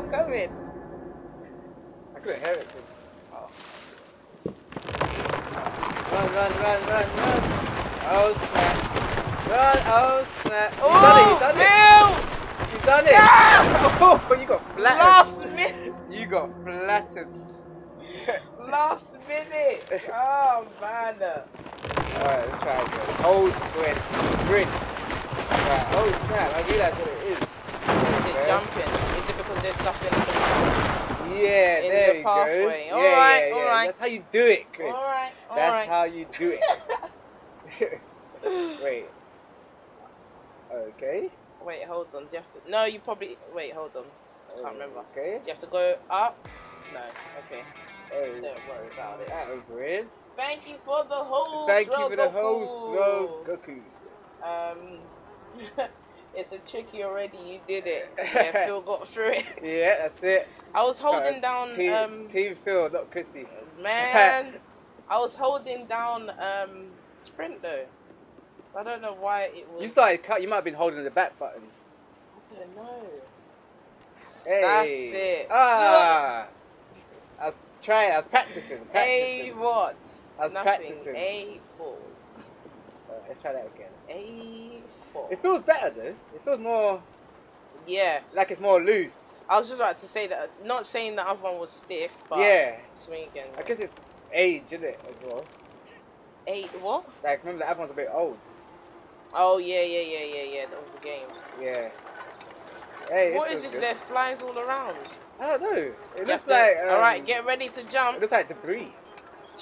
not going. I couldn't hear it. Oh. Run, run, run, run, run. Oh, snap. Run, oh, snap. Oh, you've done it. No! Oh, you got flattened. Last minute. You got flattened. Last minute. Oh, man. Alright, let's try again. Old sprint. Right. Oh, snap. I realize what it is. Jumping. Is it because there's stuff in the pathway? Yeah, alright, yeah, alright. That's how you do it, Chris. Alright, alright. That's how you do it. Wait. Okay. Wait, hold on. Do you have to... No, you probably... Wait, hold on. I can't remember. Okay. Do you have to go up? No. Okay. Oh, don't worry about it. That was weird. Thank you for the host, Goku. It's a tricky already, you did it. Yeah, Phil got through it. Yeah, that's it. I was holding down... Team Phil, not Christy. Man, I was holding down sprint though. I don't know why it was... You started cut, you might have been holding the back button. I don't know. Hey. That's it. Ah! I was trying, I was practicing. A what? I was practicing. A4. Let's try that again. A4. It feels better though. It feels more... Yeah. Like it's more loose. I was just about to say that. Not saying the other one was stiff, but... Yeah. Swing again. Right? I guess it's age, isn't it, as well? Age what? Like, remember the other one's a bit old. Oh, yeah. That was the game. Yeah. Hey, what is this? There flies all around. I don't know. It looks like... Alright, get ready to jump. It looks like debris.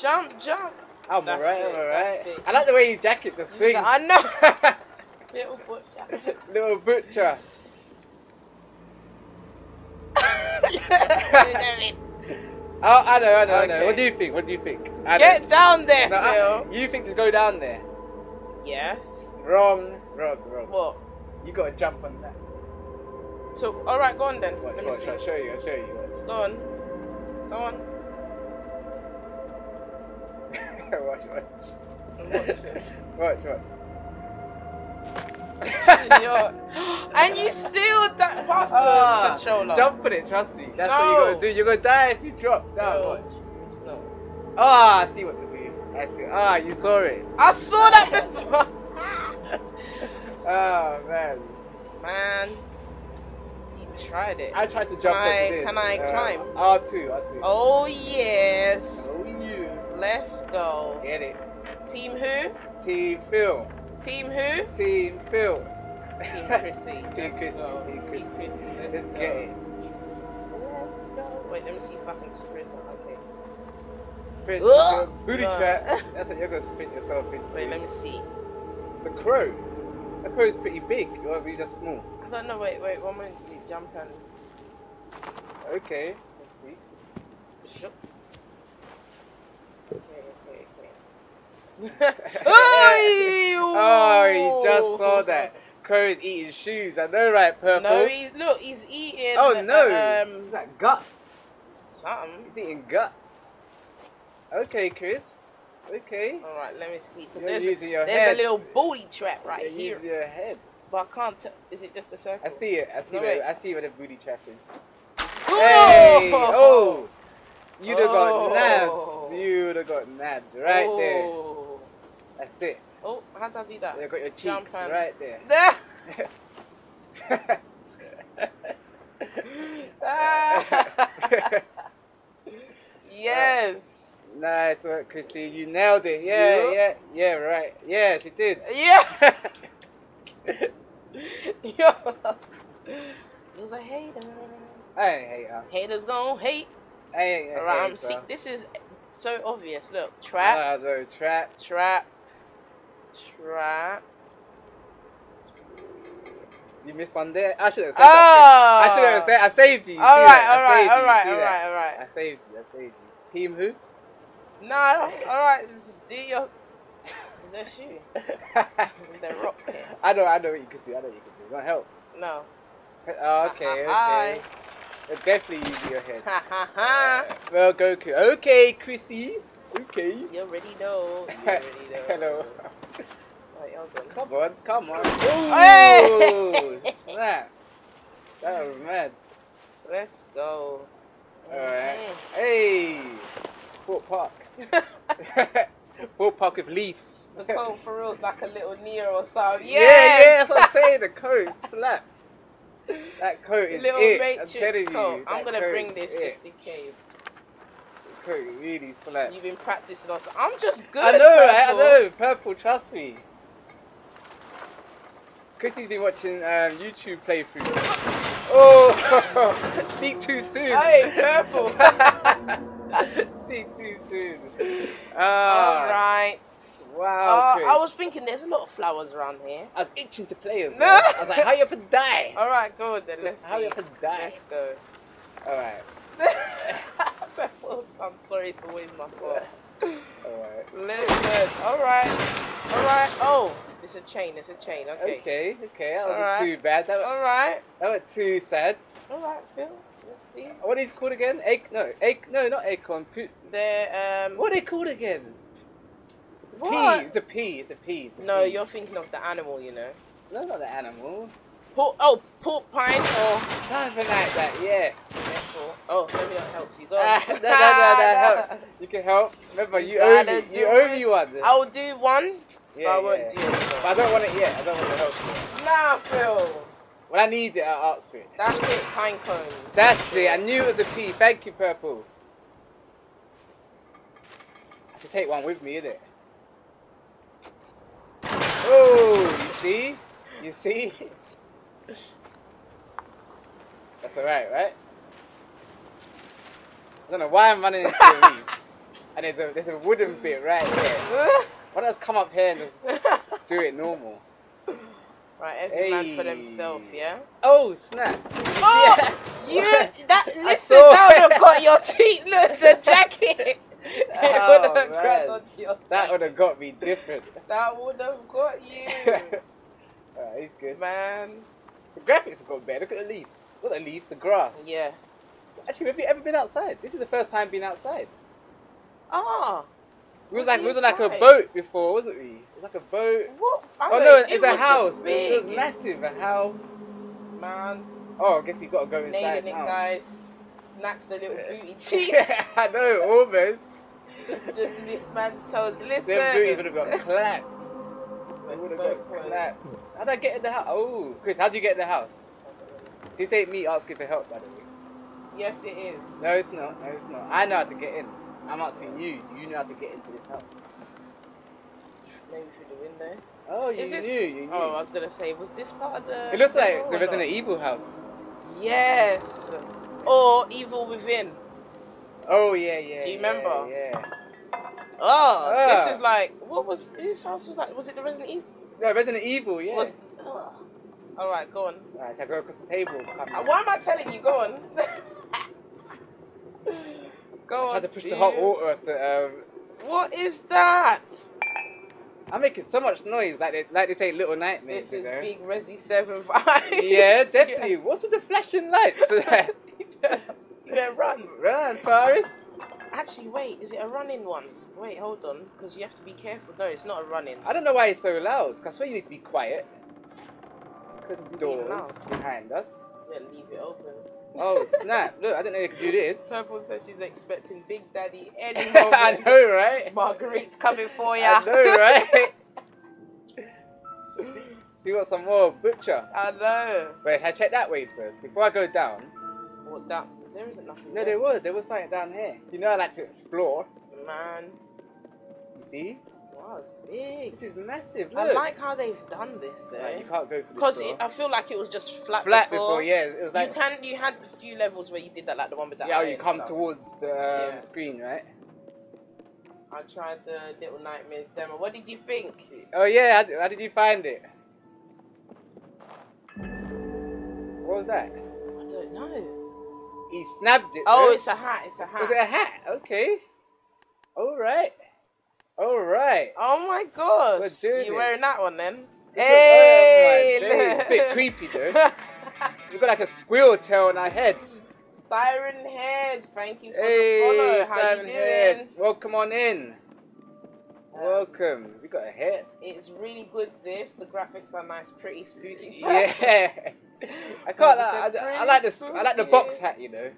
Jump, jump. I'm alright, I'm alright. I like the way your jacket just swings. I know. Little butcher. Little butcher. Oh, I know. Okay. What do you think? Get down there, no, Phil. You think to go down there? Yes. Wrong. What? You gotta jump on that. So, alright, go on then. Let me see. I'll show you. Watch. Go on. Watch. I'm watching. Watch. And you still passed the controller. Jump on it, trust me. That's what you gotta do. You're gonna die if you drop down. No. Watch. No. Ah, I see what to do. I see. Ah, you saw it. I saw that before. Oh, man. You tried it. I tried to jump on this. Can I climb? R2. Oh, yes. Oh, yeah. Let's go. Get it. Team who? Team Phil. Team who? Team Phil. Team Chrissy. Team Chrissy. Let's get it. Let's go. Wait, let me see if I can sprint. Okay. Sprint. Booty trap. That's what you're going to sprint yourself into. Wait, let me see. The crow. The crow is pretty big. Or are we just small? I don't know. Wait. 1 minute till you jump and... Okay. Let's see. Sure. Oh, you just saw that. Crow is eating shoes. I know, right, Purple? No, he's eating... Oh, no. It's like guts. Something. He's eating guts. Okay, Chris. Okay. All right, let me see. There's a little booty trap right here. Use your head. But I can't tell. Is it just a circle? I see it. I see where the booty trap is. Hey! Oh! You'd have got nabbed. Right there. That's it. Oh, how do I do that? You've got your cheeks right there. Yes. Nice work, Christy. You nailed it. Yeah, right. Yeah, she did. Yeah. It was a hater. I ain't hate her. Haters gonna hate. I ain't hate. Alright, I'm sick. This is so obvious. Look, trap. No, trap. You missed one there. I should have said that. I should have said. I saved you. All right. I saved you. Team who? No. All right. Do your. That's you. The rock. I know what you could do. Don't help. No. Okay. It'll definitely use your head. Well, Goku. Okay, Chrissy. Okay. You already know. Hello. Right, come on. Oh, snap. That was mad. Let's go. All right. Hey, Fort Park. Fort Park with leaves. The coat for real is like a little Nero or something. Yes! Yeah, yeah. I'm saying the coat slaps. That coat is little it. Matrix I'm telling coat. You. I'm gonna bring this 50K. Coat really slaps. You've been practicing also. I'm just good. I know, right? I know. Purple, trust me. Chrissy's been watching YouTube playthroughs. Oh, speak too soon. Hey, purple. Speak too soon. All right. Wow. I was thinking there's a lot of flowers around here. I was itching to play as well. I was like, hurry up and die. All right, go then. Let's hurry up and die. Let's go. All right. I'm sorry, it's always my fault. Alright. Listen. Alright. Alright. Oh, it's a chain, it's a chain. Okay. Okay, okay. That wasn't too bad. Alright. That wasn't too sad. Alright, Phil. Let's see. What is it called again? Not acorn. What are they called again? What? Pea. It's a pea. It's a pea. No, you're thinking of the animal, you know. No, not the animal. Pork pine or something like that, yeah. Oh, maybe that helps. You go. No, helps. You can help. Remember, you owe me. You owe me one. Then. I'll do one. Yeah, but I won't do it. But I don't want it yet. I don't want to help you. Nah, Phil. When I need it, I'll ask for it. That's it, pine cone. That's it. I knew it was a pea. Thank you, purple. I can take one with me, innit? Oh, you see? You see? That's alright, right? I don't know why I'm running into the leaves. And there's a wooden bit right here. Why don't I come up here and just do it normal? Right, every man for themselves, yeah? Oh, snap. Oh, yeah. That would have got your cheek, look, the jacket. That would have grabbed onto your jacket. That would have got me different. That would have got you. Alright, he's good. Man. The graphics have got better. Look at the leaves. Look at the leaves, the grass. Yeah. Actually, have you ever been outside? This is the first time being outside. Ah. We was on like a boat before, wasn't we? It was like a boat. What? It's a house. It was massive. A house. Man. Oh, I guess we gotta go inside. Nailing it, guys. Snatch the little booty cheek. I know, almost. Just miss man's toes. Listen. Their booty would have got clapped. How'd I get in the house? Oh, Chris, how'd you get in the house? This ain't me asking for help, by the way. Yes, it is. No, it's not. No, it's not. I know how to get in. I'm asking you. You know how to get into this house. Maybe through the window. Oh, you knew. Oh, I was going to say, was this part of the... It looks like the Resident Evil house. Yes. Or Evil Within. Oh, yeah, yeah. Do you remember? Yeah. Oh, this is like... What was... Whose house was that? Was it the Resident Evil? No, Resident Evil, yeah. Alright, go on. Alright, shall I go across the table? Why am I telling you? Go on. Go on. I had to push the hot water off the... What is that? I'm making so much noise, like they say Little Nightmares. This is big Resi 7 vibes. Yeah, definitely. Yeah. What's with the flashing lights? You better run. Run, Paris. Actually, wait, is it a running one? Wait, hold on, because you have to be careful. No, it's not a running. I don't know why it's so loud, because I swear you need to be quiet. Doors behind us. Yeah, leave it open. Oh, snap. Look, I didn't know you could do this. Purple says she's expecting Big Daddy any moment. I know, right? Marguerite's coming for ya. I know, right? She wants some more butcher. I know. Wait, I check that way first. Before I go down. What, down? There isn't nothing. No, there was. There was something down here. You know I like to explore. Man. You see? Wow, it's big. This is massive. Look. I like how they've done this though. Like, you can't go for because I feel like it was just flat before. Yeah, it was like you had a few levels where you did that, like the one with that. Yeah, you come towards the screen, right? I tried the Little Nightmares demo. What did you think? Oh yeah, how did you find it? What was that? I don't know. He snapped it. Oh, it's a hat. It's a hat. Was it a hat? Okay. All right. All right. Oh my gosh. You're wearing that one then? Hey! It's a bit creepy though. We've got like a squirrel tail on our head. Siren Head, thank you for the follow. How you doing? Welcome on in. Welcome. We got a hit. It's really good. This the graphics are nice, pretty spooky. Yeah. I can't. I like this. Spooky. I like the box hat. You know.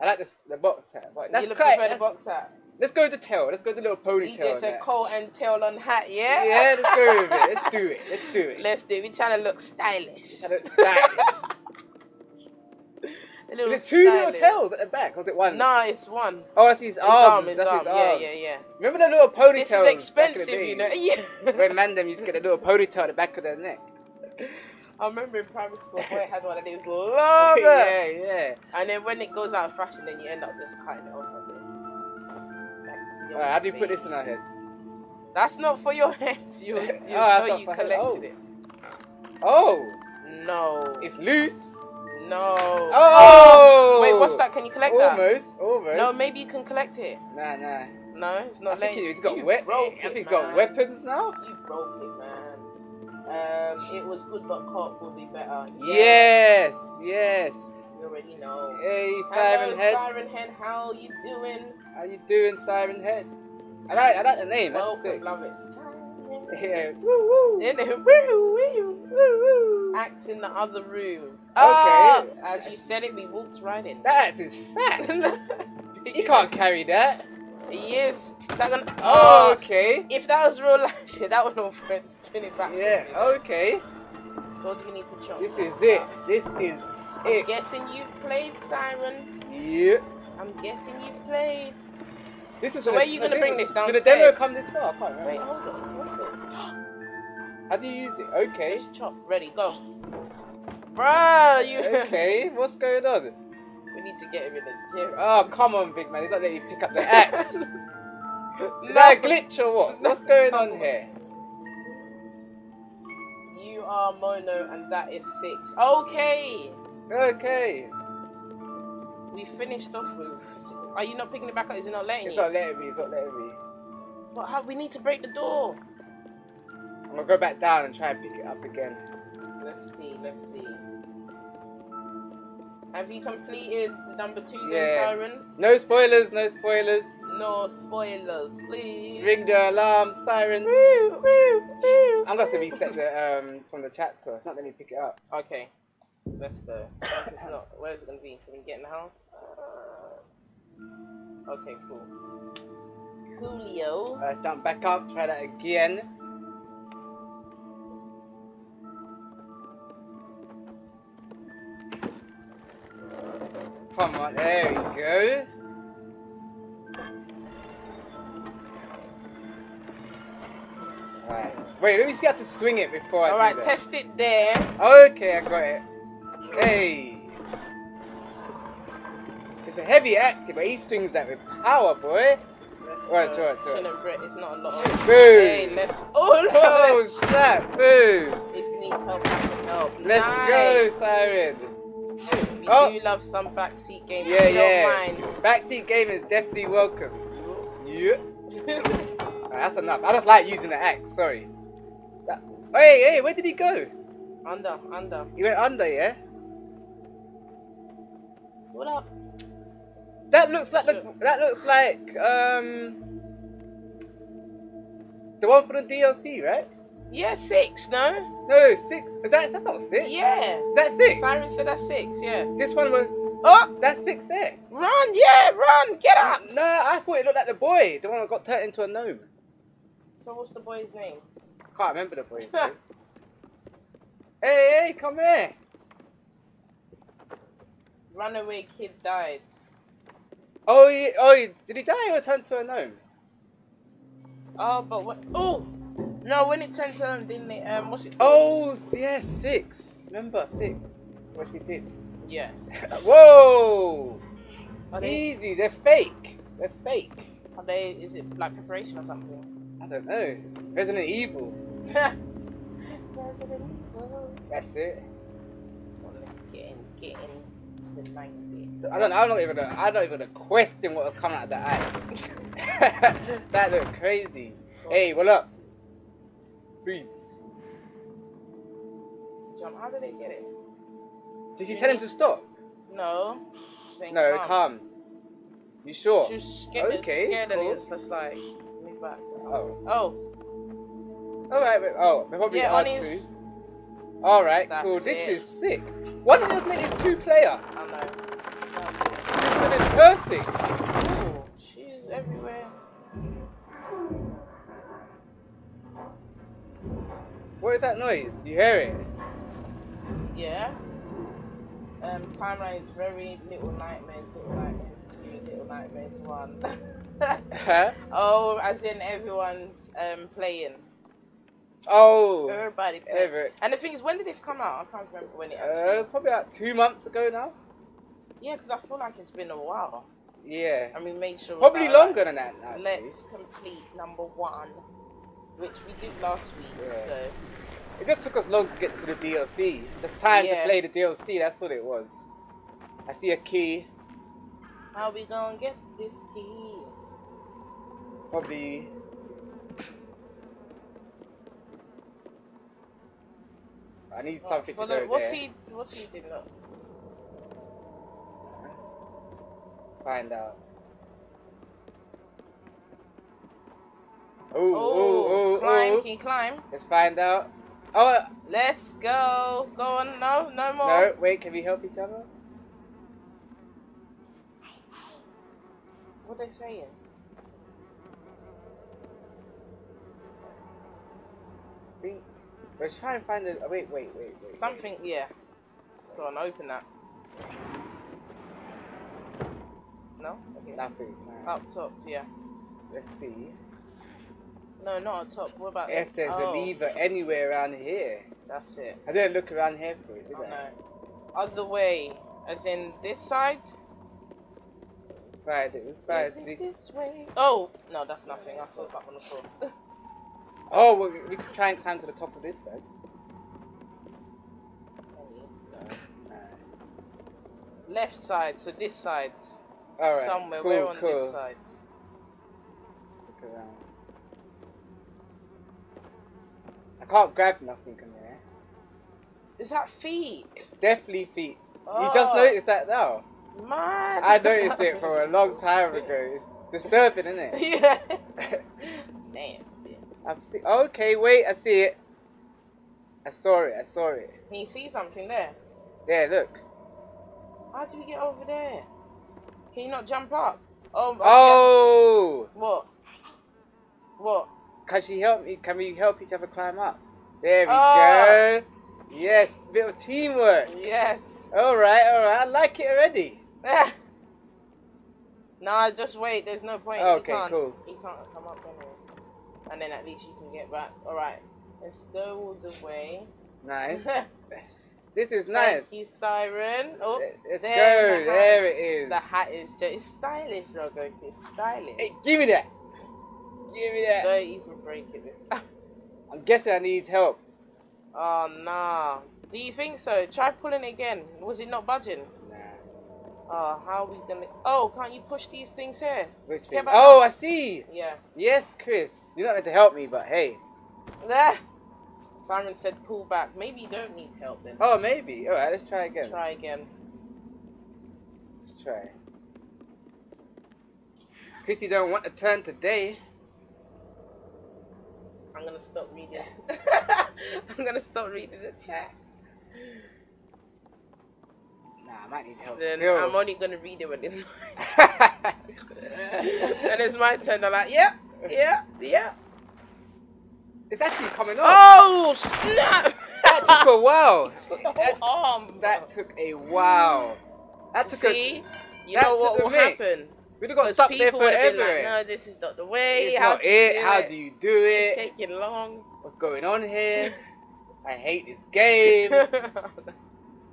I like this. The box hat. What, that's you quite. The box hat. Let's go with the tail. Let's go with the little ponytail. It's a coat and tail on hat. Yeah. Yeah. Let's go with it. Let's do it. Let's do it. Let's do it. We're trying to look stylish. Trying to look stylish. There's two little tails at the back, or is it one? No, it's one. Oh, that's his arms. That's his arm. Yeah. Remember the little ponytail? This is expensive, you know. Yeah. When Mandem used to get a little ponytail at the back of their neck. I remember in primary school, boy, it had one of these longer. Yeah. And then when it goes out of fashion, then you end up just cutting it off a bit. Alright, how do you put this in our head? That's not for your head. You collected it. Oh. No. It's loose. No. Oh! Wait, what's that? Can you collect that? Almost. No, maybe you can collect it. Nah. No, it's not late. It's got I think you've got weapons now. You broke it, man. It was good, but cop will be better. Yes. Yes. You already know. Hey, Siren Head. Siren Head, how are you doing? How you doing, Siren Head? I like the name. That's sick. Love it. Yeah. Woo woo. In the woo. Acts in the other room. Okay. Oh, as you said it, we walked right in. That is fat. You can't carry that. Yes. That gonna. Oh, okay. If that was real life, yeah, that would all spin it back. Yeah. Okay. So what do we need to chop? This is it. I'm guessing you played, Siren. Yeah. I'm guessing you played. This is. So where are you gonna bring this downstairs? Did the demo come this far? I can't remember. Wait, hold on. How do you use it? Okay. Just chop. Ready. Go. Bro, you. Okay. What's going on? We need to get him in the gym. Oh, come on, big man. He's not letting you pick up the axe. Is that a glitch or what? What's going on here? You are Mono, and that is Six. Okay. We finished off with. Are you not picking it back up? Is it not letting you? It's not letting me. But how? We need to break the door. I'm gonna go back down and try and pick it up again. Let's see. Have you completed number 2 then, Siren? No spoilers. No spoilers, please. Ring the alarm, Siren. I'm gonna have to reset the from the chapter. It's not letting me pick it up. Okay. Let's go. It's not. Where is it gonna be? Can we get in the house? Okay, cool. Coolio. Let's jump back up, try that again. Come on, there we go. Alright. Wait, let me see how to swing it before I. Alright, test it there. Okay, I got it. Hey. It's a heavy axe, but he swings that with power, boy. Watch. It's not a lot of. Boom. Hey, let's. Oh, snap. Boom. If you need help, I can help. Let's go, Siren. We do love some backseat gaming. Don't mind. Backseat gaming is definitely welcome. Yeah. Right, that's enough. I just like using the axe. Sorry. Hey, where did he go? Under. He went under, yeah. What up? That looks like the one for the DLC, right? Yeah, 6, no? No, 6. That's not 6. Yeah. That's 6. Siren said that's 6, yeah. This one was. Oh! That's 6 there. Run! Get up! No, I thought it looked like the boy, the one that got turned into a gnome. So, what's the boy's name? I can't remember the boy's name. Hey, come here! Runaway kid died. Oh, did he die or turn into a gnome? Oh, but what? Oh! No, when it turned around, didn't it? What's it called? Oh, yeah, 6. Remember, 6. What she did. Yes. Whoa! Easy, they're fake. Are they, is it like preparation or something? I don't know. Resident Evil. That's it. Well, let's get in the line bit. I'm not even a question what was coming out of the eye. That looked crazy. Hey, what up? Freeze. Jump, how did they get it? Did she tell him to stop? No. No, calm. You sure? She was scared and it was just like, move back. Oh. Oh. Alright, oh, they probably are two. Alright, cool. This is sick. Why did they just make this two-player? I know. This one is perfect. Oh, she's everywhere. What is that noise? Do you hear it? Yeah. Timeline is very Little Nightmares 2, Little Nightmares 1. Huh? Oh, as in everyone's playing. Oh, everybody playing. And the thing is, when did this come out? I can't remember when it actually. Probably like 2 months ago now. Yeah, because I feel like it's been a while. Yeah. And we made sure. Probably longer than that. Actually. Let's complete number one, which we did last week. Yeah. So. It just took us long to get to the DLC. The time to play the DLC, that's what it was. I see a key. How we gonna get this key? Probably. I need something to go there. What's he doing up? Find out. Oh, climb, can you climb? Let's find out. Oh, let's go. Go on. No, no more. No, wait. Can we help each other? What are they saying? We're trying to find a. Wait. Something. Yeah. Go on. Open that. No. Okay. Nothing. No. Up top. Yeah. Let's see. No, not on top. What about if there's a lever anywhere around here? That's it. I didn't look around here for it, did I? No. Other way, as in this side. Right, it was right. This way. Oh no, that's nothing. I saw something on the floor. Oh, well, we can try and climb to the top of this side. Left side, so this side. All right. Somewhere. Cool, we're on this side. Look around. I can't grab nothing in there. Is that feet? It's definitely feet. Oh. You just noticed that now. Man. I noticed it from a long time ago. It's disturbing, isn't it? Yeah. Nasty. Okay, wait, I see it. I saw it. Can you see something there? Yeah, look. How do we get over there? Can you not jump up? Oh! Yeah. What? Can she help me? Can we help each other climb up? There we go. Yes, bit of teamwork. Yes. All right. I like it already. Nah, just wait. There's no point. Okay, cool. You can't come up anyway. And then at least you can get back. All right. Let's go all the way. Nice. This is nice. Thank you, Siren. Oh, let's go. There it is. The hat is just it's stylish, Rogo. It's stylish. Hey, give me that. Give me that. Don't even break it this time. I'm guessing I need help. Oh, nah. Do you think so? Try pulling it again. Was it not budging? Nah. Oh, how are we gonna... Oh, can't you push these things here? Which thing? Oh, I see. Yeah. Yes, Chris. You're not meant to help me, but hey. There. Simon said pull back. Maybe you don't need help then. Oh, maybe. All right, let's try again. Let's try. Chris, you don't want to turn today. I'm gonna stop reading. I'm gonna stop reading the chat. Nah, I might need help. Then still. I'm only gonna read it when it's my turn. And it's my turn. They're like, yeah. It's actually coming off. Oh snap! That took a while. That took a while. That took you know what will happen. We'd have got stuck there forever. Like, no, this is not the way. How do you do it? It's taking long. What's going on here? I hate this game.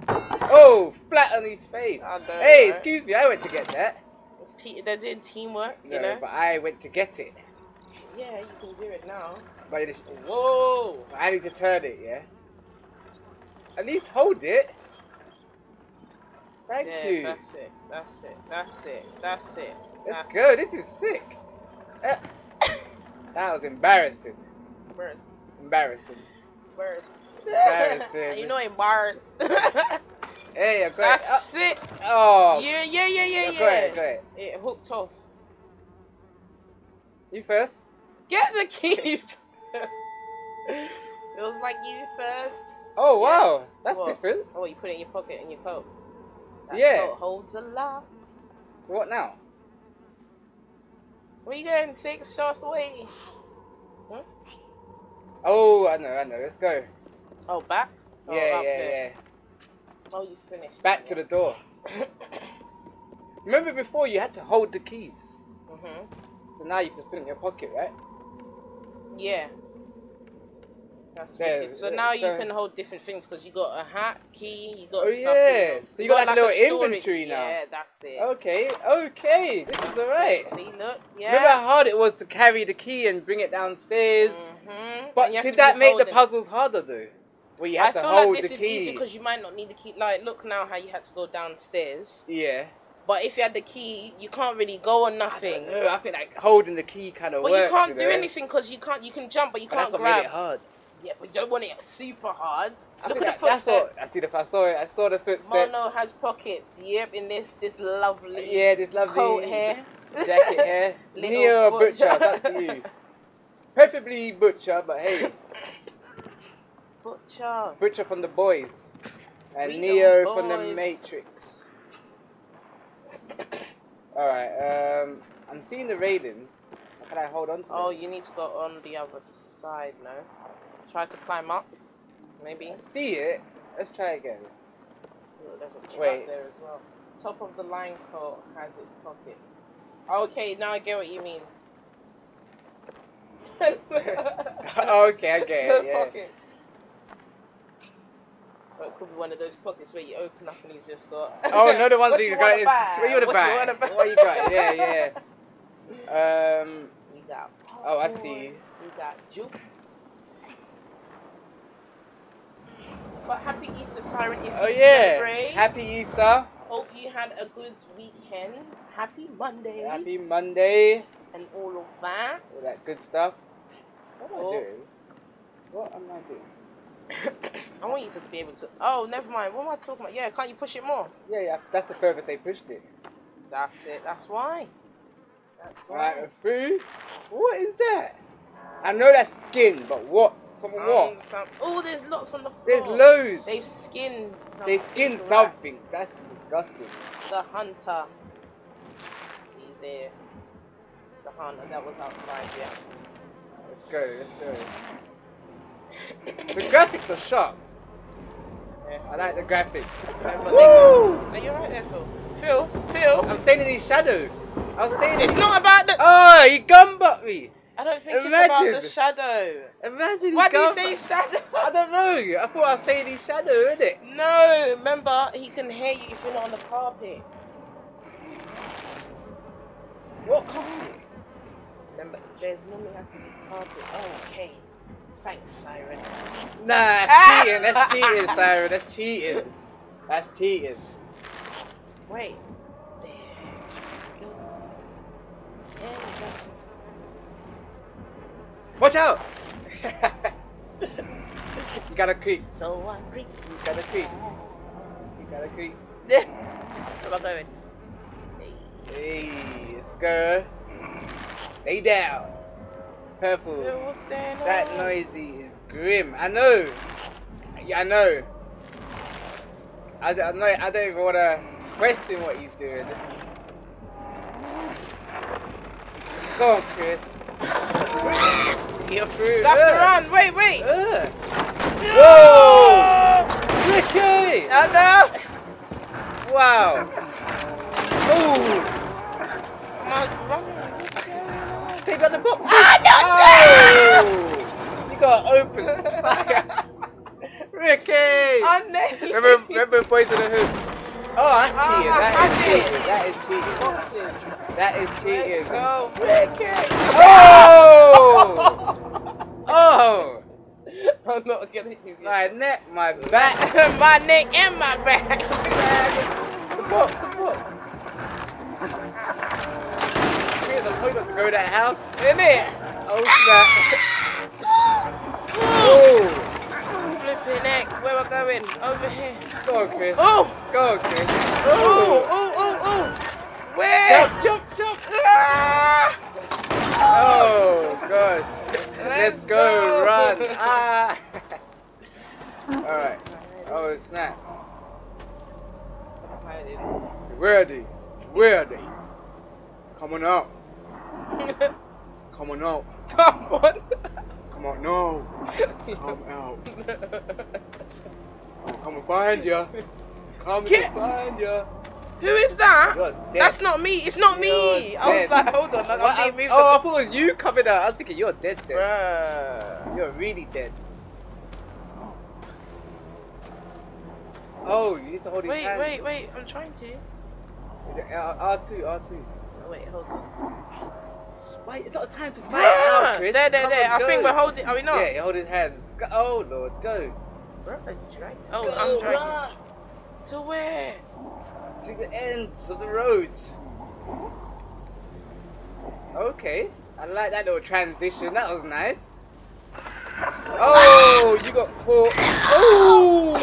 Oh, flat on his face. Hey, excuse me, I went to get that. They're doing teamwork, you know? But I went to get it. Yeah, you can do it now. But whoa! I need to turn it, yeah? At least hold it. Thank you. That's it. Let's go. This is sick. That was embarrassing. Embarrassing. You know, embarrassed. Hey, I got that's it. That's it. Oh. Yeah. Go ahead. It hooked off. You first? Get the key. Feels like you first. Oh wow, that's different. Oh, you put it in your pocket in your coat. That coat holds a lot. What now? Where you going, Six? Show us the way. Huh? Oh, I know. Let's go. Oh, back. Oh, yeah. Oh, you finished. Back to the door. Remember before you had to hold the keys. Mhm. So now you can put it in your pocket, right? Yeah. That's wicked. So now you can hold different things because you got a hat, key, you got stuff. Yeah. You know, so you got like a little inventory now. Yeah, that's it. Okay. This is alright. See, look. Yeah. Remember how hard it was to carry the key and bring it downstairs. Mhm. But did that make the puzzles harder though? Well, you had to hold the key. I feel like this is easy because you might not need the key. Like, look now how you had to go downstairs. Yeah. But if you had the key, you can't really go or nothing. I think like holding the key kind of works. But you can't do anything because you can't. You can jump, but you can't grab. That's what made it hard. Yeah, but you don't want it super hard. Look at the footstep. I saw the footstep. Mono has pockets. Yep, in this lovely. Yeah, this lovely coat hair, jacket hair. Neo butcher, that's you. Preferably butcher, but hey. Butcher from The Boys, and Neo from The Matrix. Alright, I'm seeing the railings. Can I hold on to it? You need to go on the other side, no? Try to climb up, maybe. I see it. Let's try again. Ooh, there's a trap there as well. Top of the line coat has its pocket. Okay, now I get what you mean. Okay, I get it, yeah. Pocket. It could be one of those pockets where you open up and he's just got. Oh no, the ones that you got. What you want to buy? What you got? Yeah. You got. Oh, I see. You got juice. But happy Easter, Siren! If you celebrate. Happy Easter. Hope you had a good weekend. Happy Monday. Happy Monday. And all of that. All that good stuff. What am I doing? I want you to be able to. Oh, never mind. What am I talking about? Yeah, can't you push it more? Yeah. That's the furthest they pushed it. That's it. That's why. Right, food. What is that? I know that's skin, but what? Oh, there's lots on the floor. There's loads. They've skinned something. That's disgusting. The hunter. He's there. The hunter. That was outside, yeah. Let's go. The graphics are sharp. Yeah, I like the graphics. Woo! Are you right there, Phil? Phil? I'm staying in his shadow. It's not about the... Oh, he gumbutt me. I don't think it's about the shadow. Imagine. Why do you say shadow? I don't know. I thought I was staying in his shadow, innit? No, remember, he can hear you if you're not on the carpet. What carpet? Remember, there's normally has to be carpet. Oh, okay. Thanks, Siren. Nah, that's cheating. That's cheating, Siren. That's cheating. Wait. There we go. Watch out! You gotta creep. So I creep. You gotta creep. Where am I going? Hey, girl. Stay down. Purple. That noisy is grim. I know. I don't even want to question what he's doing. Go on, Chris. You're through. Run. Wait. Whoa! Ricky! And now? Wow. Oh. They got the book. You got open fire. Ricky! Remember Boys in the Hood? Oh, that's cheating. That is cheating. Go, Ricky! Oh! I'm not gonna do it. My neck, my back. My neck and my back. Come on. I'm going to go to that house, isn't it? Oh, snap. Oh. Flipping neck. Where am I going? Over here. Go on, Chris. Oh. Where? Jump. Ah. Oh gosh. Let's go, run. Ah. Alright. Oh, snap. Where are they? Where are they? Come on out. Come on out. Come on. Come on, no. Come out. I'm coming behind ya. Come behind ya. Who is that? That's not me. It's not me. I was like, hold on. I'm being moved. Oh, I thought it was you coming out. I was thinking you're dead. You're really dead. Oh, you need to hold his hand. Wait, wait, wait. I'm trying to. R2, R2. Wait, hold on. Wait, it's not time to fight now, Chris. There, there, there. I think we're holding. Are we not? Yeah, hold his hands. Oh, Lord, go. Bro, oh, I'm dragging. To where? To the ends of the road. Okay, I like that little transition. That was nice. Oh, you got caught. Oh!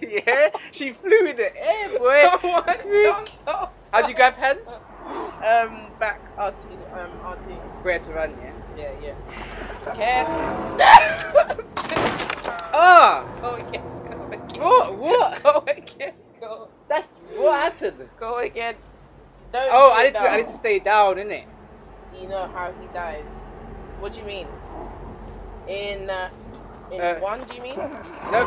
Yeah, she flew in the air, boy. Someone jumped off. How'd you grab hands? Back RT. Square to run, yeah. Yeah, yeah. Careful. Ah! Go again. Go again. What? What? Go again. Go. That's what happened. Go again. Don't. Oh, I need to stay down, innit? Do you know how he dies? What do you mean? In one, do you mean? No,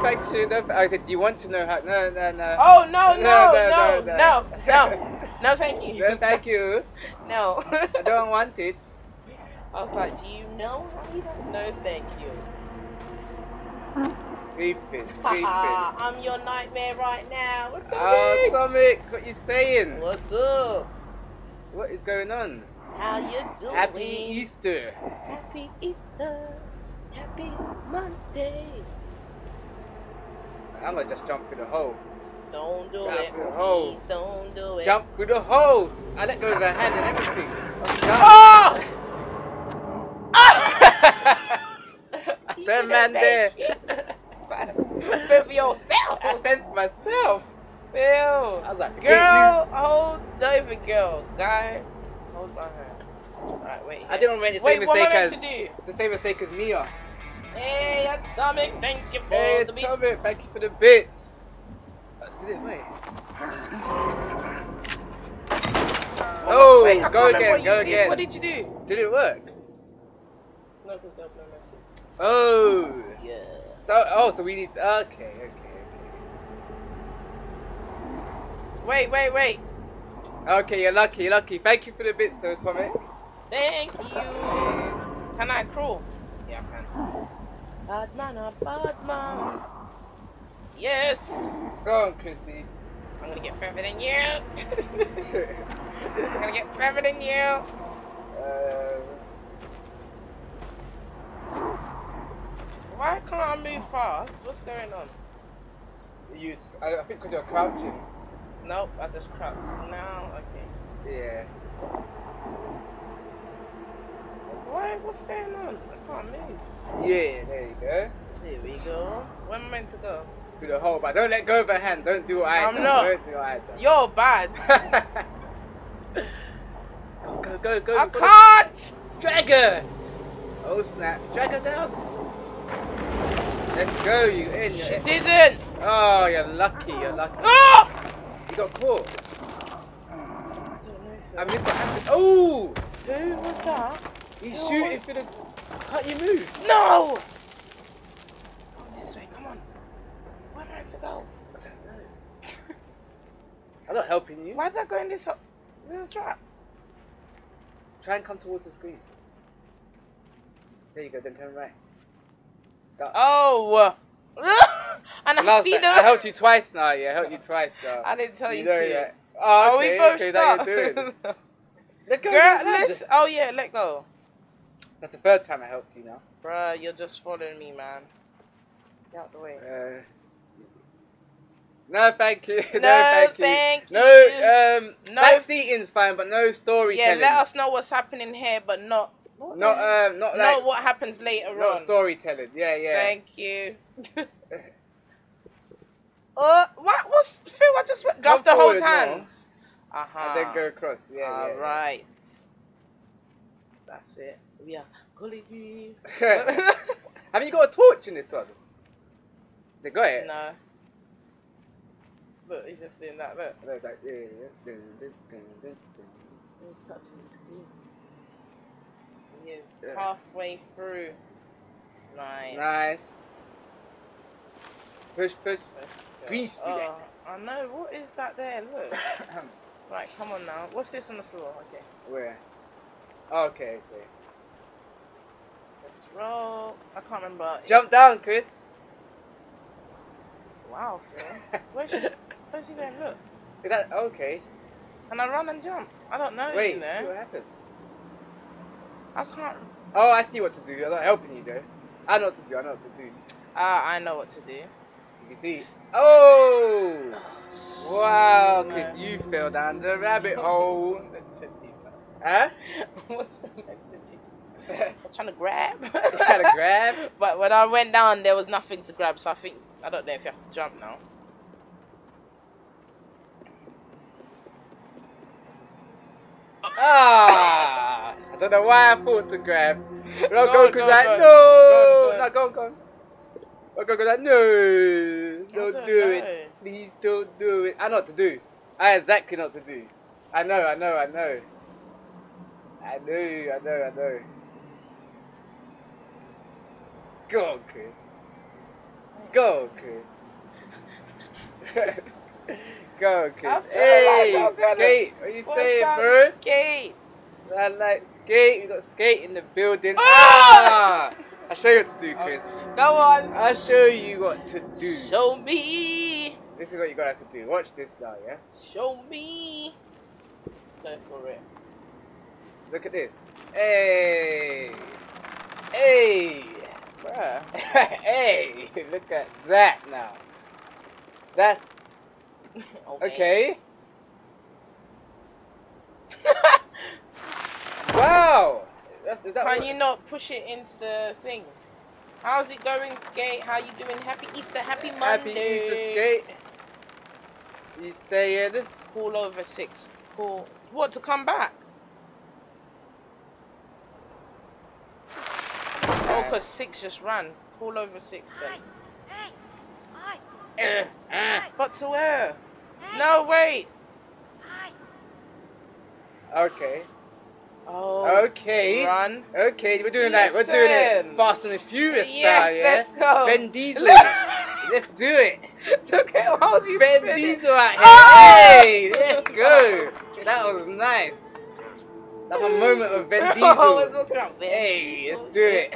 thank you. No, I said, do you want to know how? No, no, no. Oh, no, no, no, no, no, no. No, thank you. No, thank you. No. I don't want it. I was like, do you know how you don't? No, thank you. Creeping, creeping. I'm your nightmare right now. What's up? Oh, Tommy, what you saying? What's up? What is going on? How you doing? Happy Easter. Happy Easter. Happy Monday. I'm gonna just jump through the hole. Don't do it. Please don't do it. Jump through the hole. I let go of her hand and everything. Oh! Oh! That man there. Fend for yourself. I fend for myself. Ew. I was like, girl, hold. Not even girl. Guy, hold my hand. Alright, wait. I didn't make the same mistake as Mia. Hey, Atomic, thank you for the bits. Hey, Atomic, thank you for the bits. Wait. Oh, wait, go again, go again. What did you do? Did it work? No, because there was no message. Oh. Yeah. So, oh, so we need. Okay, okay, okay. Wait, wait, wait. Okay, you're lucky, you're lucky. Thank you for the bits, though, Tommy. Thank you. Can I crawl? Yeah, I can. Badman, badman. Yes! Go on, Chrissy. I'm gonna get further than you! I'm gonna get further than you! Why can't I move fast? What's going on? You, I think because you're crouching. Nope, I just crouched. Now, okay. Yeah. Why? What's going on? I can't move. Yeah, there you go. There we go. Where am I meant to go? Through the hole, but don't let go of her hand. Don't do what I do. Don't do what I do. You're bad. Go, go, go, go. I can't! Drag her! Oh snap. Drag her down. Let's go, you in. She didn't! Oh, you're lucky, you're lucky. Oh! You got caught. I don't know if I missed what happened. Oh! Who was that? He's shooting for the... Can't you move? No! Come this way, come on. Where am I to go? I don't know. I'm not helping you. Why is that going this up? This is a trap. Try and come towards the screen. There you go, then turn right. Go. Oh! And I see them. I helped you twice now, yeah. I helped you twice now. I didn't tell you to. Oh, okay, are we both stuck? Let go. Girl, let's, oh yeah, let go. That's the third time I helped you now. Bruh, you're just following me, man. Get out the way. No, thank you. No, thank you. No, backseating's fine, but no storytelling. Yeah, let us know what's happening here, but not. Not what happens later on. Not storytelling. Yeah, yeah. Thank you. What was Phil? I just went. Gloved to hold hands. Aha. And then go across. Yeah. All right. That's it. We are colleagues. Have you got a torch in this one? They got it? No. Look, he's just doing that, look. It's like, yeah, yeah. He's touching the screen. He is halfway through. Nice. Nice. Push, push. Squeeze through there. I know, what is that there? Look. Right, come on now. What's this on the floor? Okay. Where? Okay, okay. Let's roll. I can't remember. Jump down, Chris. Wow, Phil. Where's he going? Look. Is that okay? Can I run and jump? I don't know. Wait, you know. What happened? I can't. Oh, I see what to do. I'm not helping you though. I know what to do. I know what to do. I know what to do. You can see. Oh! Wow, Chris, you fell down the rabbit hole. Huh? What's the I was trying to grab. Trying to grab? But when I went down, there was nothing to grab, so I think, I don't know if you have to jump now. Ah! I don't know why I thought to grab. No, go, because like, no! No, go, go. No, go, go, like, no! Don't do it. Please don't do it. I know what to do. I exactly know what to do. I know, I know, I know. I know, I know, I know. Go on, Chris. Go on, Chris. Go on, Chris. Hey, like skate. What are you saying, bro? Skate. I like skate. You got skate in the building. Oh! Ah! I'll show you what to do, Chris. Go on. I'll show you what to do. Show me. This is what you gotta have to do. Watch this now, yeah? Show me. Go for it. Look at this. Hey! Hey! Bruh. Hey! Look at that now. That's... Okay. Wow! Is that Can you not push it into the thing? How's it going, Skate? How you doing? Happy Easter, happy Monday! Happy Easter, Skate! He's saying... Call over six. Call... What, to come back? Oh, because six just ran. Pull over six then. But to where? No, wait. Okay. Oh. Okay. Run. Okay, we're doing that. We're doing it Fast and the Furious style, yeah? Let's go. Ben Diesel. Let's do it. Look at how he's Ben Diesel out here. Oh! Hey, let's go. That was nice. That's a moment of Ben Diesel. Oh, it's looking up there. Hey, let's do it.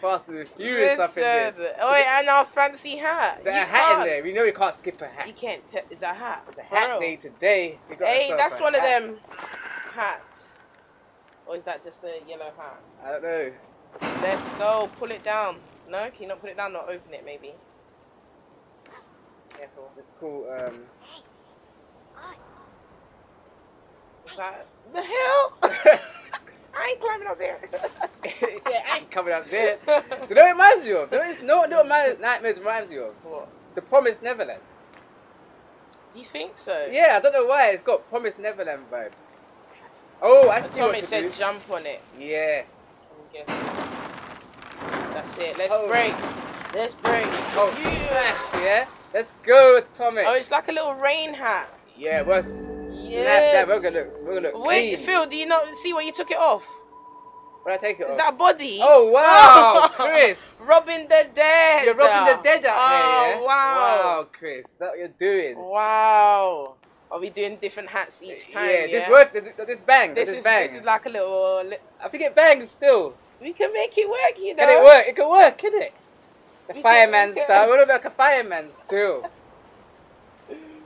Fast and the Furious up in there. Oh, wait, and our fancy hat. There's a hat in there. We know we can't skip a hat. You can't tell. It's a hat. It's a hat day today. Hey, that's one of them hats. Or is that just a yellow hat? I don't know. Let's go. Pull it down. No? Can you not pull it down or open it, maybe? Careful. It's called... Like, the hell? I ain't climbing up there. Yeah, I ain't coming up there. Do you know what it reminds you of? Do you know what Nightmares reminds you of? What? The Promised Neverland. You think so? Yeah, I don't know why. It's got Promised Neverland vibes. Oh, I see what you said. Jump on it. Yes. That's it. Let's break. Let's break. Oh, smash, yeah? Let's go, Tommy. Oh, it's like a little rain hat. Yeah, well. Yes. Nah, we're gonna look. Wait, clean. Phil, do you not see where you took it off? Where I take it off? Is that body? Oh, wow, Chris. Robbing the dead. You're robbing the dead out there, yeah? Wow. Wow, Chris, that's what you're doing. Wow. Are we doing different hats each time? Yeah, this bangs. This is like a little... I think it bangs still. We can make it work, you know. Can it work? It can work, can it? The fireman style. We're like a fireman still.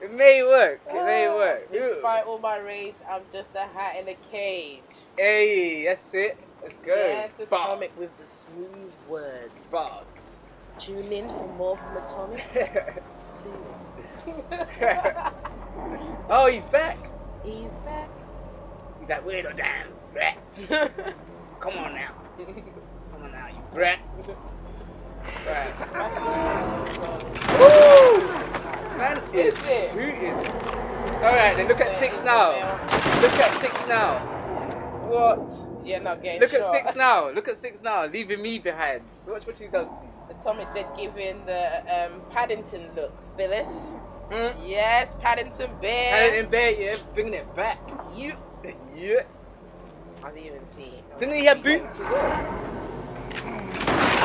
It may work. It may work. Despite all my rage, I'm just a hat in a cage. Hey, that's it. Let's go. Yeah, it's Atomic with the smooth words. Box. Tune in for more from Atomic. Soon. Oh, he's back. He's back. He's that weirdo damn rats. Come on now. Come on now, you brat. Right. Woo! Man is shooting. Alright, then look at Six now. Look at Six now. What? You're not getting shot. Look at Six now. Look at Six now, leaving me behind. Watch what she does. Tommy said giving the Paddington look. Phyllis. Mm. Yes, Paddington Bear. Paddington Bear, yeah, bringing it back. You. Yeah. I didn't even see. Didn't he have boots as well?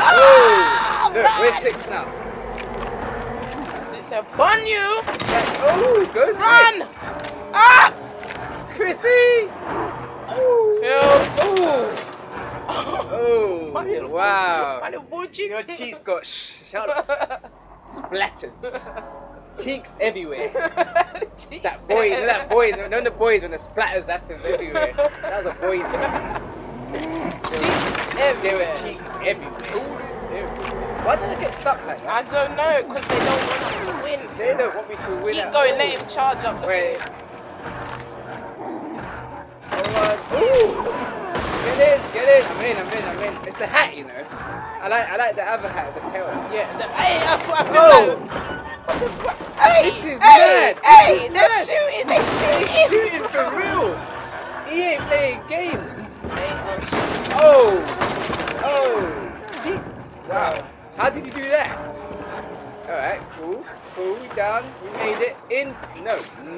Oh, look, we're Six now. Six upon you. Yes. Oh, good. Run. Ah, Chrissy. Oh. Oh. Oh, oh wow. Your cheeks got splattered. Cheeks everywhere. Cheeks. That boy, you know that boy, you know the boys when the splatters happens everywhere. That was a boy. Cheeks everywhere. Cheeks everywhere. Why does it get stuck like that? I don't know, because they don't want us to win. They don't want me to win. Keep going, let him charge up. Wait. Oh, ooh. Get in, get in. I'm in. It's the hat, you know. I like the other hat with the tail. Yeah. The, hey, I feel like. What the fuck? Hey, this is mad. Hey, they're shooting. They're shooting for real. He ain't playing games. Oh. Wow. How did you do that? All right. Cool. We down. We made it. In.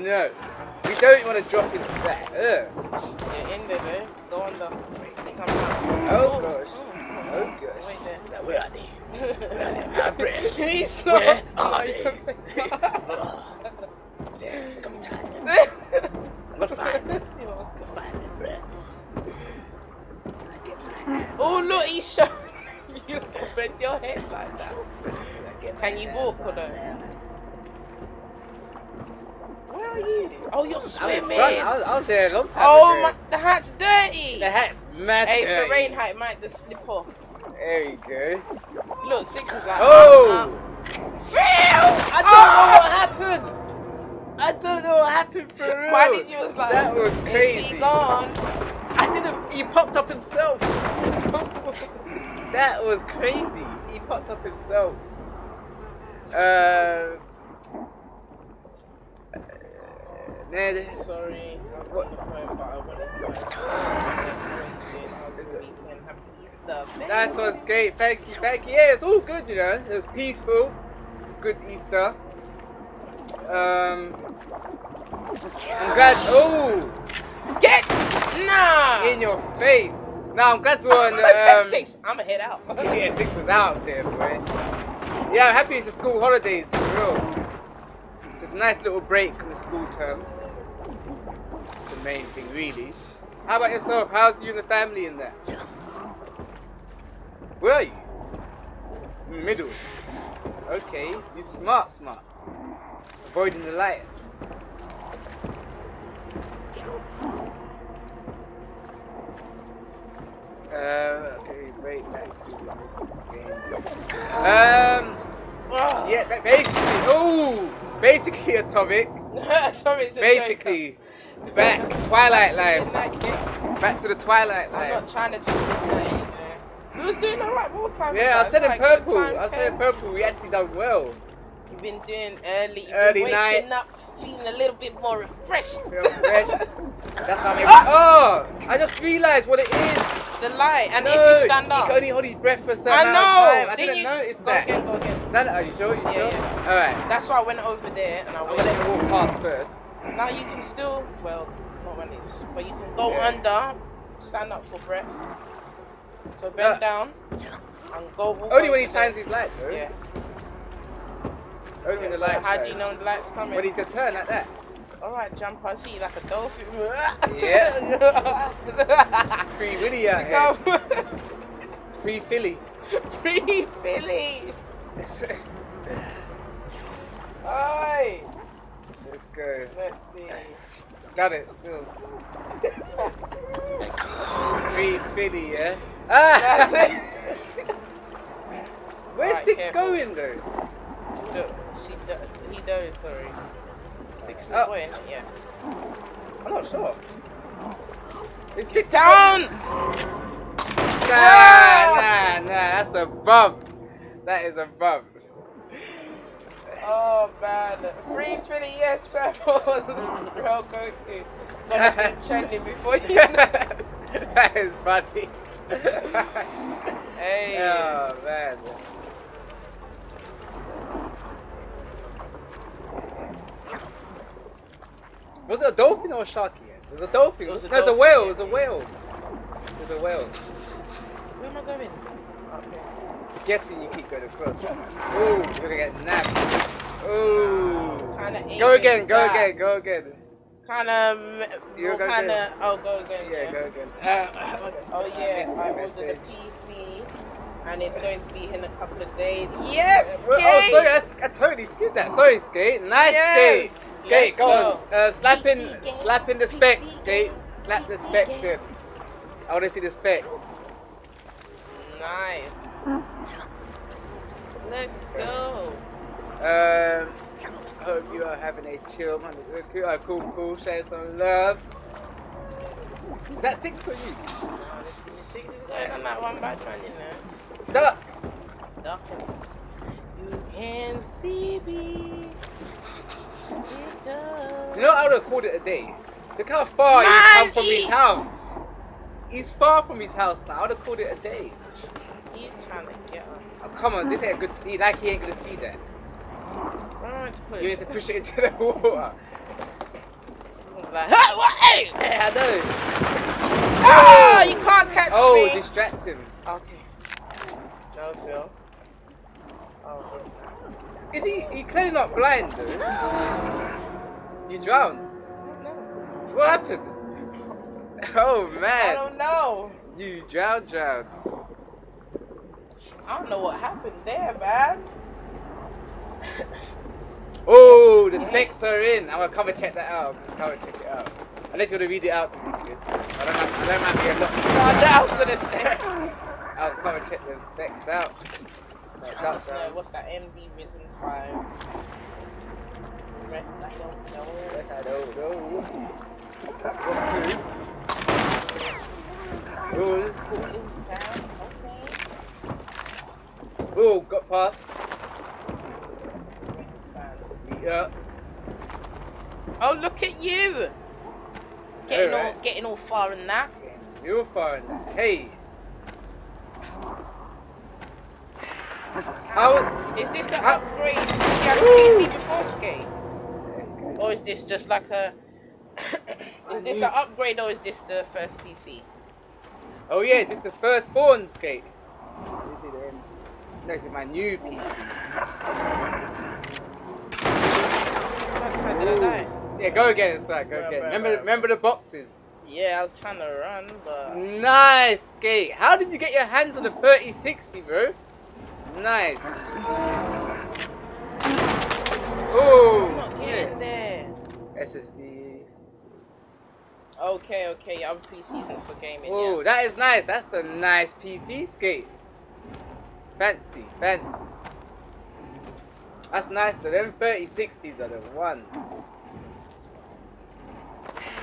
No. We don't want to drop into that. You're in there, though. Go on, though. I think I'm out. Oh, gosh. Oh, gosh. Wait there. Now, where are they? Where are they? He's not. Where are they? They're coming to I'm going to find them. Rats. I get my hands. Oh, look, he's showing you. Bend your head like that. Can you walk, or no? Where are you? Oh, you're swimming. I was there a long time ago. Oh, the hat's dirty. The hat's mad dirty. Hey, Serene hat might just slip off. There you go. Look, Six is like... Oh! Phil! I don't know what happened for real. Why did you was like... That was crazy. Is he gone? I didn't... He popped up himself. That was crazy. He popped up himself. Sorry, Nice one, Skate. Thank you. Yeah, it's all good, you know. It was peaceful. It's a good Easter. I'm glad. Oh, get nah in your face. Now I'm glad we were on the. Six. I'ma head out. Yeah, Six was out there, boy. Yeah, I'm happy it's the school holidays for real. It's a nice little break in the school term. The main thing, really. How about yourself? How's you and the family in there? Where are you? Middle. Okay, you smart. Avoiding the light. Okay, break back to the game. Yeah, basically. Oh, basically Atomic. Atomic's basically. Back Twilight life. Back to the Twilight life. I'm not trying to do that either. We was doing alright all time. Yeah, I was telling Purple. We actually done well. You've been doing early night. Up, feeling a little bit more refreshed. That's how I'm able. Oh, I just realised what it is. The light. And no, if you stand up, you can only hold his breath for a certain amount of time. I didn't notice that. Go again. No, are you sure? Yeah. Alright. That's why I went over there and I let him walk past first. Now you can still, well, not when it's, but you can go under, stand up for breath. So bend down and go. Only when he shines his light, though. Yeah. Only when the light. How do you know the light's coming? When he can turn like that. All right, jump. I see you like a dolphin. Yeah. Free Willy out here. Free Philly. Oi. Let's go. Let's see. Got it still. Free Philly, yeah? Ah! That's it. Where's right, Six going though? Look, he does, sorry. Six is going, yeah. I'm not sure. It's Six down! Nah, that's a bump. That is a bump. Oh man, free for the yes people. Real quick, gotta be trending before you know. That is funny. Hey. Oh man. Was it a dolphin or a shark yet? It was a dolphin. It was a no, dolphin. It's a whale. It's a whale. It's a whale. Where am I going? Okay. I'm guessing you keep going across. Oh, you're gonna get nabbed. Oh. Go again. Go again. Go again. Kinda. Oh, go again. Yeah, go again. Oh yeah, I ordered a PC, and it's going to be in a couple of days. Yes. Skate. Oh, sorry, I totally skipped that. Sorry, Skate. Nice yes. Skate. Skate, go on, slap in the specs, Skate. Slap the specs in. I want to see the specs. Nice. Let's go. I hope you are having a chill, man. Cool. Share some love. Is that six for you? No, this is six. Is going on that one bad man, you know. Duck. You can see me. You know, I would have called it a day. Look how far he's come from his house. He's far from his house now. I would have called it a day. He's trying to get us. Oh, come on, this ain't good. Like he ain't gonna see that. You need to push it into the water. Like, hey, I know. Oh, you can't catch me. Oh, distract him. Okay. No, Phil. Oh. Is he clearly not blind though? You drowned? No. What happened? Oh man. I don't know. You drowned. I don't know what happened there, man. Oh, the specs are in. I'm gonna come and check that out. Come and check it out. Unless you wanna read it out to me, Chris. I don't have to be a lot. I was gonna say. I'll come and check the specs out. No, what's that MV Risen 5? Rest I don't know. Okay. Oh, got past. Yeah. Oh, look at you! Getting all far in that. You're far in that. Hey! Is this an upgrade? Did you have a PC before Skate? Or is this just like a... Is this an upgrade or is this the first PC? Oh yeah, this is the first born Skate. No, it's my new PC. Yeah, go again inside, go again. Remember the boxes? Yeah, I was trying to run, but... Nice, Skate! How did you get your hands on the 3060, bro? Nice. Oh, I'm not getting there. SSD. Okay, I'm pre-seasoned for gaming. Oh, yeah. That is nice. That's a nice PC, Skate. Fancy. That's nice though. Them 3060s are the ones.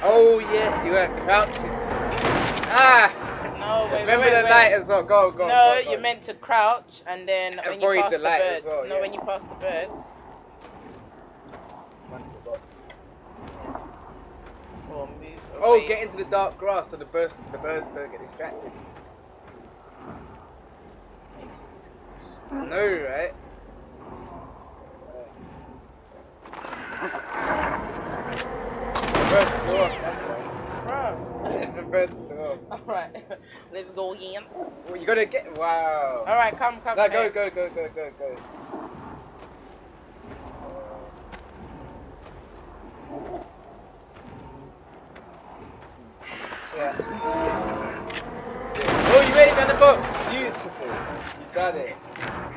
Oh yes, you were crouching. No, wait, remember the light as well. Go. No, you're meant to crouch and then when you pass the birds. No, when you pass the birds. Oh, get into the dark grass so the birds don't get distracted. No, right? The birds flew off, that's right. The birds flew off. Alright, let's go again. Well, you gotta get. Wow. Alright, come. No, go. Yeah. Oh, you made it down the book! Beautiful. You got it.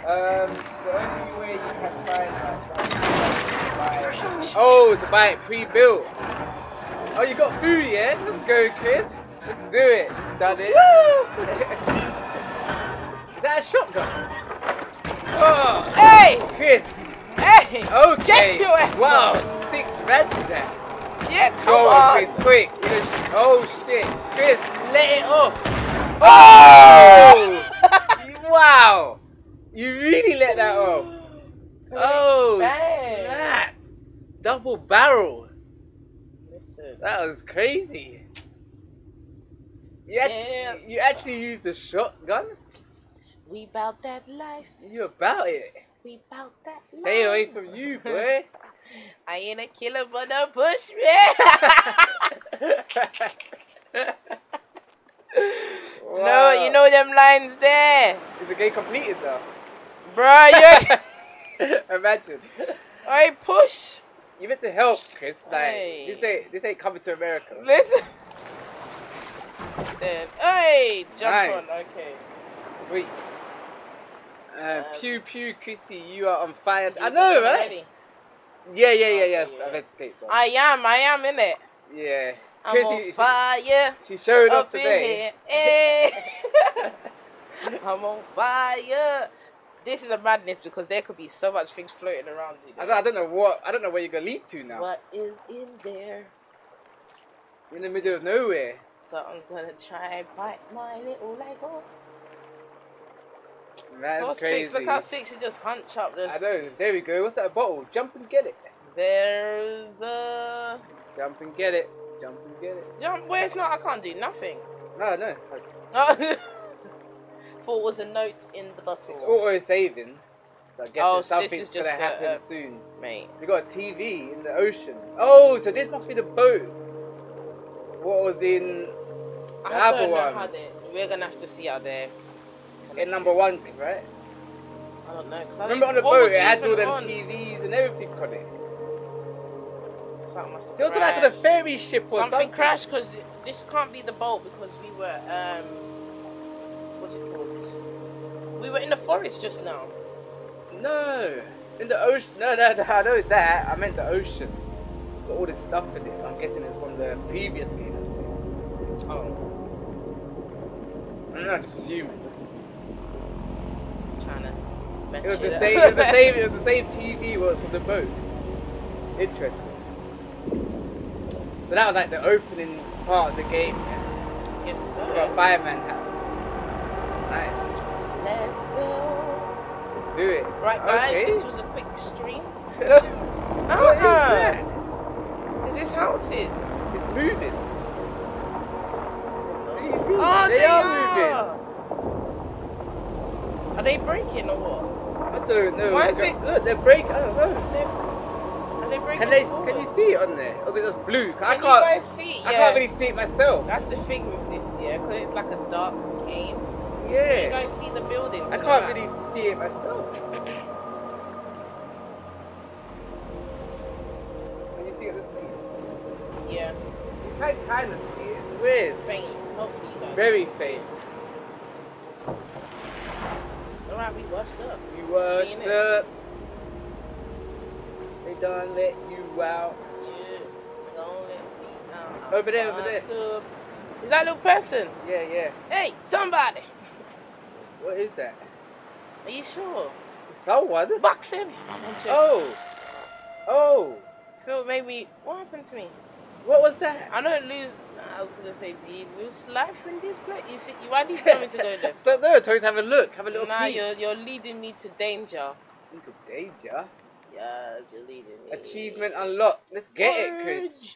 The only way you can find that is to buy it. Oh, to buy it pre-built. Oh, you got food, yeah? Let's go, Chris. Let's do it. Done it. Is that a shotgun? Oh. Hey! Chris! Hey! Okay. Get your ass! Wow, 6 reds there. Yeah, come on! Chris, quick! Oh, shit. Chris, let it off! Oh! Wow! You really let that off. Oh, snap! Double barrel. Listen, that was crazy. You actually used the shotgun. We about that life. You about it. We about that life. Stay away from you, boy. I ain't a killer, but a bushman. Wow. No, you know them lines there. Is the game completed though? Bruh, you imagine. Alright, push. You meant to help, Chris. Like this ain't coming to America. Listen. Then, hey, jump on. Okay. Sweet. Pew pew, Chrissy, you are on fire. I know, right? Ready? Yeah. I am in it. Yeah. I'm on fire. She showed up today. Hey. I'm on fire. This is a madness because there could be so much things floating around you. I don't know where you're gonna lead to now. What is in there? In the middle of nowhere. Something's gonna try and bite my little Lego. That's crazy. Six, look how Six is just hunch up this. I know. There we go. What's that bottle? Jump and get it. There's a. Jump and get it. Jump and get it. Jump where it's not. I can't do nothing. No. Okay. Thought was a note in the bottle. It's auto saving. So I guess something's gonna happen soon, mate. We got a TV in the ocean. Oh, so this must be the boat. What was in the other one? We're gonna have to see out there. In number one, right? I don't know. Remember on the boat, it had all them TVs and everything on it. Something must have crashed. It was like a ferry ship or something. Something crashed because this can't be the boat because we were. What's it called? We were in the forest just now. No, in the ocean. No, I know that. I meant the ocean. It's got all this stuff in it. I'm guessing it's from the previous game. Oh. I'm not assuming. I'm trying to mess it was the same TV was from the boat. Interesting. So that was like the opening part of the game. Yeah? Yes, sir. You got a fireman hat. Nice. Let's go. Let's do it. Right, guys, this was a quick stream. Is this houses? It's moving. Do you see? Oh, they are moving. Are they breaking or what? I don't know. Why is it? Look, they're breaking. I don't know. Are they breaking? Can you see it on there? Or is it just blue? I can't really see it myself. That's the thing with this, yeah, because it's like a dark game. Yeah. You guys see the building. I can't really see it myself. Can you see it this way? Yeah. You can kind of see it. It's weird. Faint. Hopefully, very faint. Alright, we washed up. You washed up. They don't let you out. Yeah. They don't let me out. Over there. Is that a little person? Yeah. Hey, somebody. What is that? Are you sure? Someone? Box him! Oh! Phil made me... What happened to me? What was that? I don't lose... I was going to say, do you lose life in this place? You see, why did you tell me to go there? Don't know, tell me to have a look. Have a little peek. Nah, you're leading me to danger. Into danger? Yeah, you're leading me. Achievement unlocked. Let's get it, Chris.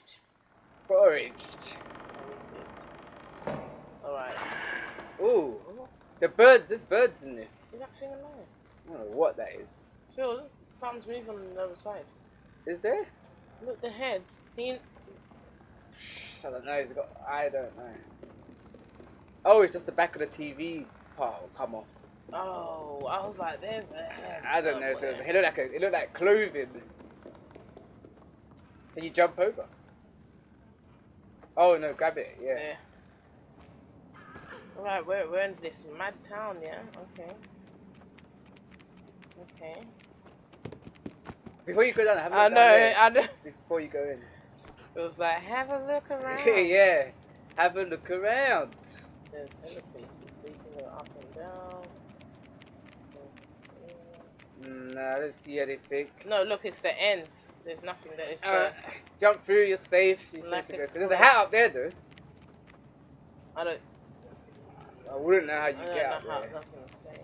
Foraged. Alright. Ooh. There's birds in this. Is that thing alive? I don't know what that is. Sure, something's moving on the other side. Is there? Look, the head. I don't know. It's got. I don't know. Oh, it's just the back of the TV part will come off. Oh, I was like, there's a head. I don't know. So it looked like clothing. Can you jump over? Oh no! Grab it. Yeah. Alright, we're in this mad town, yeah? Okay. Before you go down, have a look. I know. Before you go in. It was like, have a look around. Yeah. Have a look around. There's other places, so you can go up and down. No, I don't see anything. No, look, it's the end. There's nothing there. It's the... Jump through, you're safe. There's a hat up there, though. I wouldn't know how you get out there. That's what I'm saying.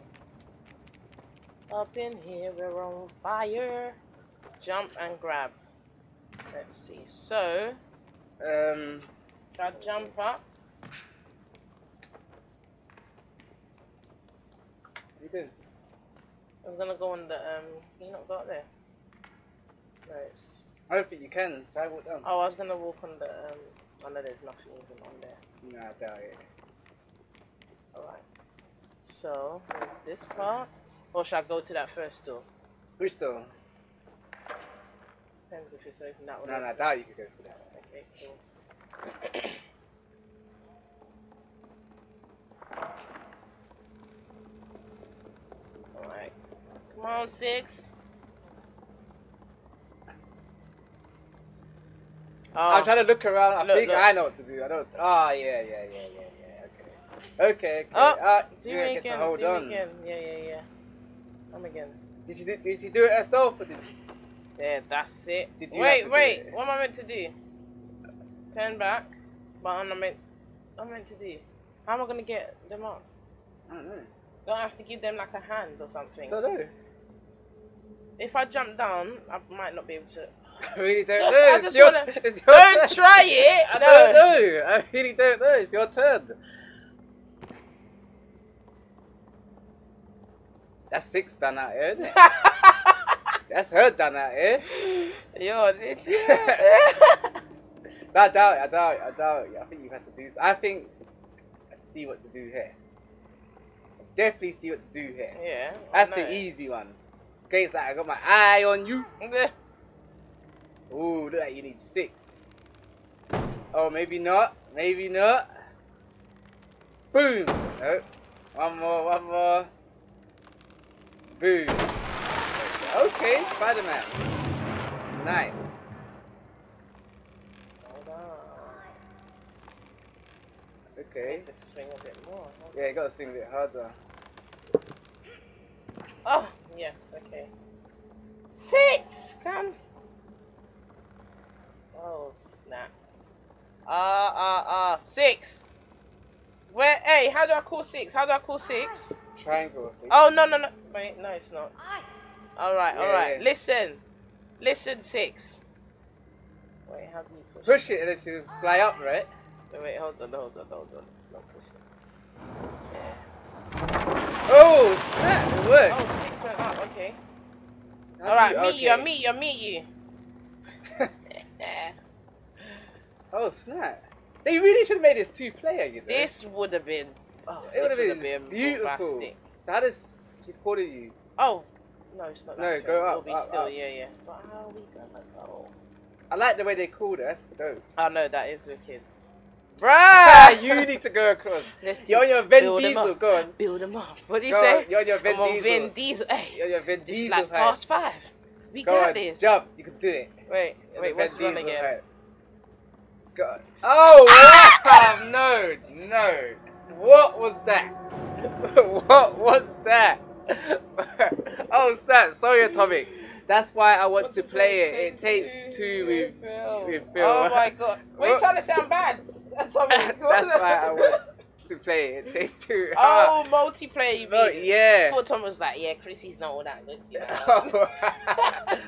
Up in here, we're on fire. Jump and grab. Let's see. So, I jump up. You did. I'm gonna go on the. Can you not go up there? No, it's. I don't think you can. So I walked down. Oh, I was gonna walk on the. I know there's nothing even on there. No, I doubt it. Alright. So, this part. Or should I go to that first door? Which door? Depends if it's open that one. No, no, I doubt you could go through that. Okay, cool. Alright. Come on, Six. I'm trying to look around. I think I know what to do. I don't. Ah, yeah. Okay. Oh, do it again. Hold on. Yeah. Come again. Did you do it yourself or did you? Yeah, that's it. Wait. What am I meant to do? Turn back. What am I meant to do? How am I gonna get them up? I don't know. Don't I have to give them like a hand or something? I don't know. If I jump down, I might not be able to. I really don't know. Don't try it. I don't know. I really don't know. It's your turn. That's Six done out here, isn't it? That's her done out here. You're an idiot. No, I doubt it. I think you've had to do this. I think I see what to do here. I definitely see what to do here. Yeah. That's the easy one. Okay, it's like I got my eye on you. Ooh, look like you need six. Oh, maybe not. Boom! Nope. One more. Boom. Okay, Spider-Man. Nice. Hold on. Okay. Just swing a bit more. Yeah, you gotta swing a bit harder. Oh, yes, okay. Six! Come! Oh snap! Six. Where? Hey, how do I call Six? Triangle. Oh no! Wait, no, it's not. All right. Yeah. Listen, Six. Wait, how do you push it? And then she'll fly up, right? Wait, hold on. It's not pushing. Yeah. Oh snap! It worked. Oh, Six went up. Okay. All right, meet you. Oh snap! They really should have made this two-player. You know? This would have been. Oh, it would have been beautiful. Bombastic. That is, she's calling you. Oh no, it's not. No, go up. We'll be still. Up. Yeah. But how are we gonna go? I like the way they called her. That's dope. Oh no, that is wicked. Bruh! You need to go across. You're on your Vin Diesel. Go on. Build them up. What do you say? You're on your Vin Diesel. I'm on Vin Diesel. Hey, you're your Vin Diesel. It's like Fast Five. We got this. Jump. You can do it. Wait. What's wrong again? God. Oh, wow. No. What was that? What was that? Oh, snap. Sorry, Atomic. That's why I want to play it. It takes two with Phil. Oh, my God. Were you trying to sound bad, Atomic? That's why I want to play it. It takes two. Oh, multiplayer, you mean? Oh, yeah. I thought Tom was like, yeah, Chrissy's not all that good. You know?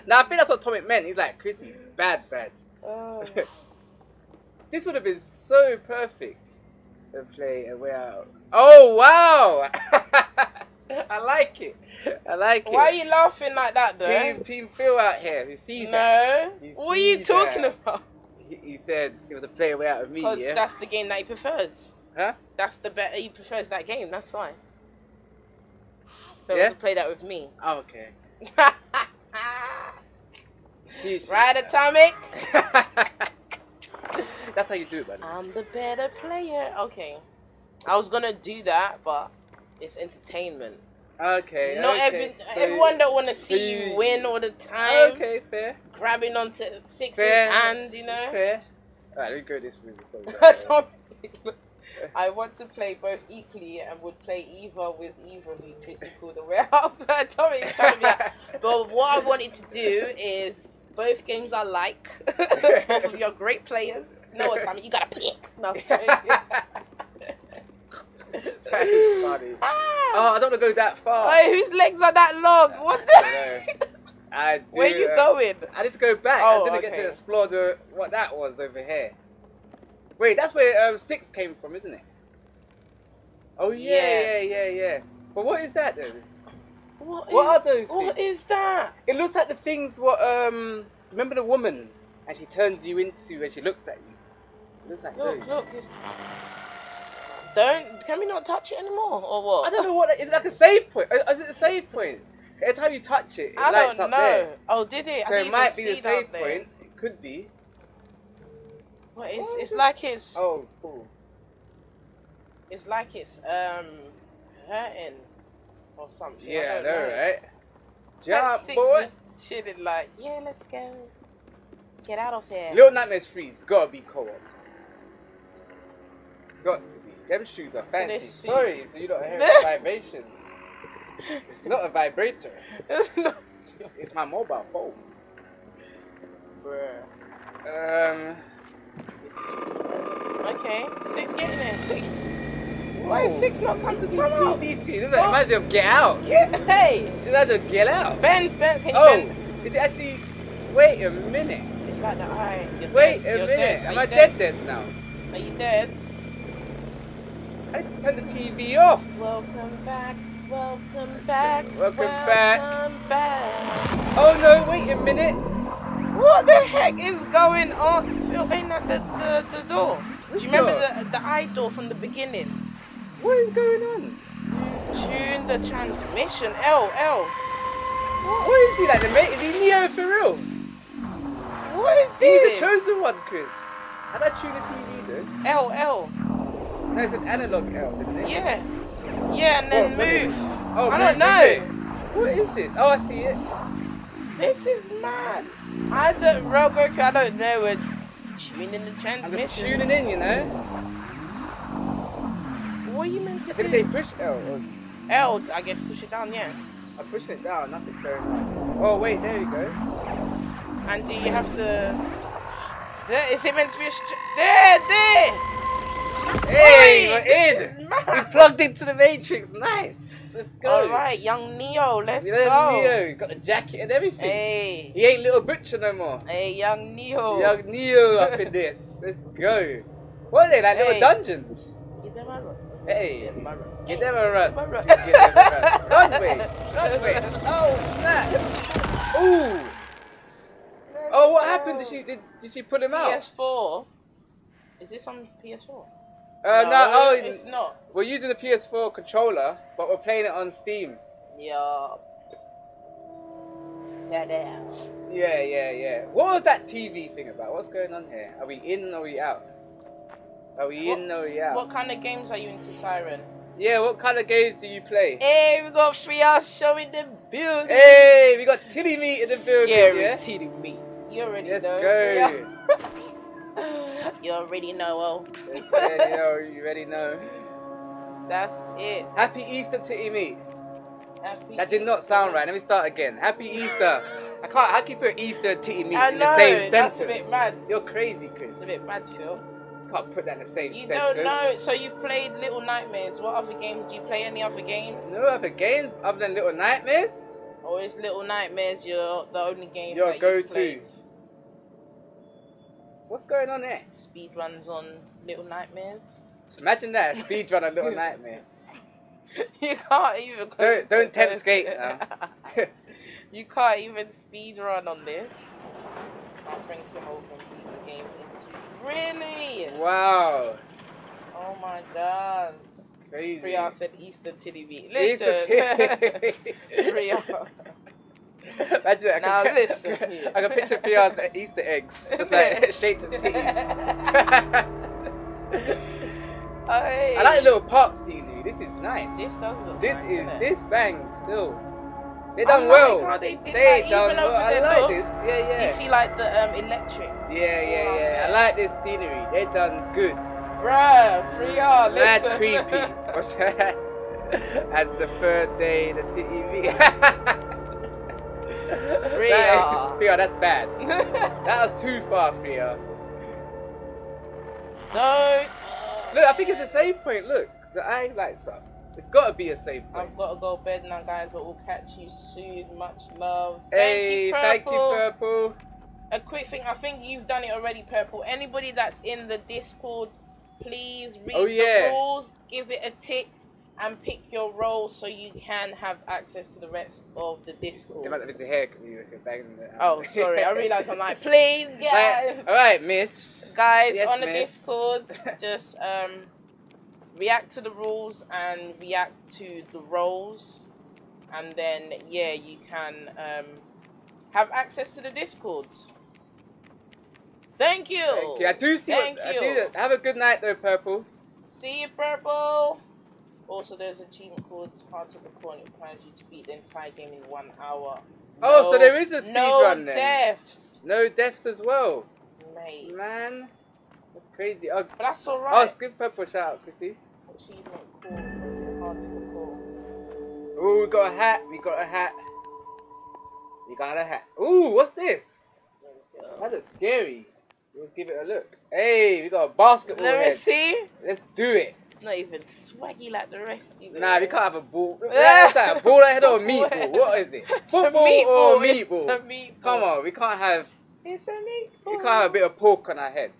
Now, I think that's what Atomic meant. He's like, Chrissy's bad. Oh. This would have been so perfect to play A Way Out. Oh, wow! I like it. Why are you laughing like that, though? Team Phil out here. You see that? No. What are you talking about? He said he was a play A Way Out with me, yeah? Because that's the game that he prefers. Huh? That's the better. He prefers that game, that's why. Phil wants to play that with me. Oh, okay. Right, Atomic? That's how you do it, buddy. I'm the better player. Okay. I was gonna do that, but it's entertainment. Okay. Everyone don't wanna see you win all the time. Okay, fair. Grabbing onto Six's hand, you know. Fair. Alright, let me go this way. I want to play both equally and would play either who Chrissy called The Way Out. Tommy's trying to be like, but what I wanted to do is both games I like. Both of you are great players. No, Tommy, you gotta pick. No, That is funny. Oh, I don't want to go that far. Hey, whose legs are that long? What the? I do, where are you going? I need to go back. Oh, I didn't get to explore the, what that was over here. Wait, that's where Six came from, isn't it? Oh yeah, yeah. But what is that then? What are those things? What is that? It looks like the things what remember the woman and she turns you into and she looks at you. It looks like look, it's... Can we not touch it anymore or what? I don't know what that is. Is it like a save point? Is it a save point? Every time you touch it, it lights up there. Oh, did it? So it might be the save point. It could be. Well, it's like it's... Oh, cool. It's like it's hurting or something. Yeah, I know, right? Jump, boy! Chilling like, yeah, let's go. Get out of here. Little Nightmares 3's gotta be co-op. Got to be. Them shoes are fancy. Sorry, you don't hear the vibrations. It's not a vibrator. It's my mobile phone. Bruh. Okay, Six getting in. Why is Six not coming to the out? These pieces, it reminds me of Get Out. Hey! It reminds me of Get Out. Ben, can you bend? Is it actually... Wait a minute. It's like the eye. Wait a minute. Am I dead now? Are you dead? I need to turn the TV off. Welcome back. Welcome back. Welcome back. Oh no, wait a minute. What the heck is going on? Phil, ain't that the door? Do you remember the eye door from the beginning? What is going on? Tune the transmission. L. What is he like? Is he Neo for real? What is this? He's the chosen one, Chris. How'd I tune the TV though? L. No, it's an analog L, isn't it? Yeah. Yeah, and then move. Oh, I don't know. What is this? Oh, I see it. This is mad. I don't know. We're tuning the transmission. I'm just tuning in, you know. What are you meant to do? Did they push L? Or... L, I guess, push it down, yeah. I pushed it down, nothing going on. Oh, wait, there you go. And do you have to... There, is it meant to be a... There! Hey, we're in! We plugged into the Matrix, nice! Let's go! Alright, young Neo, let's go! Neo, got the jacket and everything! Hey! He ain't Little Butcher no more! Hey, young Neo! Young Neo up in this! Let's go! What are they, like little dungeons? Get them a run! Hey! Get them a run! Runway! Oh, snap! Ooh! Oh, what happened? Did she put him out? PS4? Is this on PS4? No, it's not. We're using the PS4 controller, but we're playing it on Steam. Yup. Yeah. What was that TV thing about? What's going on here? Are we in or are we out? What kind of games are you into, Siren? Yeah, what kind of games do you play? Hey, we got Free Ass Show in the building. Hey, we got Tilly Meat in the building. Yeah, Tilly Meat. You already know. Let's go. You already know, you already know. That's it. Happy Easter to Emi. That did not sound right. Let me start again. Happy Easter. How can you put Easter and Titty Meat in the same sentence? That's a bit mad. You're crazy, Chris. It's a bit mad, Phil. Can't put that in the same sentence. You don't know. So you've played Little Nightmares. What other games? Do you play any other games? No other games other than Little Nightmares? Or is Little Nightmares your the only game that you've played? What's going on there? Speedruns on Little Nightmares. So imagine that, a speedrun on Little Nightmare. You can't even... Don't tempt skate now. You can't even speedrun on this. My friend came over and beat the game into... Really? Wow. Oh my God. That's crazy. Freya said Easter Titty Beat. Listen. Freya. I can picture PR's Easter eggs, just like shaped as these. I like the little park scenery. This is nice. This does look nice. This bangs still. They done well. How they did that even over there. I like this. Yeah. Do you see like the electric? Yeah. I like this scenery. They done good. Bruh, 3R. Listen. Mad creepy. What's that? And the third day, the TV. Freya, that's bad. That was too far, Freya. No. Look, I think it's the save point, look. I ain't like something. It's gotta be a safe place. I've gotta go to bed now, guys, but we'll catch you soon. Much love. Hey, thank you, Purple. A quick thing, I think you've done it already, Purple. Anybody that's in the Discord, please read the rules, give it a tick, and pick your role so you can have access to the rest of the Discord. Oh, sorry, I realised I'm like, please, yeah. Like, all right, miss. Guys, yes, on the Discord, just react to the rules and react to the roles, and then yeah, you can have access to the Discords. Thank you. Thank you. I do see. Have a good night, though, Purple. See you, Purple. Also, there's an achievement called Hard to Record. It plans you to beat the entire game in 1 hour. Oh, so there is a speedrun then. No deaths. No deaths as well. Mate. Man, that's crazy. Oh, but that's alright. Oh, skip Purple shout out, Chrissy. Achievement called Hard to Record. Oh, we got a hat. We got a hat. We got a hat. Ooh, what's this? That looks scary. We'll give it a look. Hey, we got a basketball. Let me see. Let's do it. It's not even swaggy like the rest of you. Nah, we can't have a ball. What's that? Ball head or meatball? What is it? Football or meatball? It's a meatball. Come on, we can't have. It's a meatball. We can't have a bit of pork on our head.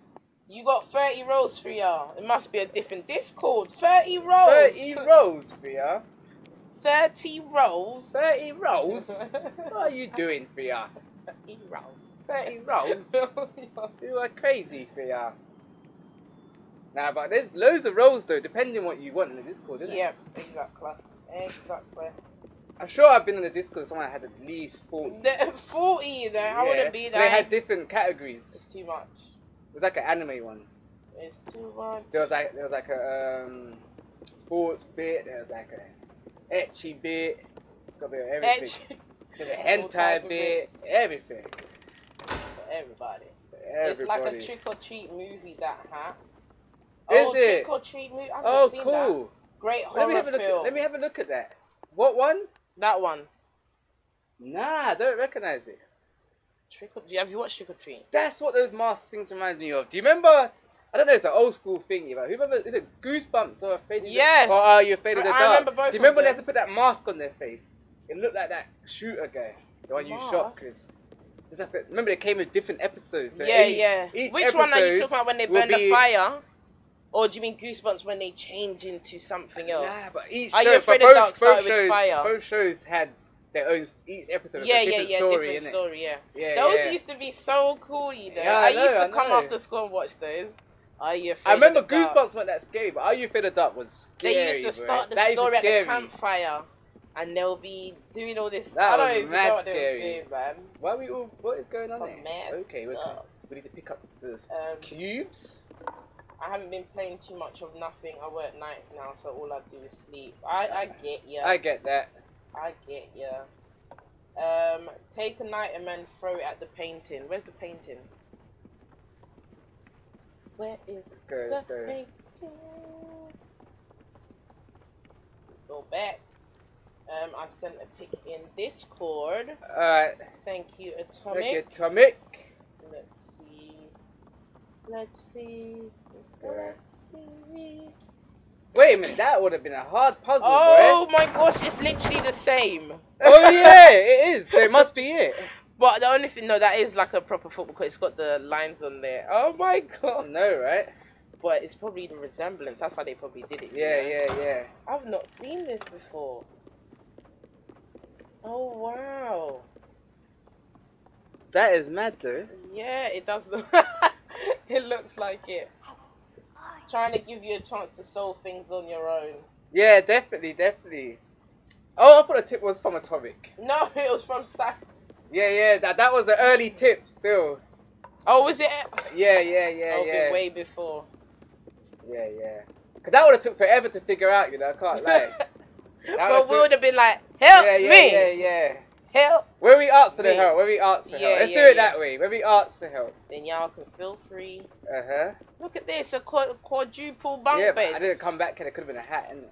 You got 30 rolls for y'all. It must be a different Discord. 30 rolls. 30 rolls for y'all. 30 rolls. 30 rolls. What are you doing for y'all? 30 rolls. 30 rolls? You are crazy for y'all. Nah, but there's loads of roles though, depending on what you want in the Discord, isn't it? Yeah, exactly. Exactly. I'm sure I've been in the Discord someone had at least 40. 40, you know? I wouldn't be that. They had different categories. It's too much. It was like an anime one. It's too much. There was like a sports bit, there was like a ecchi bit, got a bit of everything. There's a hentai bit, everything. For everybody. It's like a trick or treat movie, that hat. Oh, is it? Trick or treat movie. I've not seen cool. That. Great horror film. Let me have a look at that. What one? That one. Nah, I don't recognise it. Trick or Treat. Have you watched Trick or Treat? That's what those mask things remind me of. Do you remember? I don't know. It's an old school thingy, but who remember? Is it Goosebumps or Afraid of the Dark? Or Are You Afraid of the Dark? I remember both. Do you remember when they had to put that mask on their face? It looked like that shooter guy, the one you shot. Remember they came with different episodes. So each Which one are you talking about when they burn the fire? Or do you mean Goosebumps when they change into something else? Nah, but each show, both shows had their own, each episode was a different story, different story, Those used to be so cool, you know. Yeah, I used to come after school and watch those. Are You Afraid of the Dark? Goosebumps weren't that scary, but Are You Afraid of the Dark was scary. They used to start the story at the campfire, and they'll be doing all this. That I don't even know what they were doing, man. Why are we all, what is going on there? Okay, we need to pick up the cubes. I haven't been playing too much of nothing. I work nights now, so all I do is sleep. I get ya. I get that. I get ya. Take a night and then throw it at the painting. Where's the painting? Where is the painting? Go back. I sent a pic in Discord. Alright. Thank you, Atomic. Thank you, Atomic. Let's see. Wait a minute, that would have been a hard puzzle, Oh my gosh, it's literally the same. Oh yeah, it is. So it must be it. But the only thing, no, that is like a proper football because it's got the lines on there. Oh my god. No, right? But it's probably the resemblance. That's why they probably did it. Yeah. I've not seen this before. Oh wow. That is mad though. Yeah, it does look... It looks like it. Trying to give you a chance to solve things on your own. Yeah, definitely, definitely. Oh, I thought a tip was from Atomic. No, it was from Sack. Yeah, that was the early tip still. Oh, was it? Yeah. Way before. Yeah. Because that would have took forever to figure out, you know, I can't lie. But we would have been like, help me! Yeah. Help! Where we ask for the help, let's do it that way, where we ask for help. Then y'all can feel free. Look at this, a quadruple bunk bed. Yeah, I didn't come back because it could have been a hat, innit?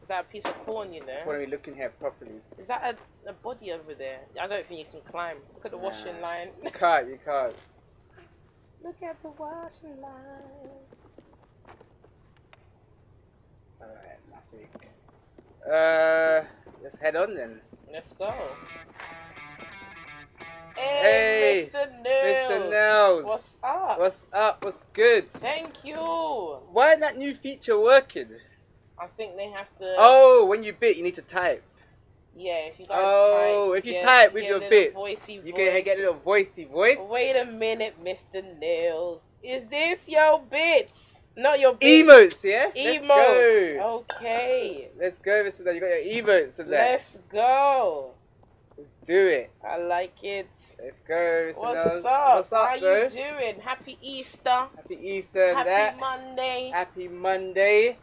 Is that a piece of corn, you know? What are we looking here properly? Is that a body over there? I don't think you can climb. Look at the washing line. You can't. Look at the washing line. Alright, nothing. Let's head on then. Let's go. Hey, Mr. Nails! What's up? What's up? What's good? Thank you! Why isn't that new feature working? I think they have to... Oh, when you bit, you need to type. Yeah, if you guys type with your bits, you can get a little voicey voice. Wait a minute, Mr. Nails. Is this your bits? Not your bits. Emotes, yeah? Emotes. Okay. Let's go, Mr. Nails. You got your emotes in there. Let's go. Let's do it. I like it. Let's go, Mr. Nails. What's up? How you doing? Happy Easter. Happy Easter. Happy Monday. Happy Monday.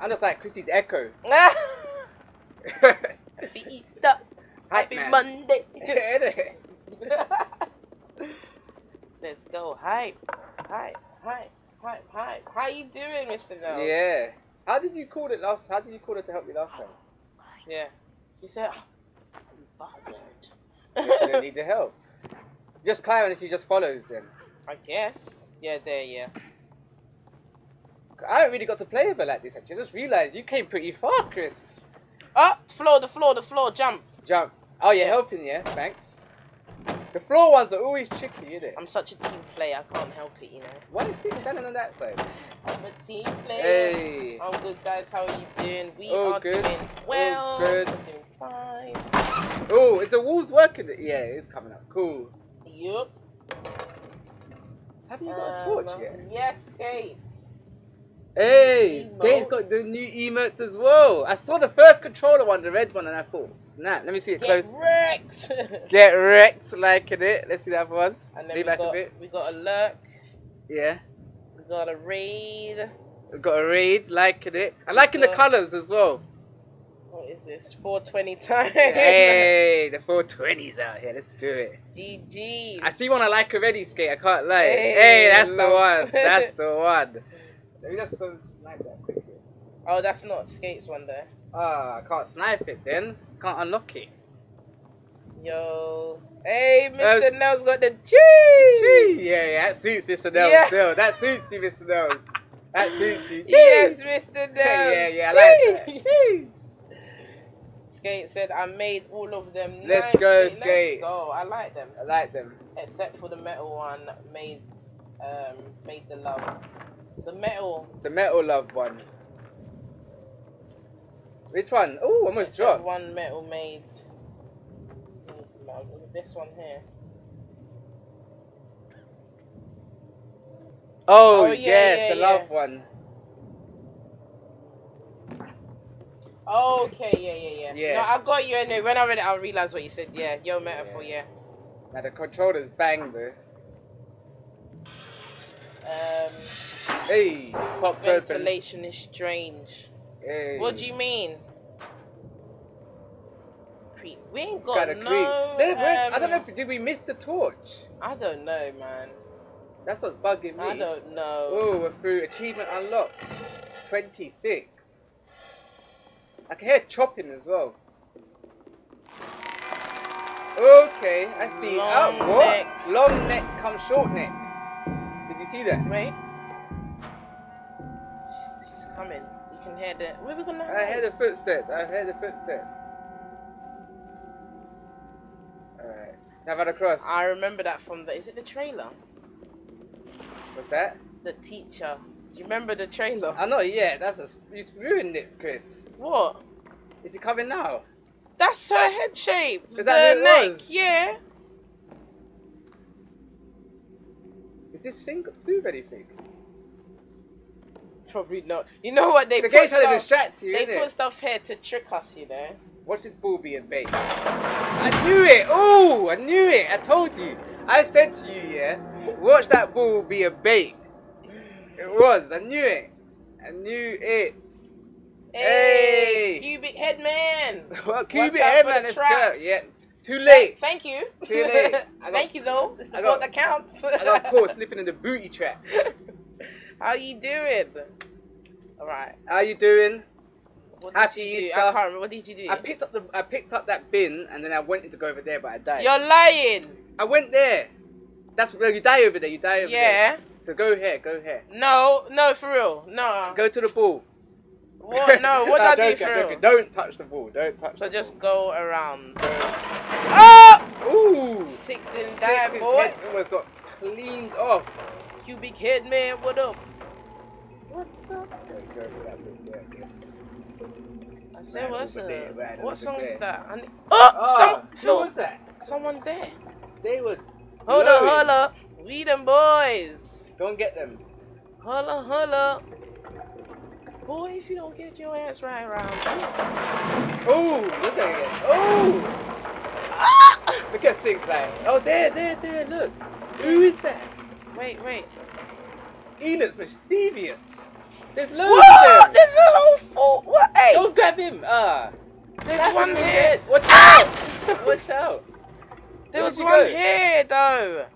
I'm just like Chrissy's echo. Happy Easter. Happy Monday. Let's go. Hype. Hype. Hype. Hype. Hype. How you doing, Mr. Nails? Yeah. How did you call it last? How did you call it to help me last time? Yeah. She said, oh, "I'm bothered." You don't need the help. Just climb and she just follows them. I guess. Yeah. There. Yeah. I haven't really got to play with her like this. Actually, I just realised you came pretty far, Chris. Oh, the floor, jump. Jump. Oh, you're helping, yeah? Thanks. The floor ones are always tricky, isn't it? I'm such a team player, I can't help it, you know. Why is Steve standing on that side? I'm a team player. Hey. I'm good, guys. How are you doing? We are good. Doing well. Good. We're doing fine. Oh, is the walls working? Yeah, it's coming up. Cool. Yup. Have you got a torch yet? Yes, Skate. Hey, Skate's got the new emotes as well. I saw the first controller one, the red one, and I thought, snap, let me see it close. Get wrecked! Get wrecked, liking it. Let's see the other ones. And then we got a lurk. Yeah. We got a raid. We got a raid, liking it. I'm liking the colours as well. What is this? 420 times. Hey, the 420s out here. Let's do it. GG. I see one I like already, Skate. I can't lie. Hey, that's the one. That's the one. Maybe that's going to snipe that quickly. Oh, that's not Skate's one there. Ah, I can't snipe it then. Can't unlock it. Yo. Hey, Mr. Nails got the G! Yeah, that suits Mr. Nails still. That suits you, Mr. Nails. That suits you. G. Yes, Mr. Nails. yeah, I like that. G. Skate said, I made all of them. Let's go, Skate. Let's go. I like them. Except for the metal one, made the love. The metal love one. Which one? Oh, almost dropped. One metal made. This one here. Oh yes, the love one. Okay, yeah. No, I got you anyway. When I read it, I realised what you said. Yeah, yo, metaphor, Now the controller's bang though. Hey, popped open. Ventilation is strange. Hey. What do you mean? Creep. We ain't got no... Creep. I don't know if... Did we miss the torch? I don't know, man. That's what's bugging me. I don't know. Oh, we're through. Achievement unlocked. 26. I can hear chopping as well. Okay, I see. Long neck. Long neck comes short neck. Did you see that? Wait. Coming, you can hear the. Where are we gonna? I hear the footsteps. All right, I've had a cross. I remember that from the. Is it the trailer? What's that? The teacher. Do you remember the trailer? I know. Yeah, you ruined it, Chris. What? Is it coming now? That's her head shape. Is that the neck? Yeah. Is this thing do anything? Probably not. You know what? They put stuff, to distract you, they put stuff here to trick us, you know. Watch this ball being bait. I knew it. Oh, I knew it. I told you. I said to you, watch that ball be a bait. It was. I knew it. Hey, cubic head man. Well, cubic head man. Let's go. Yeah. Too late. Thank you. Too late. Thank you though. It's the thought that counts. I got caught slipping in the booty trap. How you doing? Alright. How you doing? Happy Easter. I can't remember. What did you do? I picked up that bin and then I went to go over there but I died. You're lying. I went there. That's you die over there, Yeah. So go here, No, for real. No. Go to the ball. What? No, what did I do for real? Don't touch the ball, don't touch the ball. So just go around. Oh! Ooh! Six didn't die, boy. Almost got cleaned off. Cubic head man, what up? What's up? I said, what's up? What song is that? Oh! Who was that? Someone's there. They were. Hold up, hold up. We them boys. Don't get them. Holla, holla. Boy, if you don't get your ass right around. Oh, look at it. Oh! Ah! Look at Six like. Oh, there, look. Who is that? Wait. Enid's mischievous. There's loads of them. There's a whole fool. What? Hey! Don't grab him. There's one here. Watch out. Watch out. There was one here, though.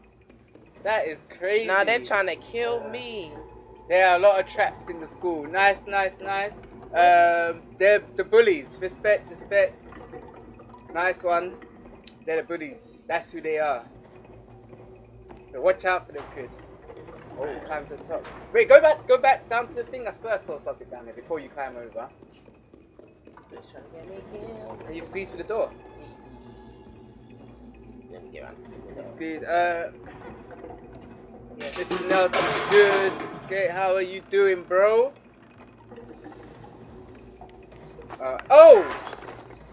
That is crazy. Nah, they're trying to kill me. There are a lot of traps in the school. Nice. They're the bullies. Respect. Nice one. They're the bullies. That's who they are. So watch out for them, Chris. Oh, climb to the top. Wait, go back down to the thing. I swear I saw something down there before you climb over. Can you squeeze through the door? Let me get around to the door. Good. Yeah, this is now good. Okay, how are you doing, bro? Oh!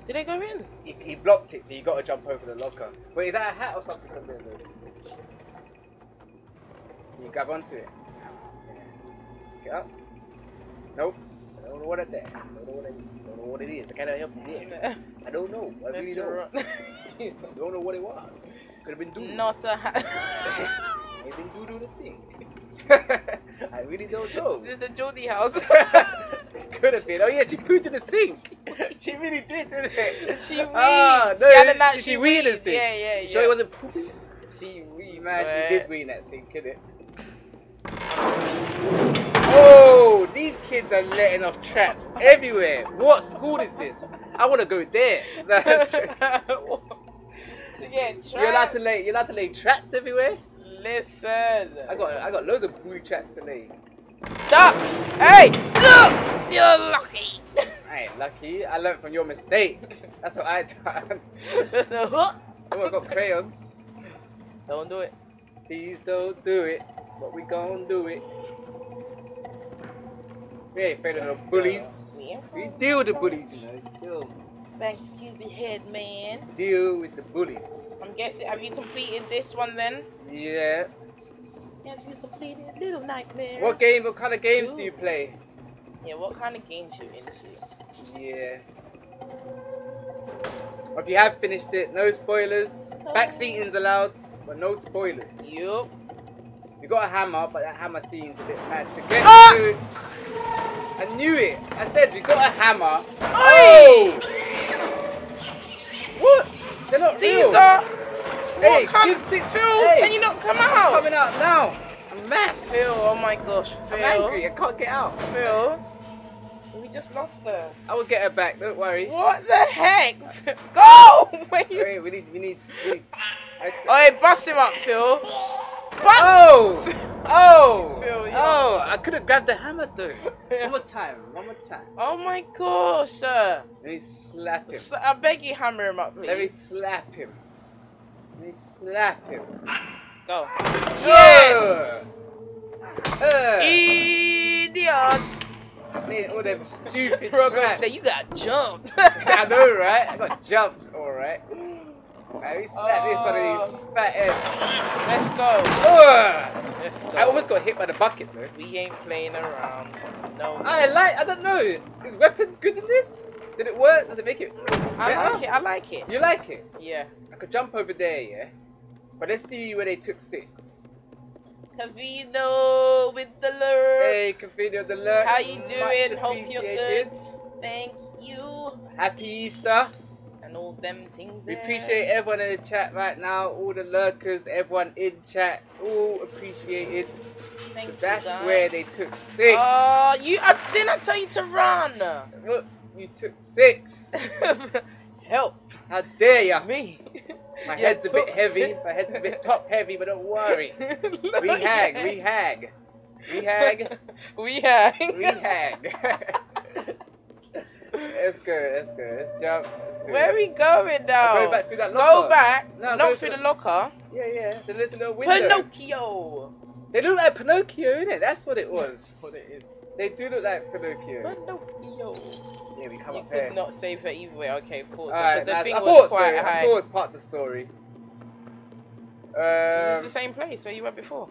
Did I go in? He blocked it, so you gotta jump over the locker. Wait, is that a hat or something? You grab onto it. Get up. Nope. I don't know what it is. I cannot help you there. I don't know. I really don't. I don't know what it was. Could have been doodoo. Not a hat. I've been doodoo the sink. I really don't know. This is the Jodie house. Could have been. Oh yeah, she pooed in the sink. She really did, didn't it? She wee. No, she had a match. She wee in the sink. Yeah. Sure, it wasn't pooping. She wee, man. But... she did wee in that sink, didn't it? Oh, these kids are letting off traps everywhere. What school is this? I want to go there. That's true. To get trapped. You're allowed to lay traps everywhere. Listen. I got loads of blue traps to lay. Stop! Hey! Look! You're lucky! I ain't lucky. I learned from your mistake. That's what I done. Oh, I got crayons. Don't do it. Please don't do it. But we gon' do it. We ain't afraid of no bullies. We deal with the bullies, you know, still. Thanks, Cubby Head Man. Deal with the bullies. I'm guessing, have you completed this one then? Yeah. Have you completed Little Nightmares? What kind of games do you play? Yeah, what kind of games you into? Yeah. If you have finished it, no spoilers. Oh. Backseating's allowed, but no spoilers. Yup. You got a hammer, but that hammer seems a bit bad to get to. I knew it. I said we got a hammer. Oi! What? They're not real. These are. Hey, give Six. Phil, can you not come out? I'm coming out now. I'm mad. Phil, oh my gosh, Phil. I'm angry. I can't get out. Phil, we just lost her. I will get her back. Don't worry. What the heck? Go! Wait, we need. Oi, bust him up, Phil. But oh! I could have grabbed the hammer though. One more time. Oh my gosh, sir. Let me slap him. I beg you, hammer him up, please. Let me slap him. Go. Yes! Idiot! Man, all them stupid programs. Say you got jumped. I know, right? I got jumped, alright. Let me slap this one of these fat heads. Let's go. Let's go. I almost got hit by the bucket though. We ain't playing around. No. I don't know. Is weapons good in this? Did it work? Does it make it? I like it. You like it? Yeah. I could jump over there, yeah. But let's see where they took Six. Cavino with the lurk. Hey, Cavino the lurk. How you doing? Hope you're good. Thank you. Happy Easter. All them things there. We appreciate everyone in the chat right now, all the lurkers, everyone in chat, all appreciated. Thank you. That's guys. Where they took Six. Oh, didn't I tell you to run? Look, you took Six. Help! How dare ya? Me. My head's a bit heavy. My head's a bit top heavy, but don't worry. We hag. We hag. it's good, it's good. It's jump. It's good. Where are we going now? Go back through that locker. Go back, no, not through the locker. Yeah, yeah. The little window. Pinocchio. They look like Pinocchio, innit? That's what it was. That's what it is. They do look like Pinocchio. Pinocchio. Yeah, we come up here. You could not save her either way. Okay, pause. Right, the thing was quite high. I thought it was part of the story. Is this the same place where you went before?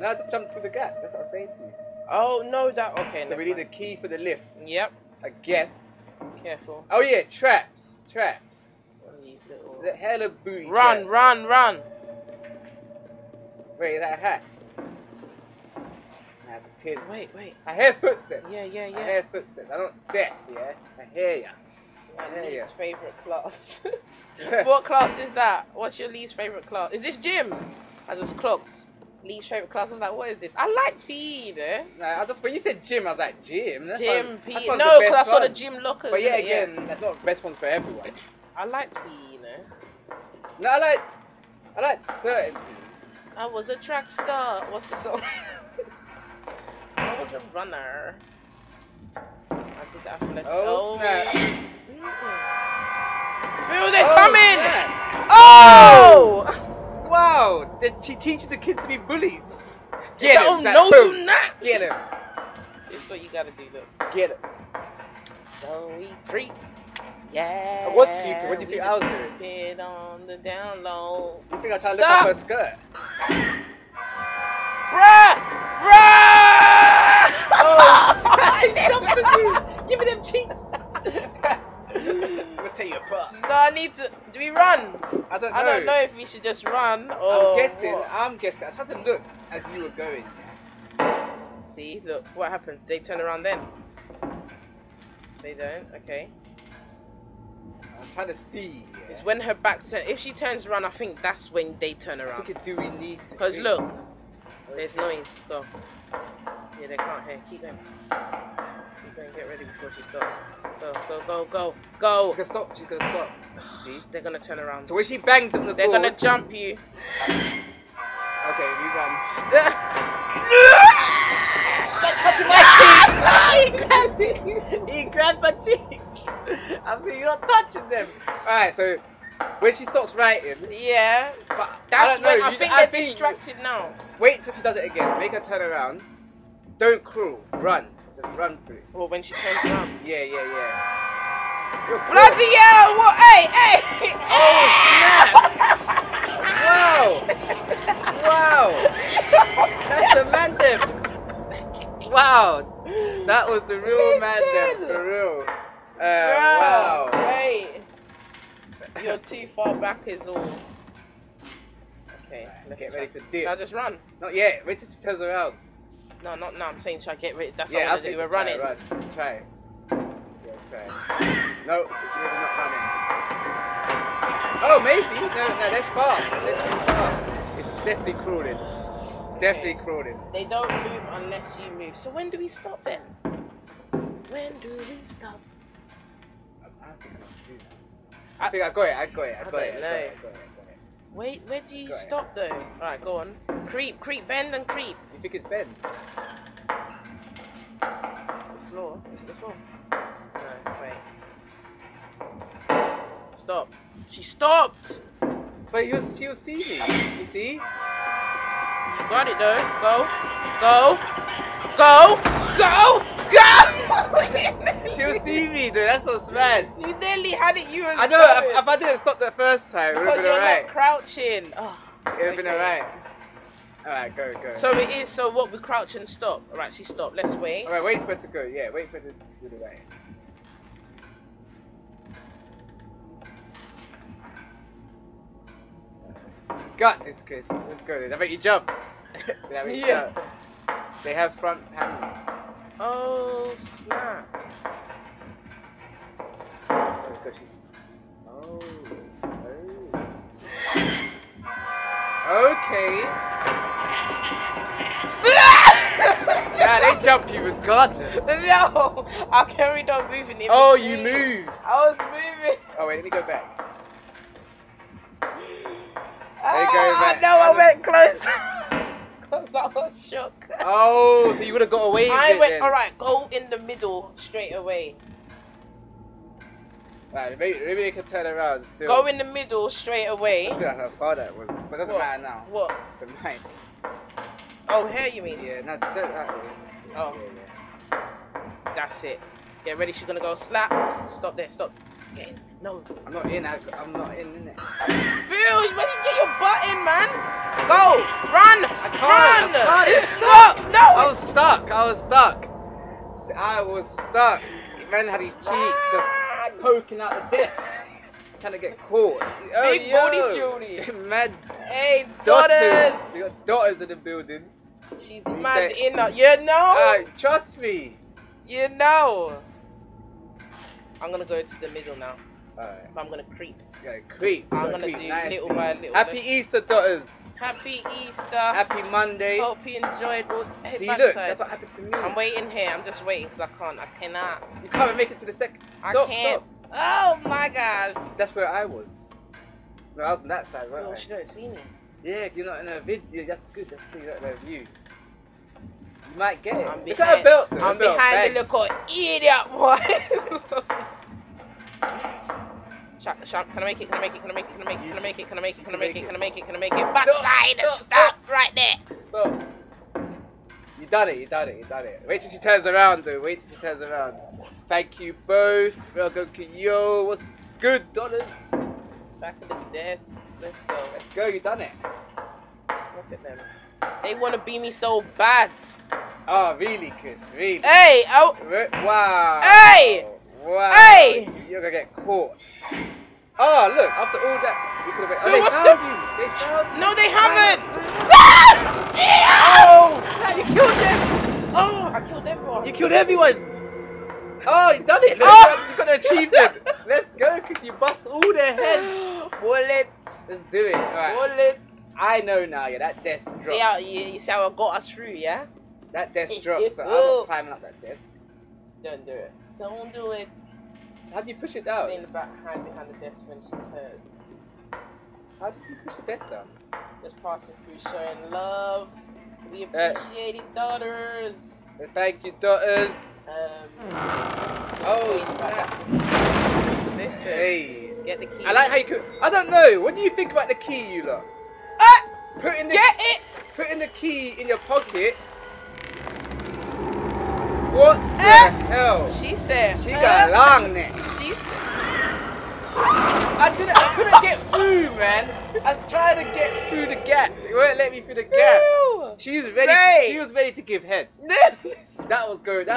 No, I just jumped through the gap. That's what I was saying to you. Oh, no, that... Okay, so we need a key for the lift. Yep. I guess. Careful. Oh, yeah, traps. Traps. These little... The hell of booty traps. Run, run. Wait, is that a hat? I have a pin. Wait. I hear footsteps. Yeah. I hear footsteps. I'm not deaf, yeah? I hear ya. My least favourite class. What class is that? What's your least favourite class? Is this gym? I just clocked. Least favourite class. I was like, what is this? I liked PE though. Nah, when you said gym, I was like, gym? That's gym, PE. No, because I saw the gym lockers. But yeah, again, that's not the best one for everyone. I liked PE, you know. No, I liked certain PE. I was a track star. What's the song? I was a runner. I did that for the... Oh, snap. Feel it coming! Snap. Oh! Wow! She teaches the kids to be bullies. Get him! No, do not! Get him! This is what you gotta do, look. Get him. So we creep. Yeah. Oh, what's creeping? What do you think I was doing? Get on the down low. You think I tried to look up her skirt? Bruh! Give me them cheeks. I'm gonna take you apart. No, I need to. Do we run? I don't know if we should just run or. I'm guessing. I tried to look as you were going. See, look what happens. They turn around then. They don't. Okay. I'm trying to see. Yeah. It's when her back turns. If she turns around, I think that's when they turn around. Do we need? Because look, there's noise. Go. Yeah, they can't hear. Keep going. Keep going. Get ready before she stops. Go. She's gonna stop. See? They're gonna turn around. So when she bangs on the door, they're gonna jump you. Okay, we run. Don't touch my cheeks! He grabbed my cheeks. I'm saying you're touching them. Alright, so when she stops writing. Yeah. But that's when I think they're distracted now. Wait till she does it again. Make her turn around. Don't crawl, run. Just run through. Well, when she turns around. Yeah. Bloody hell! What? Hey! Oh, snap! Wow! That's the mandem. Wow! That was the real mandem, for real. Wow. Wait. You're too far back is all. Okay, let's get ready to dip. Shall I just run? Not yet. Wait till she turns around. No, not now. I'm saying try to get rid. That's what we were running. Try it. Yeah, try it. No, we're not running. Oh, maybe. No, that's fast. It's definitely crawling. Okay. Definitely crawling. They don't move unless you move. So when do we stop then? When do we stop? I think I got it. Wait, where do you stop though? Alright, go on. Creep, bend and creep. You think it's bend? It's the floor. No, wait. Stop. She stopped! But she'll see me. You see? You got it though. Go! She'll see me though, that's what's mad. You nearly had it, you and I know, if I didn't stop the first time, it would have been alright. Not crouching. Oh, it would have been alright. Alright, go. So what, we crouch and stop. Alright, she stopped, let's wait. Alright, wait for it to go, yeah, wait for it to do the right. Got this, Chris. Let's go, did I make you jump? Did I make you jump? They have front handles. Oh, snap. Oh. Okay. Yeah, they jump you regardless. No, I carried on moving. Oh, you moved. I was moving. Oh, wait, let me go back. They go back. No, I went close. I was shook. Oh, so you would have got away with it. I went, alright, go in the middle straight away. Right, maybe they can turn around still. Go in the middle straight away. I forgot how far that was, but it doesn't matter now. What? The mic. Oh, here you mean? Yeah, no, that way. Oh. Yeah. That's it. Get ready, she's gonna go slap. Stop there, stop. Get in. No. I'm not in it. Phil, you better get your butt in, man. Go! Run! I can't. It's stuck! No! I was stuck. Man had his cheeks just poking out the disc, trying to get caught. Oh, big booty Judy. Mad. Hey, daughters. We got daughters in the building. She's mad in the, you know. Trust me. You know. I'm gonna go to the middle now. Alright. I'm gonna creep. Yeah, creep. I'm gonna creep. Do nice little by little. Happy Easter, daughters. Happy Easter. Happy Monday. Hope you enjoyed. See, look, that's what happened to me. I'm waiting here. I'm just waiting because I cannot. You can't make it to the second. I can't. Stop. Oh my God. That's where I was. No, I was on that side, right? Oh, she don't see me. Yeah, you're not in a video. That's good. That's good. You're not in a view. You might get it. Look at her belt. I'm behind the little idiot boy. Can I make it? Backside, stop right there. Stop. You done it. Wait till she turns around, dude. Thank you both. Welcome to yo. What's good, dollars? Back at the desk. Let's go. Let's go. You done it. Look at them. They want to be me so bad. Oh, really, Chris? Really? Hey. Oh. Wow. Hey. Wow. Hey! You're gonna get caught. Oh, look, after all that, you could have been. So they found you. No, they haven't! Oh, you killed them! Oh, I killed everyone. You killed everyone! Oh, you done it! You got to achieve them! Let's go, because you bust all their heads! Bullets! Let's do it. All right. Bullets! I know now, yeah, that desk dropped. You see how I got us through, yeah? That desk dropped, so I was climbing up that desk. Don't do it. Don't do it. How do you push it down? Stay in the back, hand behind the desk when she turns. How did you push the desk down? Just passing through, showing love. We appreciate it, daughters. Thank you, daughters. Listen. Hey. Get the key. I like how you could. I don't know. What do you think about the key, you lot? Putting the key in your pocket. What the hell? She said. She got long neck. She said. I couldn't get through, man. I was trying to get through the gap. It won't let me through the gap. Ew. She's ready. She was ready to give head. That's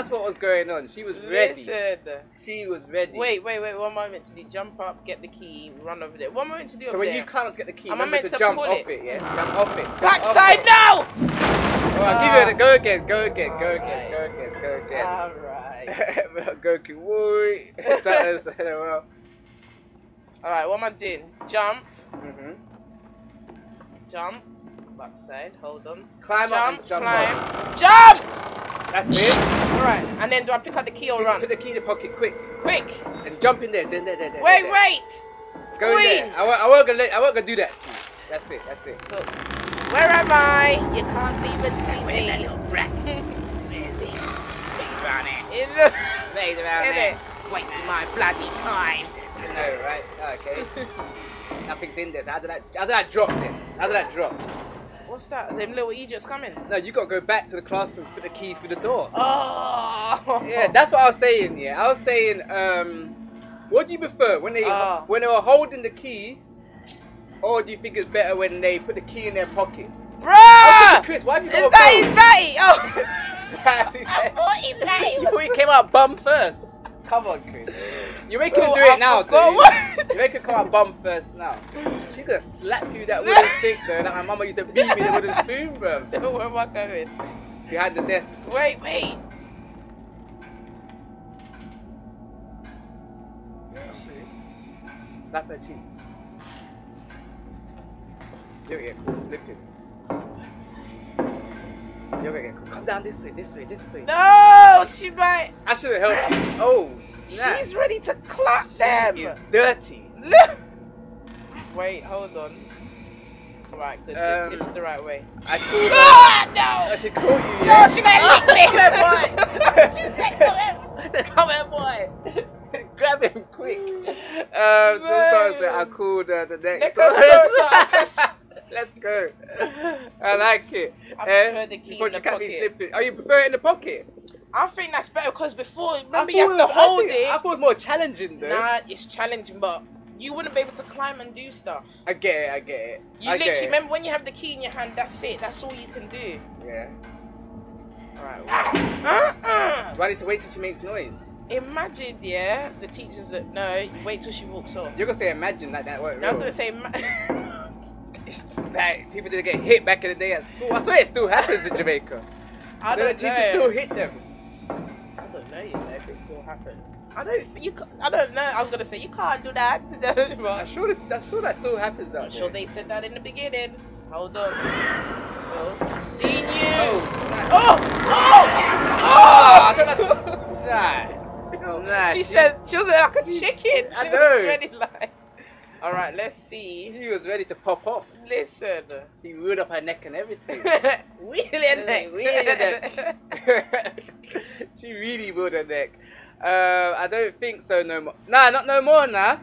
what was going on. She was ready. Listen. She was ready. Wait. One moment to do jump up, get the key, run over there. One moment to do. So when you can't get the key, remember to jump off it. Yeah. Jump off it. Backside now. Alright, give it a go again. Alright. Goku, woo. Alright, what am I doing? Jump. Jump. Backside, hold on. Climb up and jump. Jump! That's it. Alright, and then do I pick up the key or run? Put the key in the pocket, quick. Quick! And jump in there, then. Wait! Go in there. I won't go do that to you. That's it. Look. Where am I? You can't even see me. That little brat. Lays around it. Lays around it. Wasting my bloody time. You know, right? Okay. Nothing's in this. How did I drop this? How did I drop? What's that? Them little idiots coming? No, you gotta go back to the classroom and put the key through the door. Oh. Yeah, that's what I was saying. Yeah, I was saying. What do you prefer when they were holding the key? Or do you think it's better when they put the key in their pocket? Bruh! Chris, why have you got a bum? I thought he made. You thought he came out bum first? Come on, Chris. You're making him do it now, dude. You're making him come out bum first now. She's gonna slap you that wooden stick, though. Like my mama used to beat me with a spoon, bruv. Where am I going? Behind the desk. Wait. That's her cheek. You're gonna get caught slipping. You're gonna get caught. Come down this way. No, she might. I should have helped you. Oh, snap. She's ready to clap them. You dirty. Wait, hold on. Right, good. This is the right way. I called her. No! She caught you. Yeah. No, she got licked me. Come here, boy. She said, come here, boy. Grab him quick. Sometimes are cool than the next. Let's go. I like it. I prefer the key in the pocket. Oh, you prefer it in the pocket? I think that's better because before, remember, you have to hold it. I thought it was more challenging though. Nah, it's challenging, but you wouldn't be able to climb and do stuff. I get it, I get it. You literally, remember when you have the key in your hand, that's it. That's all you can do. Yeah. Alright. Well. Do I need to wait till she makes noise? Imagine, yeah, the teachers that no, wait till she walks off. You're going to say imagine like that, weren't you? I was going to say like, people didn't get hit back in the day at school. I swear it still happens in Jamaica. I don't know. The teachers still hit them. I don't know, you know, if it still happens. I don't know. I was gonna say you can't do that. I'm sure that still happens though. I'm sure they said that in the beginning. Hold on. Oh, seen you. Oh! Oh! Nah. She said like a chicken. I know. Ready, like. All right, let's see. She was ready to pop off. Listen. She ruined up her neck and everything. Wheel her neck. She really wheeled her neck. I don't think so no more. Nah, not no more, nah.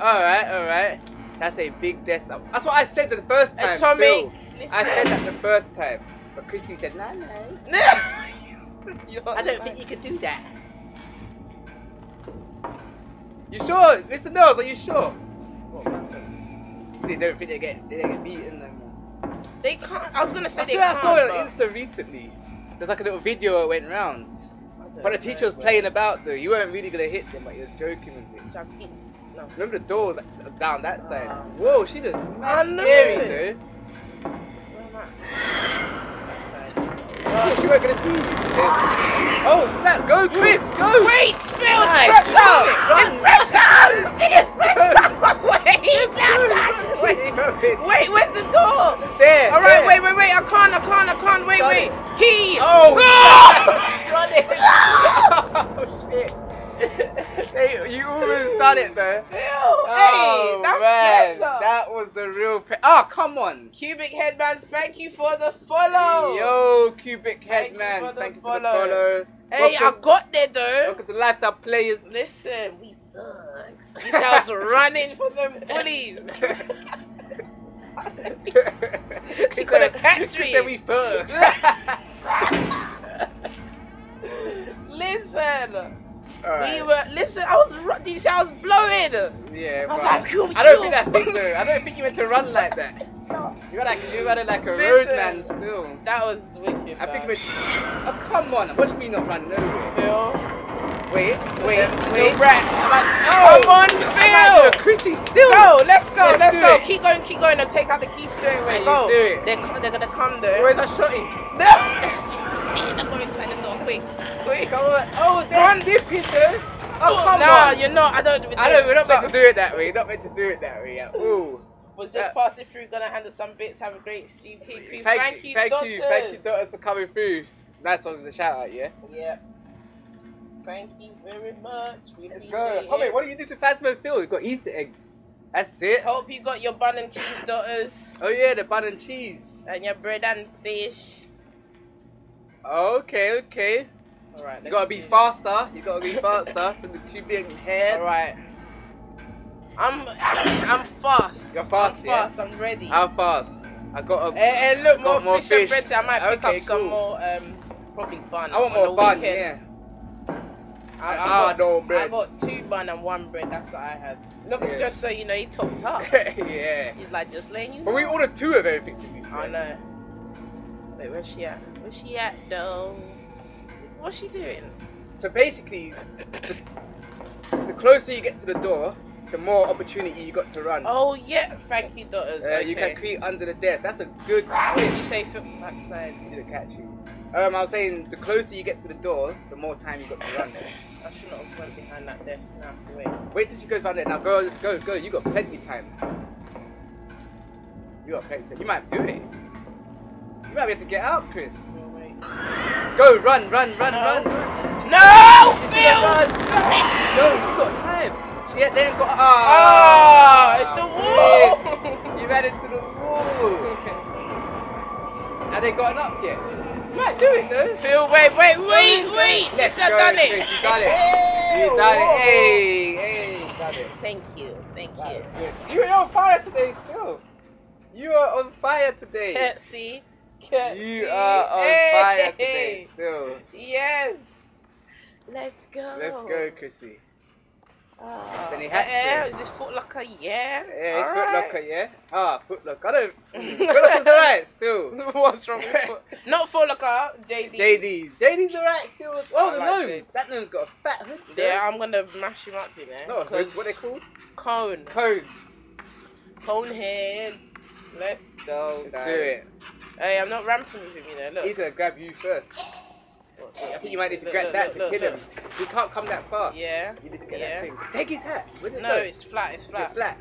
All right. That's a big desktop. That's what I said the first time. Hey, Tommy. I said that the first time. But Christy said, no. I don't think you could do that. You sure? Mr. Nose, are you sure? They don't think they get beaten no more. They can't. I was gonna say I saw it on Insta recently. There's like a little video that went round. But the teacher was playing about though. You weren't really gonna hit them, but you were joking with it. No. Remember the door was like, down that side. Whoa, she just scary though. Where am I? That side. She weren't gonna see you. Oh snap! Go, Chris! Go! Wait! Smells fresh out! It's fresh out! It's fresh out! Wait, where's the door? There. All right, wait. I can't. Wait. Key. Oh. Run it. Oh shit. Hey, you almost done it though. Ew. Oh, hey, that's pressure. That was the real. Oh, come on. Cubic Headman, thank you for the follow. Yo, Cubic Headman, thank you for the follow. Hey, welcome, I got there though. Look at the lifestyle players. Listen, we sucks. This house running for them bullies. She could have catch me. We first. Listen. Right. Listen, I was running. You see, I was blowing. Yeah. I was like, I don't think that's it though. I don't think you meant to run like that. You ran like a roadman still. That was wicked. Oh come on! Watch me not run nowhere. Phil. Wait. Oh, come on, Phil. Chrissy still. Go. Let's go. Keep going. And take out the key straight away. Go. Do it. They're gonna come though. Where's that shotty? No. Not go inside the door. Quick. Come on. Oh, damn. Peter. Oh come on. No, you're not. We're not meant to do it that way. Not meant to do it that way. Ooh. Was just passing through, gonna handle some bits. Have a great sleep. Thank you, daughters, for coming through. That's one was a shout out, yeah? Yeah. Thank you very much. Let's go. Tommy, what do you do to Phasma Phil? We've got Easter eggs. That's it. Hope you got your bun and cheese, daughters. Oh, yeah, the bun and cheese. And your bread and fish. Okay. Alright, you gotta be faster. With the Cuban head. Alright. I'm fast. You're fast, I'm fast. I'm ready. How fast? I got a. Hey, look, more fish and bread. I might pick up some more. Probably bun. I want more bun. Yeah. I got 2 bun and 1 bread. That's what I had. Look, just so you know, he topped up. Yeah. He's like just letting you know. But we ordered 2 of everything. I know. Wait, where's she at? Where's she at though? What's she doing? So basically, the closer you get to the door, the more opportunity you got to run. Oh yeah, thank you, daughters. You can creep under the desk. That's a good thing. You say from backside. She didn't catch you. I was saying the closer you get to the door, the more time you got to run. I should not have went behind that desk. Now I have to wait. Wait till she goes around there. Now go. You got plenty of time. You might do it. You might be able to get out, Chris. Go, run. No, Phil. No, you got time. Yeah, they ain't got. Oh, it's the wall! Yes. You ran into the wall. Have they gotten up yet? You might do it though. Phil, wait. Let's go. Done it. You done it. Hey, you done it. Thank you. Thank you. You're on fire today, too. You are on fire today. Can't see. Can't you see. Are on fire today, too. Yes. Let's go. Let's go, Chrissy. Oh, then he had to. Is this Foot Locker? Yeah. Yeah, it's Foot Locker, yeah. Ah, Foot Locker. I don't. Foot Locker's alright still. What's wrong with Foot? Not Foot Locker, JD. JD's alright still. Oh, the like gnomes. That gnome's got a fat hood. Yeah, I'm gonna mash him up, you know. No, hood. What are they called? Cone. Cones. Cone heads. Let's go, guys. Do it. Hey, I'm not ramping with him, you know. Look. He's gonna grab you first. I think you might need to grab that to kill him. He can't come that far. Yeah. You need to get that thing. Take his hat. It's flat. It's flat. It's flat.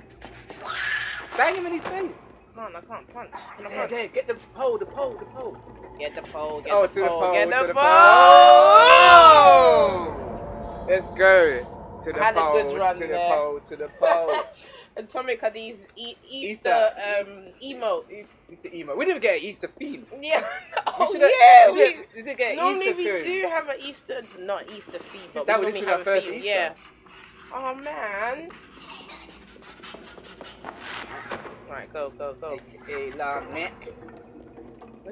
Bang him in his face. Come on, I can't punch. There, get the pole, the pole, the pole. Get the pole, get the pole, get the pole. Let's go. To the pole, to the pole, to the pole. Atomic are these Easter emotes. Easter emote. We didn't get an Easter theme. Yeah. Oh, yeah. We do have an Easter theme. But that would be our first Easter. Yeah. Oh, man. Right, go, go, go. Look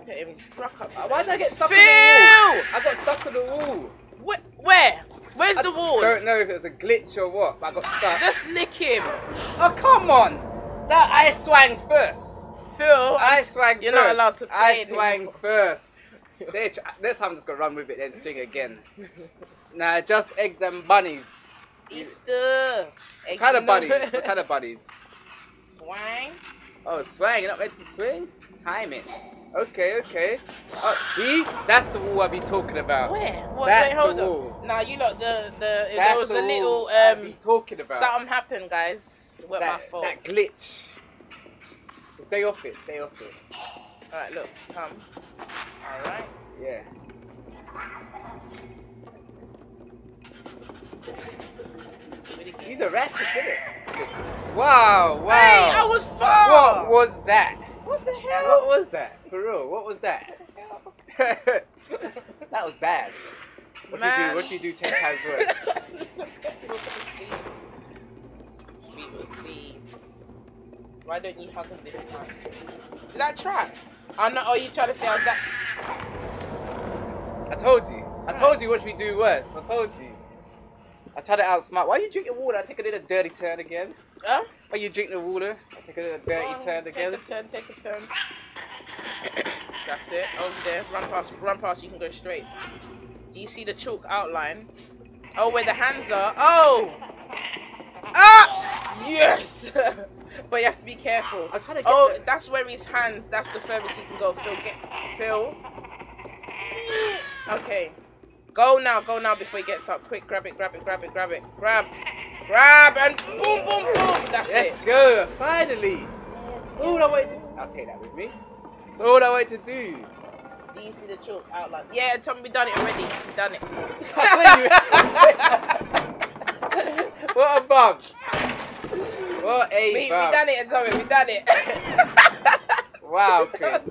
at him. He's broke up. Why did I get stuck on the wall? I got stuck on the wall. What? Where? Where's the wall? I don't know if it was a glitch or what, but I got stuck. Just nick him. Oh, come on. That I swang first. Phil, I swang first. You're not allowed to play anymore. I swang first. This time I'm just going to run with it and swing again. Nah, just eggs and bunnies. Easter. What kind of bunnies? What kind of bunnies? Swang. Oh, swang. You're not meant to swing? Time it. Okay, okay. Oh, see? That's the wall I'll be talking about. Where? What? That's Wait, hold on. Nah, you lot, there was a little... talking about. Something happened, guys. It wasn't my fault. That glitch. Stay off it, stay off it. Alright, look. Come. Alright. Yeah. He's a ratchet, isn't it? Wow, wow. Hey, I was far! What was that? What the hell? What was that? For real, what was that? What the hell? That was bad. What do you do 10 times worse? We will see. Why don't you hug him this time? Did I try? I'm not. Oh, you trying to say I was that? I told you. I told you what we do worse. I told you. I tried to outsmart. Why are you drinking water? I take a little dirty turn again. Huh? Why you drink the water? I take a little dirty turn again. Take a turn, take a turn. That's it. Over there. Run past, you can go straight. Do you see the chalk outline? Oh, where the hands are. Oh! Ah! Yes! But you have to be careful. I'm trying to get that's where his hands, that's the furthest he can go. Phil, Phil. Okay. Go now before he gets up. Quick, grab it, grab it, grab it, grab it. Grab, grab, and boom, boom, boom. That's it. Let's go, finally. That's all I wanted to do. I'll take that with me. That's all I wanted to do. Do you see the chalk outline? Yeah, Tom, we done it already. We done it. What a bum. What a bum. We done it, Tommy, we done it. Wow, Chris.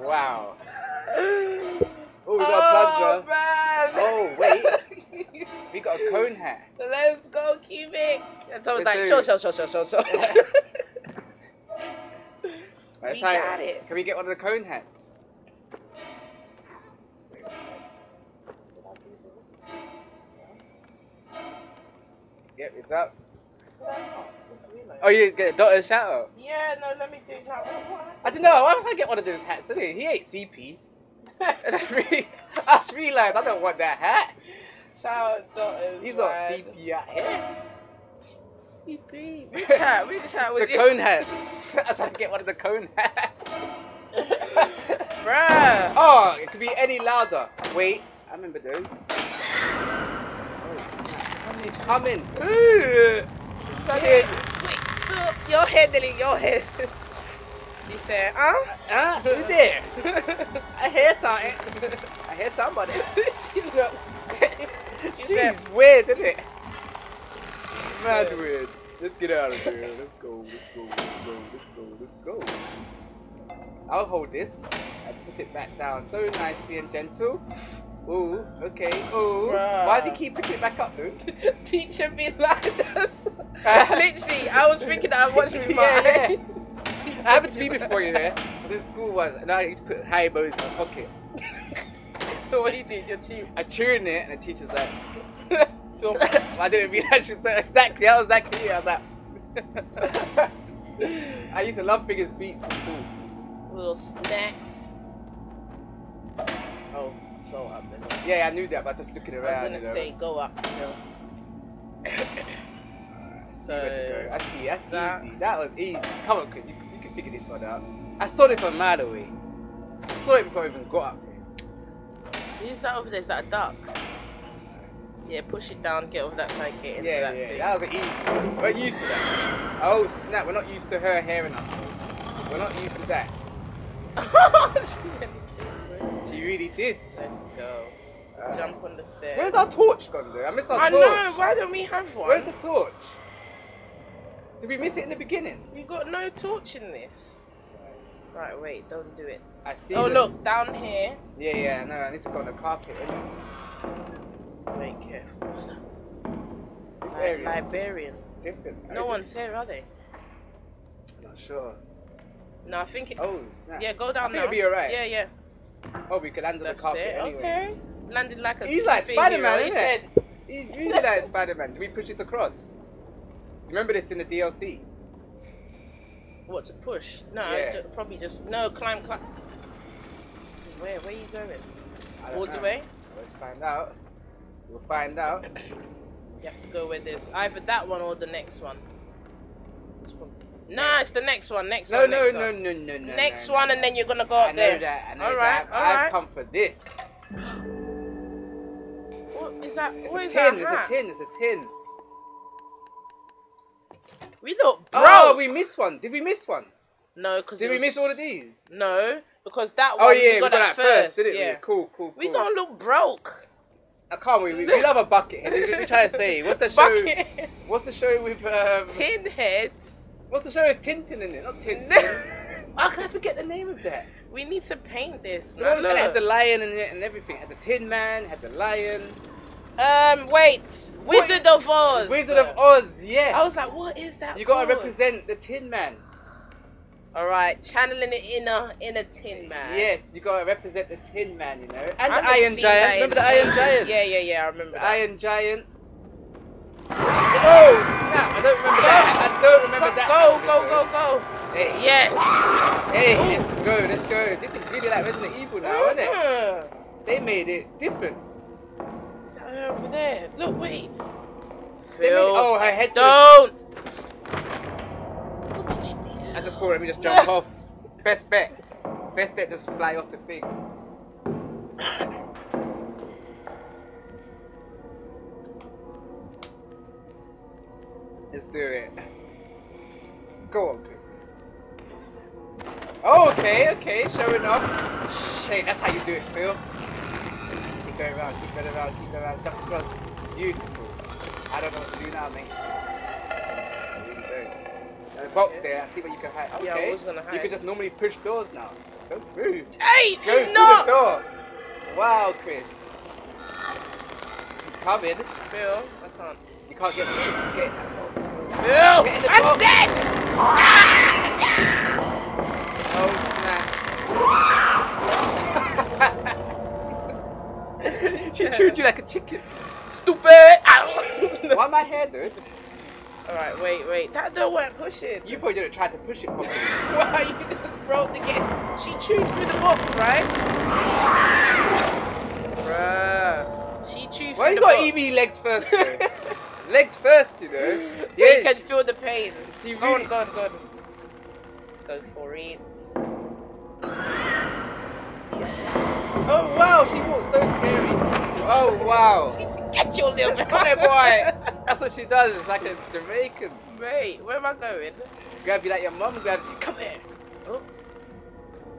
Wow. Oh, we got a plunger. Man. Oh, wait. We got a cone hat. Let's go, Cubic. And Tom's like, show. We got it. Can we get one of the cone hats? Yep, it's up. Oh, you get a dotted shout out? Yeah, no, let me do that one. I don't know. Why don't I get one of those hats? He ain't CP. That's really like, I don't want that hat. Shout out Dotters. He's not CP out here. CP. Which hat? Which hat was it? The cone hats. I tried to get one of the cone hats. Bruh. Oh, it could be any louder. Wait, I remember those. Oh, he's coming. Ooh. Wait, your head, Dilly, your head. He said, who's there? I hear something. I hear somebody. She's weird, isn't it? Mad weird. Let's get out of here. Let's go, let's go, let's go, let's go, let's go. I'll hold this and put it back down so nicely and gentle. Ooh, okay, ooh. Bruh. Why did he keep picking it back up, dude? Teacher be like this. Literally, I was thinking that I was watching with my eyes. It happened to me before, you know. The school was, and I used to put Harry Bows in my pocket. What do you do? You're cheap. I tune it, and the teacher's like, so, I didn't mean that shit. So exactly, that was exactly it. I was like, I used to love big and sweet from school. Little snacks. Oh, go up. Then. Yeah, I knew that, but just looking around. I was gonna say, go up. You know. So that's easy. That was easy. Come on, Chris, you can figure this one out. I saw this one right away. I saw it before I even got up here. Who's that over there? Is that a duck? Yeah, push it down, get over that side, get into that thing. Yeah, that was easy. We're used to that. Oh snap, we're not used to her hair enough. We're not used to that. She really did. Let's go. Jump on the stairs. Where's our torch gone though? I missed our torch. I know, why don't we have one? Where's the torch? Did we miss it in the beginning? We've got no torch in this. Right, wait, don't do it. I see. Oh, look, down here. Yeah, yeah, no, I need to go on the carpet. Wait, careful. What's that? Liberian. Different. No one's here, are they? I'm not sure. No, I think it. Oh, snap. Yeah, go down there. It'll be alright. Yeah, yeah. Oh, we could land on the carpet anyway. Okay. Landed like a. He's like Spider-Man, isn't it? He's really like Spider-Man. Do we push this across? Remember this in the DLC? What, to push? No, yeah. Probably just. No, climb, climb. So where are you going? All the way? Let's find out. We'll find out. You have to go with this. Either that one or the next one. Nah, it's the next one. Next one. No, no, no, no, no. Next one, and then you're gonna go up there. I know that. I know that. I've come for this. What is that? What is that? It's a tin. It's a tin. We look, bro. Oh, we missed one. Did we miss one? No, because did we miss all of these? No, because that one. Oh yeah, we got that first, didn't we? Cool, cool. We don't look broke. I can't wait. We love a bucket. What are trying to say? What's the show? Bucket. What's the show with Tin Heads? What's the show with Tintin in it? Not Tintin. How can I forget the name of that? We need to paint this. No, it had the lion in it and everything. It had the Tin Man. Had the lion. Wait. Wizard of Oz. Wizard of Oz. Yes. I was like, what is that? You gotta represent the Tin Man. All right, channeling the inner Tin Man. Yes, you gotta represent the Tin Man, you know, and the Iron Giant. Remember the Iron Giant? Yeah, yeah, yeah. I remember that. Iron Giant. Oh snap! I don't remember that. I don't remember that. Go, go, go, go! Hey. Yes. Hey, let's go, let's go. This is really like Resident Evil now, isn't it? They made it different. Is that her over there? Look, wait. Phil. Oh, her head. Don't. I just thought, let me just jump off. Best bet. Best bet, just fly off the thing. Let's do it. Go on, Chris. Oh, okay, okay, showing off. Hey, that's how you do it, Phil. Keep going around, keep going around, keep going around. Jump across. Beautiful. I don't know what to do now, mate. The box there, I see what you can hide. Okay. Yeah, I was gonna hide. You can just normally push doors now. Go through. Hey, go through the door. Wow, Chris. She's coming. Phil, I can't. You can't get me. Get in that box. Phil, get in the box. I'm dead. Oh snap! She chewed you like a chicken. Stupid. Why my hair, dude? Alright, wait, wait. That door weren't pushing. You probably didn't try to push it properly. Wow, you just rolled again. She chewed through the box, right? Bruh. She chewed through the box. Why you gotta eat me legs first, though? Legs first, you know? So yeah, you can feel the pain. She really... Go on, go on, go on. Go for it. Oh, wow, she walks so scary. Oh wow! Get your little come here, boy. That's what she does. It's like a Jamaican. Mate, where am I going? Grab you like your mum grabs you. Come here. Oh.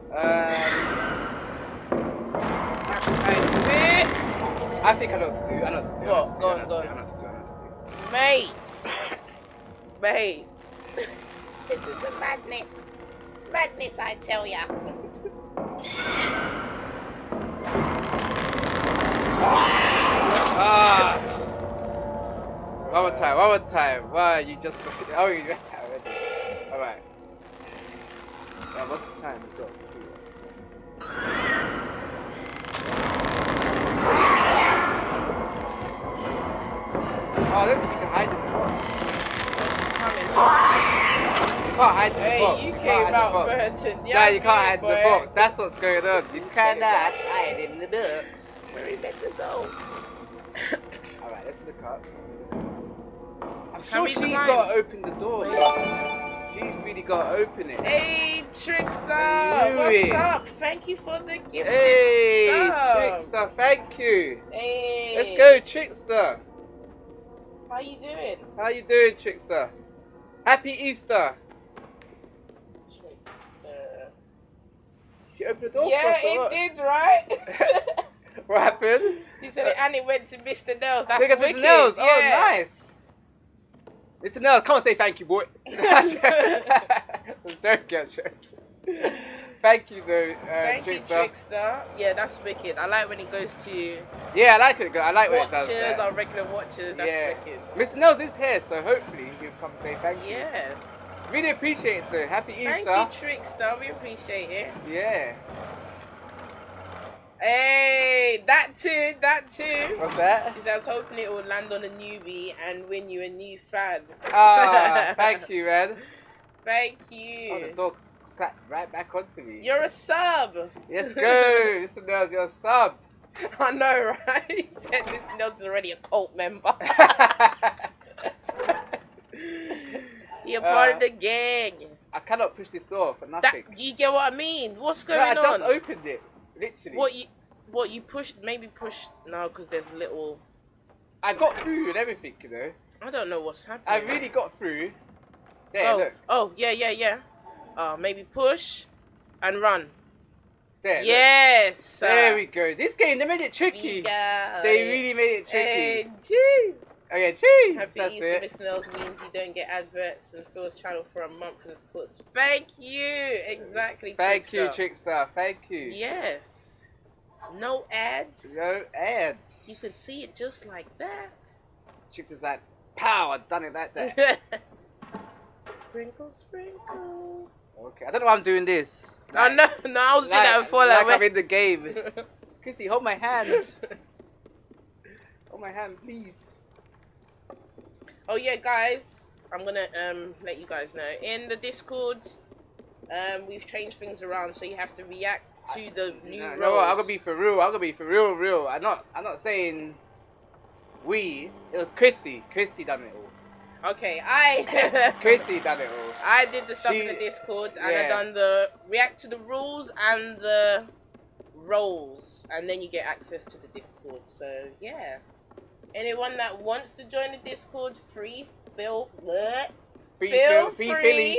That's it. I think I know what to do. I know what to do. What? Go on, go on. I know what to do. I know what to do. Mate. Mate. This is a madness. Madness, I tell ya. Ah! One more time. Why you just... Oh, you just have it. Alright. Yeah, what's the time? So... Oh, look, you can hide in the boat. She's coming. You can't hide in the boat. Hey, you came out for her to... Yeah, you can't hide in the boat. That's what's going on. You cannot hide in the books. Very better though. Alright, let's look up. I'm sure she's gotta open the door. She's really gotta open it. Hey, Trickster! What's up? Thank you for the gift. Hey, Trickster, thank you. Hey. Let's go, Trickster. How you doing? How you doing, Trickster? Happy Easter! Trickster. She opened the door for us. Yeah, it did, right? What happened? He said it, and it went to Mr. Nels. That's wicked. Mr. Nels. Yeah. Oh, nice. Mr. Nels, come and say thank you, boy. I'm joking. Thank you, though. Thank you, Trickster. Yeah, that's wicked. I like when it goes to. Yeah, I like it. I like what it does. Watchers, our regular watchers. That's wicked. Mr. Nels is here, so hopefully he'll come say thank you. Yes. Really appreciate it, though. Happy Easter. Thank you, Trickster. We appreciate it. Yeah. Hey, that too. What's that? He says, hoping it will land on a newbie and win you a new fan. Ah, thank you, man. Thank you. Oh, the dog clapped right back onto me. You're a sub. Let's go, Mr. Nels, you're a sub. I know, right? He said Mr. Nels is already a cult member. You're part of the gang. I cannot push this door for nothing. Do you get what I mean? What's going on? I just opened it. Literally. What you pushed? Maybe pushed? No, because there's little. I got through and everything, you know. I don't know what's happening. I really got through. There, look. Oh, yeah. Maybe push and run. There. Yes. There we go. This game, they made it tricky. They really made it tricky. Hey, gee. Okay, cheese. Happy Easter, Miss Nels. Means you don't get adverts and Phil's channel for a month and supports. Thank you. Exactly. Thank you, Trickster. Thank you. Yes. No ads. No ads. You can see it just like that. Trickster's like, pow! I've done it like that. Sprinkle, sprinkle. Okay. I don't know why I'm doing this. Like, no. I was doing that before. Like I'm in the game. Chrissy, hold my hand. Hold my hand, please. Oh yeah, guys, I'm gonna let you guys know in the Discord. We've changed things around, so you have to react to the new roles. No, I'm gonna be for real. I'm gonna be for real. I'm not saying we. It was Chrissy. Chrissy done it all. Okay, Chrissy done it all. I did the stuff in the Discord, and I done the react to the rules and the roles, and then you get access to the Discord. So yeah. Anyone that wants to join the Discord, free Philly. Hey, free Philly.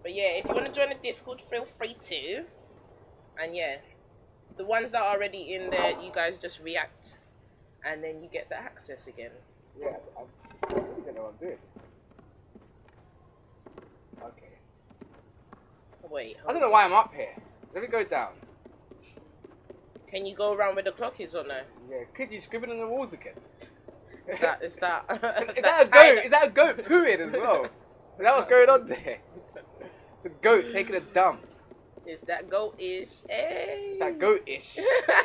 But yeah, if you want to join the Discord, feel free to. And yeah, the ones that are already in there, you guys just react, and then you get the access again. Yeah, I really don't know what I'm doing. Okay. Wait. I don't know why I'm up here. Let me go down. Can you go around where the clock is or no? Yeah. Could you scribble on the walls again? Is that is that a goat? Is that a goat pooing as well? Is that what's going on there? The goat taking a dump. Is that goat-ish? Hey. That goat-ish. Yeah,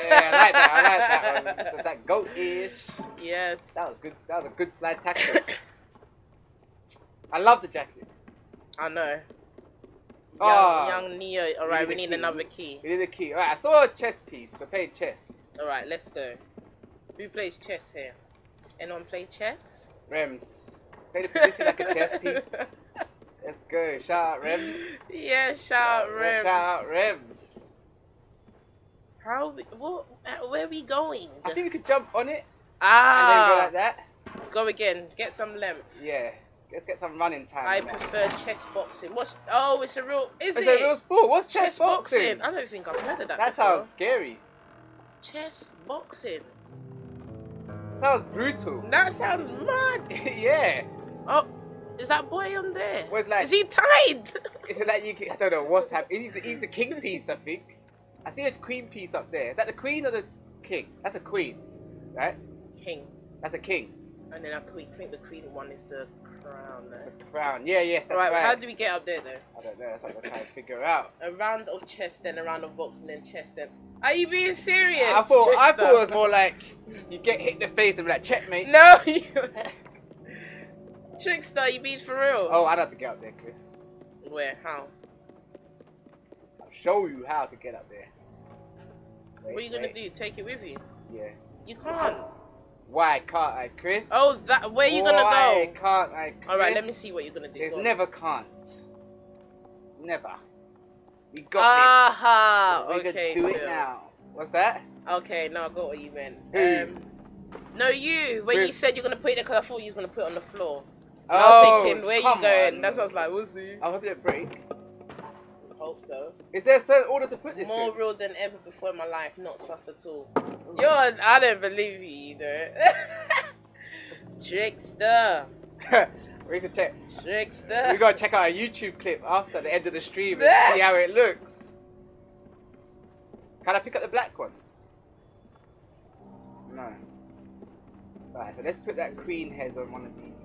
I like that one. Is that goat-ish? Yes. That was good. That was a good slide tackle. I love the jacket. I know. Young Neo. Alright, we need another key. We need a key. Alright, I saw a chess piece. We're playing chess. Alright, let's go. Who plays chess here? Anyone play chess? Rems. Play the position like a chess piece. Let's go. Shout out Rems. Yeah, shout out Rems. Shout out Rems. Where are we going? I think we could jump on it. And then go like that. Go again. Get some lemon. Yeah. Let's get some running time. I prefer chess boxing. It's a real... Is it a real sport? What's chess boxing? I don't think I've heard of that. That sounds scary. Chess boxing. Sounds brutal. That sounds mad. Yeah. Oh, Is that boy on there? Well, like, is he tied? It's like you can, I don't know what's happening. He's the king piece, I think. I see a queen piece up there. Is that the queen or the king? That's a queen, right? King. That's a king. And then I think the queen one is the crown there. The crown, yeah, yes, that's right. How do we get up there though? I don't know, that's what I'm trying to figure out. A round of chest, then a round of box, and then chest, then... Are you being serious? I thought it was more like you get hit in the face and be like, checkmate. No, you... Trickster, you beat for real. Oh, I'd have to get up there, Chris. Where? How? I'll show you how to get up there. Wait, what are you going to do? Take it with you? Yeah. You can't. Why can't I, Chris? Oh, that. Where are you going to go? Why can't I, Chris? Alright, let me see what you're going to do. There's never can't. Never. We got this. We're okay, gonna do it now. What's that? Okay, no, I got what you meant. No, you. When you said you're gonna put it there, because I thought you was gonna put it on the floor. Oh, I was thinking, where you going? On. That's what I was like. We'll see. I hope it break. Hope so. Is there a certain order to put this? More in? Real than ever before in my life. Not sus at all. You're. I don't believe you either. Trickster. We can check. Trickster. We gotta check out a YouTube clip after the end of the stream and see how it looks. Can I pick up the black one? No. Alright, so let's put that queen head on one of these.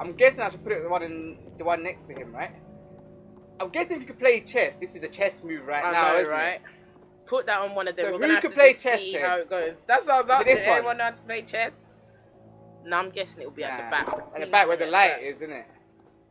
I'm guessing I should put it on the one next to him, right? I'm guessing if you could play chess, this is a chess move right now, isn't it? Put that on one of them. So who could play chess? See how it goes. That's what I was asking. Anyone know how to play chess? No, I'm guessing it'll be at the back. At the back where the light is, isn't it?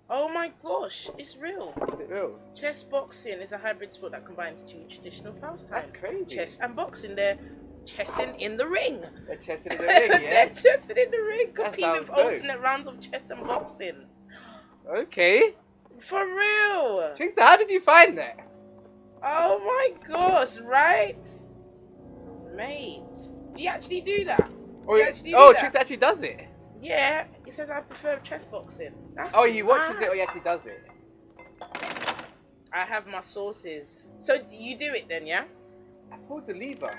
Oh my gosh, it's real. Is it real? Chess boxing is a hybrid sport that combines two traditional pastimes. That's crazy. Chess and boxing. They're chessing in the ring. They're chessing in the ring, yeah? They're chessing in the ring. Compete with alternate rounds of chess and boxing. Okay. For real. Trickster, how did you find that? Oh my gosh, right? Mate. Do you actually do that? Oh, Trix actually does it. Yeah, he says I prefer chess boxing. That's he watches it, or he actually does it. I have my sources. So you do it then, yeah? I pulled the lever.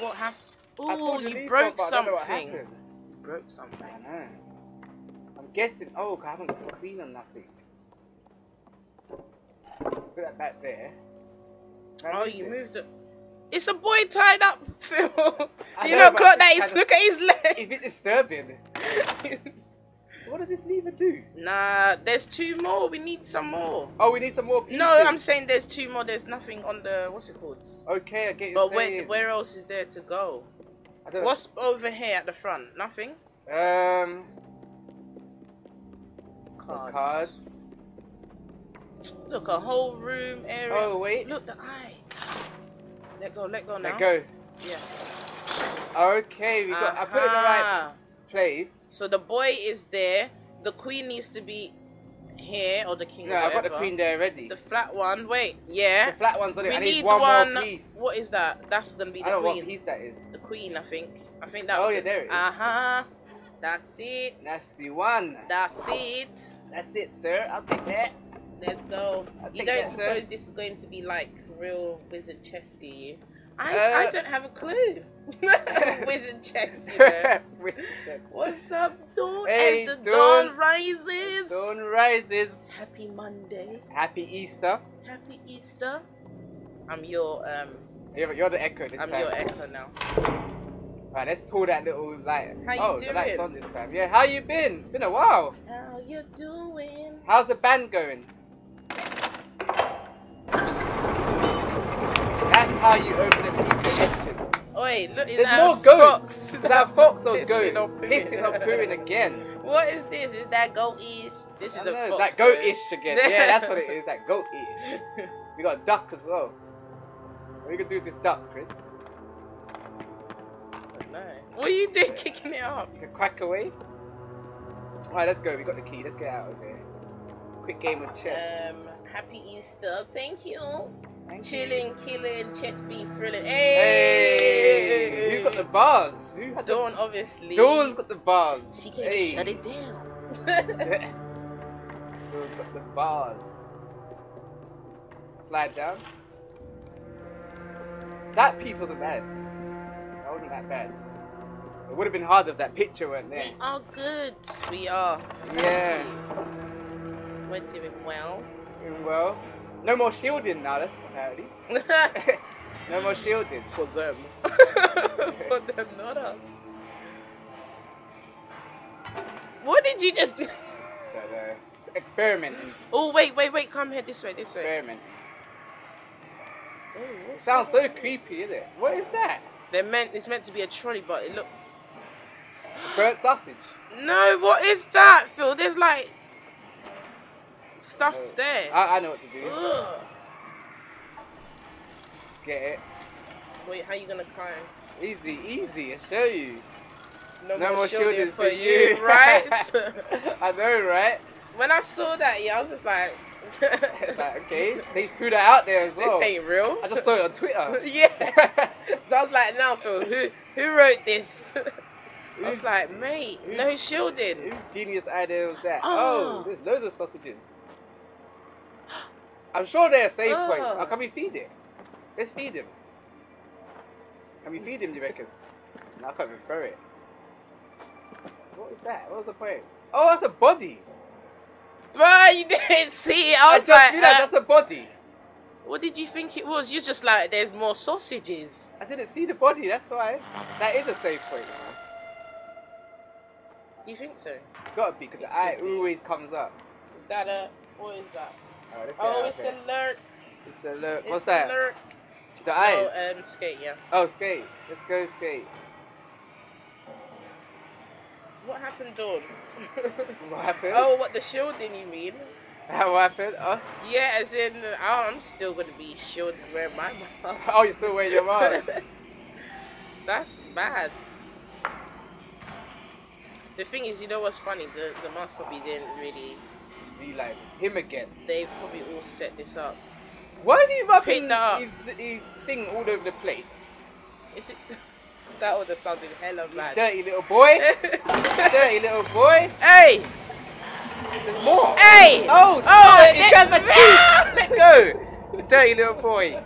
What happened? Oh, you broke something. You broke something. I know. I'm guessing. Oh, I haven't got the queen on nothing. Put that back there. Oh, you moved it. It's a boy tied up, Phil. You know, clock that is. Look at his leg. It's a bit disturbing. What does this lever do? Nah, there's two more. We need some more. Oh, we need some more pieces. No, I'm saying there's two more. There's nothing on the, what's it called? Okay, I get you. But where else is there to go? I don't know. What's over here at the front? Nothing? Cards. Look, a whole room area. Oh, wait. Look, the eye. Let go now. Let go. Yeah. Okay, we got. I put it in the right place. So the boy is there. The queen needs to be here, or the king. No, I've got the queen there already. The flat one. Wait. Yeah. The flat one's on it. I need one more piece. What is that? That's gonna be the queen. I don't know what piece that is. The queen, I think. That. Oh yeah, there it is. That's it. That's the one. That's it. That's it, sir. I'll take that. Let's go. You don't suppose this is going to be like real wizard chess, do you? I don't have a clue. Wizard chess, you know. Wizard chess. What's up, Dawn? Hey, as the dawn rises. Dawn rises. Happy Monday. Happy Easter. Happy Easter. I'm your You're the echo this time. I'm your echo now. Right, let's pull that little light. How you doing? The light's on this time. Yeah, how you been? It's been a while. How you doing? How's the band going? That's how you open a secret entrance. Oi, look, is that more fox? Is that fox or goat? Pissing or pooing again. What is this? Is that goat-ish? This is a fox. That goat-ish again. Yeah, that's what it is. That goat-ish. We got a duck as well. What are you gonna do with this duck, Chris? I don't know. What are you doing kicking it up? You can quack away. Alright, let's go. We got the key. Let's get out of here. Quick game of chess. Happy Easter. Thank you. Chilling, killing, chest beat, thrilling. Hey! Hey! Who got the bars? Who had Dawn, obviously. Dawn's got the bars. She can shut it down. Dawn's got the bars. Slide down. That piece wasn't bad. That wasn't that bad. It would have been hard if that picture weren't there. We are good. We are. Yeah. We're doing well. Doing well. No more shielding now, that's apparently. No more shielding. For them. For them, not us. What did you just do? Experimenting. Oh, wait. Come here, this way. Experiment. Oh, it sounds so creepy, isn't it? What is that? It's meant to be a trolley, but it look. Burnt sausage. No, what is that, Phil? There's like stuff there. I know what to do. Ugh. Get it. Wait, how you gonna climb? Easy. I'll show you. No more shielding for you, right? I know, right? When I saw that, yeah, I was just like. Okay, they threw that out there as well. This ain't real. I just saw it on Twitter. Yeah. So I was like, now Phil, who wrote this? I was like, mate, no shielding. Whose genius idea was that? Oh, there's loads of sausages. I'm sure they're a safe point. Oh, can we feed it? Let's feed him. Can we feed him, do you reckon? No, I can't even throw it. What is that? What was the point? Oh, that's a body. Bro, you didn't see it. I was just like, that's a body. What did you think it was? You're just like, there's more sausages. I didn't see the body, that's why. That is a safe point. You think so? Gotta be, because the eye always comes up. Is that what is that? Oh, okay, it's alert. It's alert. What's that? Alert. The eye? Oh, skate, yeah. Oh, skate. Let's go skate. What happened, Dawn? What happened? Oh, what, the shielding you mean? What happened? Oh. Yeah, as in, I'm still going to be shielding wearing my mask. Oh, you're still wearing your mask? That's bad. The thing is, you know what's funny? The mask probably didn't really... Be like, him again. They've probably all set this up. Why is he rubbing his thing all over the plate? Is it... That would have sounded hella bad. Dirty little boy. Dirty little boy. Hey. There's more. Hey. Oh, he got my teeth. Let go. Dirty little boy.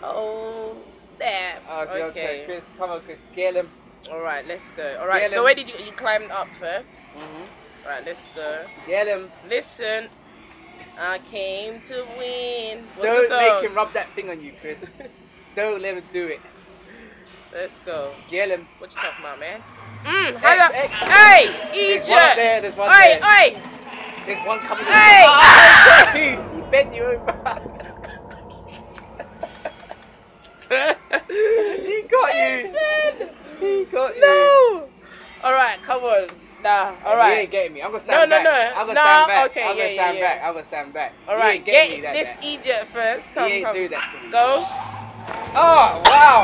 Oh, snap. Okay. Chris, come on, Chris. Get him. All right, let's go. All right, so where did you climbed up first? Mm-hmm. All right, let's go. Get him. Listen, I came to win. What's Don't make him rub that thing on you, Chris. Don't let him do it. Let's go. Get him. What you talking about, man? Hey, Egypt! There's one there. Oi! There's one coming in. Hey! Oh, he bent you over. He got you. He got you. No! Alright, come on. Nah, alright. You ain't getting me. I'm gonna stand back. No. I'm gonna stand back. Okay, I'm gonna stand back. Alright, get this Egypt first. Come, he ain't do that to me. Go. Oh, wow.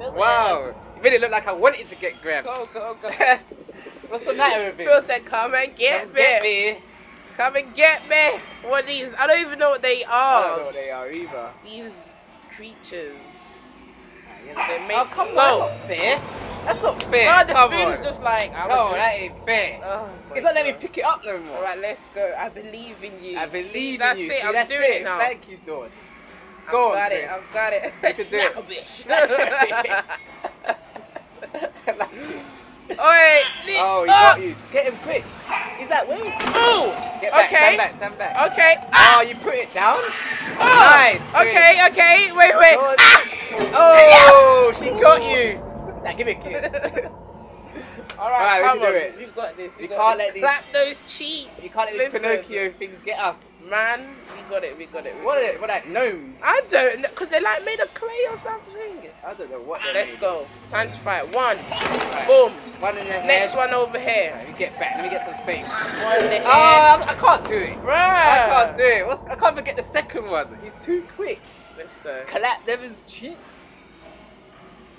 It really looked like I wanted to get grabbed. Go. What's the matter with me? Phil said, come and get me. Come and get me. What are these? I don't even know what they are. I don't know what they are either. These creatures. Come on. That's not fair. That's not fair. No, the spoon's just like... that ain't fair. Oh, it's not letting me pick it up no more. Alright, let's go. I believe in you. I believe in you. That's it. I'm doing it now. Thank you, Dawn. Go on, Chris. I've got it. Snap a bitch. Alright. Oh, he got you. Get him quick. Is that way? Oh! Get back, stand back. Okay. Oh, you put it down? Oh! Nice. Chris. Okay. Wait. Oh, she got you. Now, give it a kiss. Alright, come on. We've got this. You can't let these... Clap those cheeks. You can't let these Pinocchio things get us. Man, we got it. What are gnomes? I don't know, because they're like made of clay or something. I don't know what they're Let's go. Time to fight. One. Right. Boom. One in the head. Next one over here. Let me get back. Let me get some space. One in the head. I can't do it. Bruh. I can't do it. I can't even get the second one. He's too quick. Let's go. Clap Devin's cheeks.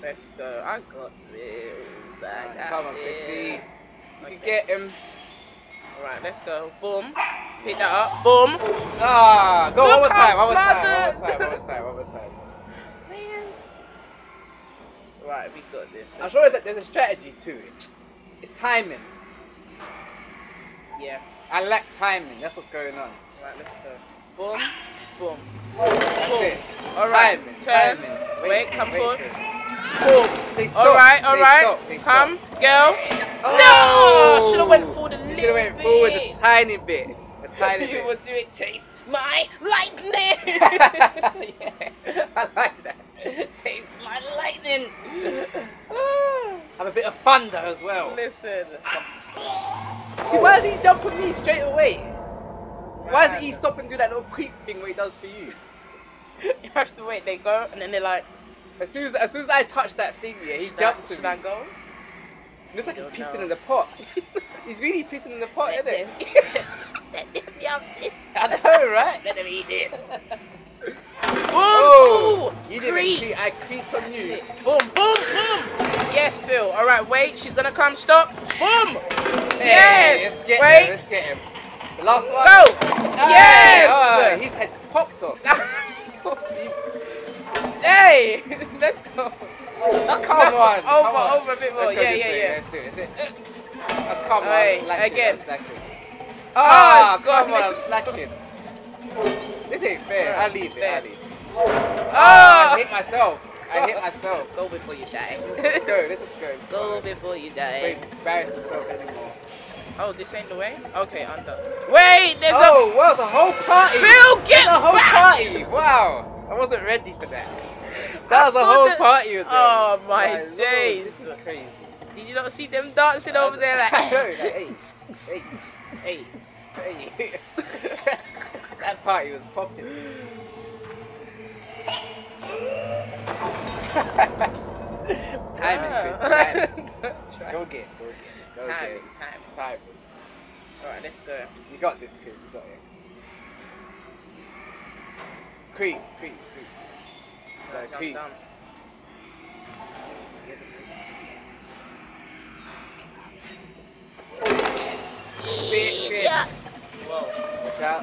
Let's go. I got this. Come on, Chrissy. You get him. Alright, let's go. Boom. Pick that up. Boom. Ah, go one more time. Man. Right, we got this. I'm sure that there's a strategy to it. It's timing. Yeah. I lack timing. That's what's going on. Alright, let's go. Boom. Boom. That's it. Alright. Timing. Wait, come forward. All right. Come, girl. Oh. No! Should have went forward a little bit. Should have went forward a tiny bit. A tiny bit. You will do it, taste my lightning. Yeah. I like that. Taste my lightning. Have a bit of thunder as well. Listen. See, why does he jump on me straight away? Why doesn't he stop and do that little creep thing where he does for you? You have to wait. They go and then they're like. As soon as I touch that thing, yeah, he jumps. Should I go? Looks like he's pissing in the pot. He's really pissing in the pot, isn't it? Let them yum this. I know, right? Let them eat this. Boom! You didn't creep. I creeped on you. Boom! Boom! Boom! Yes, Phil. All right, wait. She's gonna come. Stop. Boom! Yes. Wait. Let's get him. The last one. Go. Yes. Oh, his head popped off. Hey, let's go. Oh, come on. Over a bit more. Yeah. Oh, come on. Slacking. Again. Oh, come on. I'm slacking. This ain't fair. Right. I leave it. Oh, I hit myself. Go before you die. Let's go. Go before you die. Don't embarrass yourself anymore. Oh, this ain't the way? Okay, under. Wait, there's a... Oh, wow, the whole party. Phil, get the whole party. Wow. I wasn't ready for that. That was a whole party with them. Oh my days. This is crazy. Did you not see them dancing over there like hey. That party was popping. Timing, Chris. Go get it. Time. Alright, let's go. You got this, Chris. You got it. Creep. No, creep. Down. Bit. Yeah. Whoa. Watch out.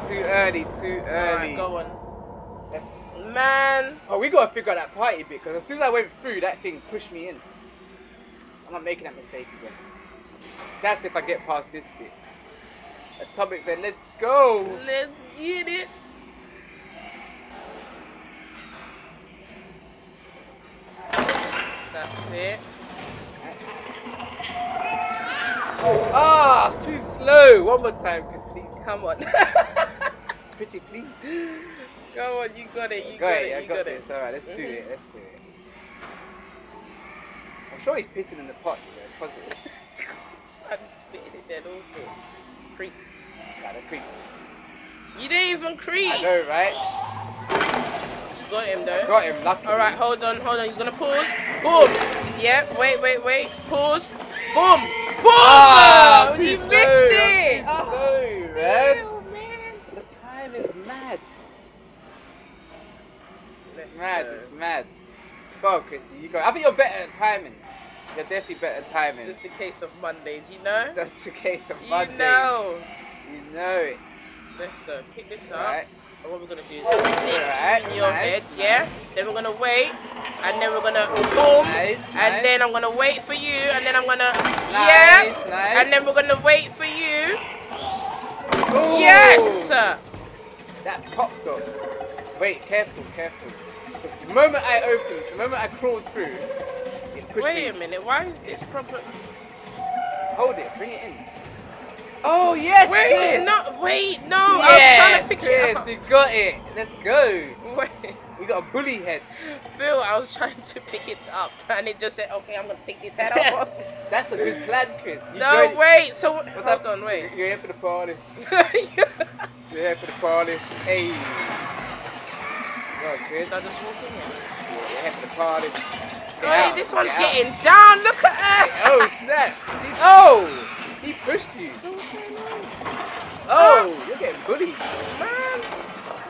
No. Too early. Alright, go on. That's... Man. Oh, we gotta figure out that party bit, because as soon as I went through, that thing pushed me in. I'm not making that mistake again. That's if I get past this bit. Atomic, then let's go. Let's get it. That's it. Ah, it's too slow. One more time, please. Come on. Pretty please. Come on, you got it. You got it. All right, let's do it. I'm sure he's pissing in the pot. You know, positive. I'm spitting it dead also. Creep. Creep. You didn't even creep. I know, right? You got him though. I got him, lucky. Alright, hold on. He's gonna pause. Boom. Yeah, wait. Pause. Boom. Boom! Oh, he missed it. Oh, man. Oh, man. The time is mad. It's mad. Go on, Chrissy. You go. I think you're better at timing. You're definitely better at timing. Just a case of Mondays, you know? Just a case of Mondays. You know it. Let's go. Pick this up. Right. And what we're going to do is put it in your head, yeah? Then we're going to wait. And then we're going to boom. Nice. Then I'm going to wait for you. And then I'm going to... Nice. Yeah. Nice. And then we're going to wait for you. Ooh. Yes! That popped up. Wait, careful. The moment I opened, the moment I crawled through... Wait a minute, why is this proper? Hold it, bring it in. Oh, yes, Wait, no. Yes, I was trying to pick it up. Yes, you got it. Let's go. Wait. We got a bully head. Phil, I was trying to pick it up, and it just said, okay, I'm going to take this head off. That's a good plan, Chris. Wait. You're here for the party. Hey. Go on, Chris. I just walked in here. You're here for the party. Wait, this one's getting down. Look at her. Oh, snap. Oh, he pushed you. Oh, you're getting bullied. Man,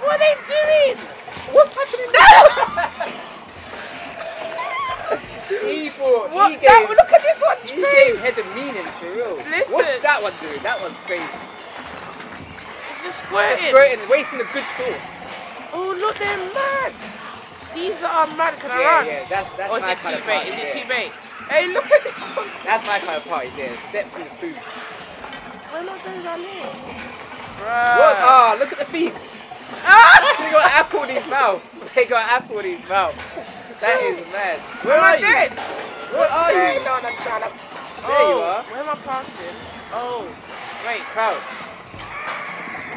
what are they doing? What's happening? No! Evil. What? Look at this one's face. He gave head of meaning for real. Listen. What's that one doing? That one's crazy. It's just squirting. It's squirting, wasting a good source. Oh, look, they're mad. These are mad, can I run? Yeah, that's my kind of party. Is it too bait? Hey, look at this one. That's my kind of party, yeah. Step through the food. Why not those are here? What? Ah, look at the feet. They got an apple in his mouth. That is mad. Where are you? Where are you? I'm trying to... There you are. Where am I passing? Oh. Wait, crouch.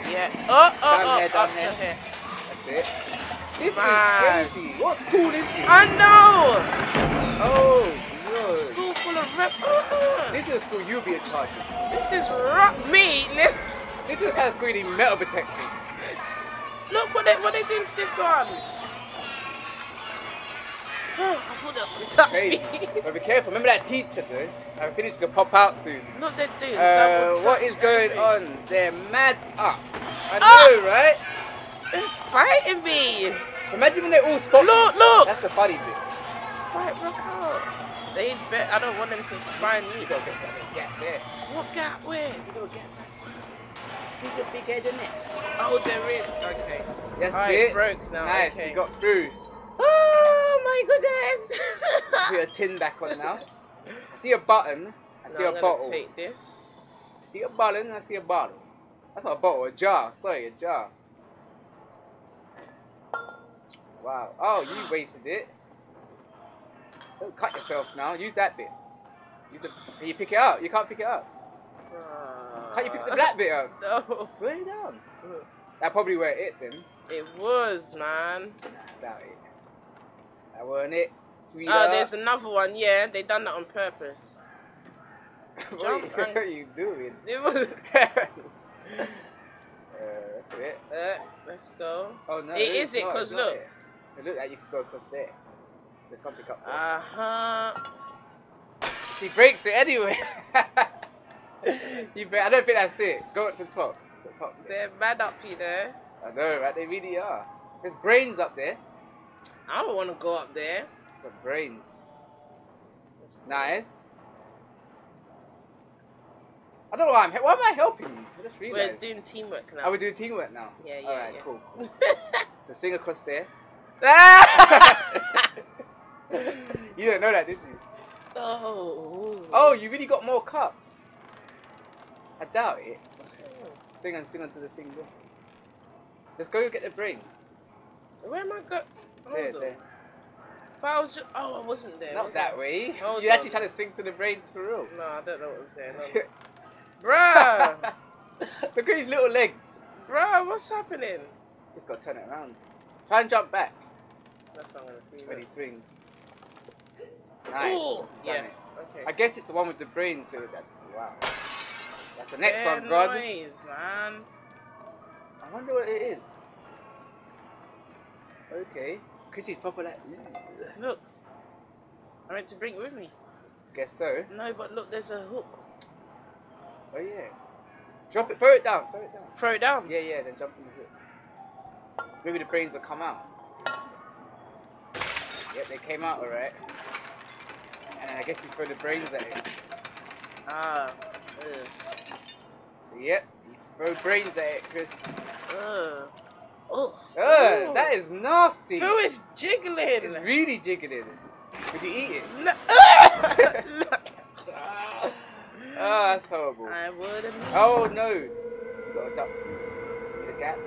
Yeah. Up to here. That's it. This is crazy. What school is this? I know! Oh. School full of rep. This is a school you'll be in charge of. This is me. This is the kind of school you need metal detectors. Look what they doing to this one. I thought they touched me. But be careful. Remember that teacher, dude. I think it's gonna pop out soon. Look, they're doing double. What is going on? They're mad up. I know, right? They're fighting me. Imagine when they all spot. Look. That's the funny bit. Fight, look out. They bet I don't want them to find me. Go get that gap there. What gap? Where? Is it a gap? He's a big head, isn't it? Oh, there is. Okay. Yes, it broke now. Nice. Okay. You got through. Oh my goodness. Put your tin back on now. I see a button. I see a bottle. Take this. I see a button. I see a bottle. That's not a bottle. A jar. Sorry, a jar. Wow. Oh, you wasted it. Don't cut yourself now. Use that bit. You pick it up. You can't pick it up. Can't you pick the black bit up? No. It's way down. That probably weren't it then. It was, man. Doubt it. That weren't it. Sweetheart. Oh, there's another one. Yeah, they done that on purpose. What are you doing? It was. That's it. Let's go. Oh no. It is it because look. It looked like you could go across there. There's something up there. She breaks it anyway. I don't think that's it. Go up to the top. They're mad up here. I know, right? They really are. There's brains up there. I don't want to go up there. The brains. Nice. I don't know why I'm helping. Why am I helping you? I just realized. We're doing teamwork now. Are we doing teamwork now? Yeah. Alright, cool. So swing across there. You don't know that, did you? Oh. Oh, you really got more cups. I doubt it. Swing onto the thing there. Just go get the brains. Where am I going? There. But I was just... Oh, I wasn't there. Not was that I? Way. Hold You're on. Actually trying to swing to the brains for real. No, I don't know what was going on. Bruh! Look at his little legs. Bruh, what's happening? Just got to turn it around. Try and jump back. That's not going to feel it. When he swings. Nice. Ooh, yes. Okay. I guess it's the one with the brains. So that, wow. That's the next one, God. Noise, man. I wonder what it is. Okay. Chrissy's proper like... Yeah. Look. I meant to bring it with me. Guess so. No, but look, there's a hook. Oh, yeah. Drop it. Throw it down. Throw it down? Yeah, then jump in the hook. Maybe the brains will come out. Yep, they came out alright. And I guess you throw the brains at it. Yep, you throw brains at it, Chris. Oh, that is nasty. So it's jiggling. It's really jiggling. Would you eat it? No. Oh, that's horrible. I wouldn't. Oh no. You got a duck. Need a gap.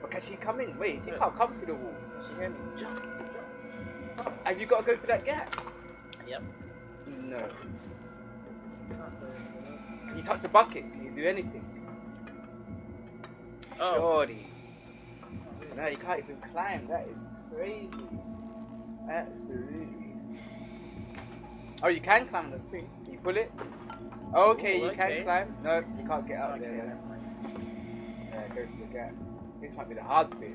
But can she come in? Wait, she can't come through the wall. She can jump. Have you got to go through that gap? Yep. No. Can you touch the bucket? Can you do anything? Oh. Jordy. No, you can't even climb. That is crazy. Absolutely. Oh, you can climb the thing. You pull it. Okay, you can climb. No, you can't get up there. Yeah, go through the gap. This might be the hard bit.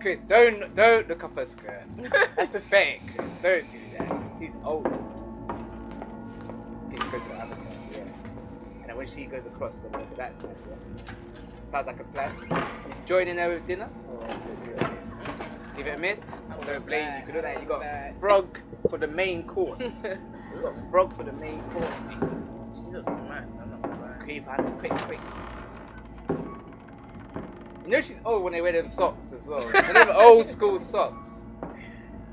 Chris, don't look up her skirt. That's pathetic, Chris. Don't do that. She's old. She goes to the other side, yeah. And then when she goes across, then go to that side, yeah. Sounds like a plan. You joining her with dinner? Or give it a miss. Don't blame you. Look at that. You got frog for the main course. You got frog for the main course. She looks mad. I'm not gonna lie. Creep, quick. You know she's old when they wear them socks as well. They have old school socks.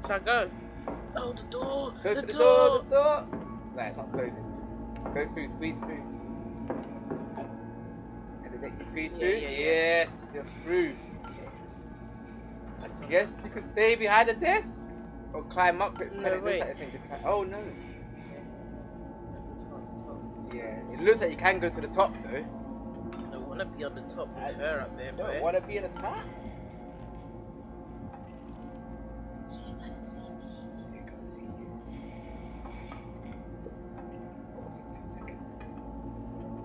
Shall I go? Oh, the door! Go through the door! Nah, it's not closing. Go through, squeeze through. And Does that squeeze through? Yeah. Yes, you're through. I guess you could stay behind the desk or climb up it. No, oh no. Yeah, it looks like you can go to the top though. I don't want to be on the top with her up there, bro. I don't want to be at the top. She can't see me. She can't see you.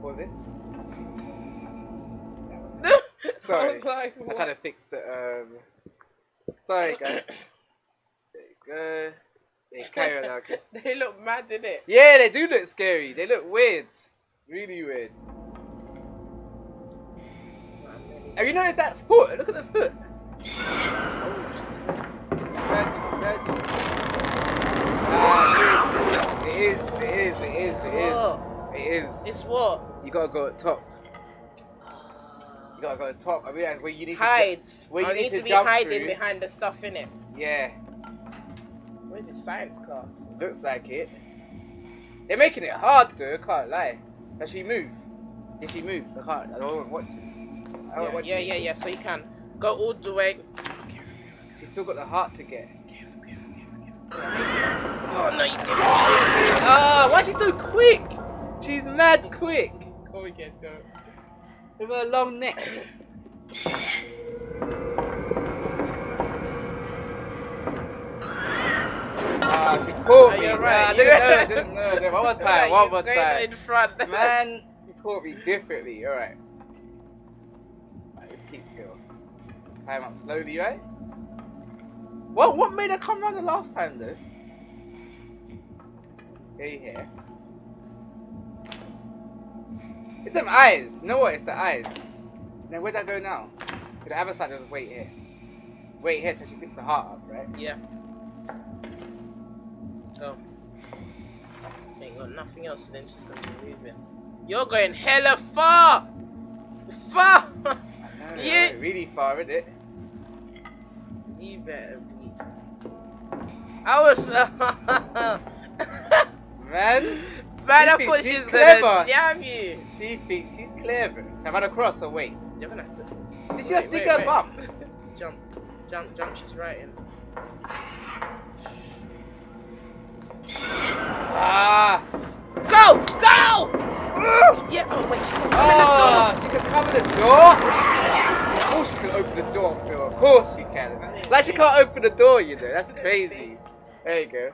What was it? 2 seconds. What was it? Sorry. I'm trying to fix the. Sorry, guys. There you go. They carry on. They look mad, innit? Yeah, they do look scary. They look weird. Really weird. Have you noticed that foot? Look at the foot. Ah, it is. It's what? You gotta go at top. You gotta go at top. I realize where you need hide. To where you need to be hiding through. Behind the stuff, innit? Yeah. Where's his science class? Looks like it. They're making it hard though, can't lie. Does she move? Did she move? I can't. I don't want to watch it. Yeah. So you can go all the way. She's still got the heart to get. Oh no, you didn't. Ah, why is she so quick? She's mad quick. Go again, though. With her long neck. She caught me. Right. I didn't know. One more time. In front. Man, she caught me differently. All right. Just keep still. Climb up slowly, right? What? What made her come round the last time, though? Stay here. It's them eyes. No, what? It's the eyes. Now, where'd I go now? To the other side. Just wait here. Wait here till she picks the heart up, right? Yeah. Oh. Ain't got nothing else, and then she's going to leave it. You're going hella far! Far! I know, yeah. Really far, isn't it? You better be. I was. Man, I thought she's gonna damn you. She thinks she's clever. Am I gonna cross or wait? You're gonna have to. Did you just dig her bump? Jump, she's right in. Ah! Go! Yeah, oh wait, she can cover the door! She can cover the door? Of course she can open the door, Phil, of course she can. Like she can't open the door, you know, that's crazy. There you go.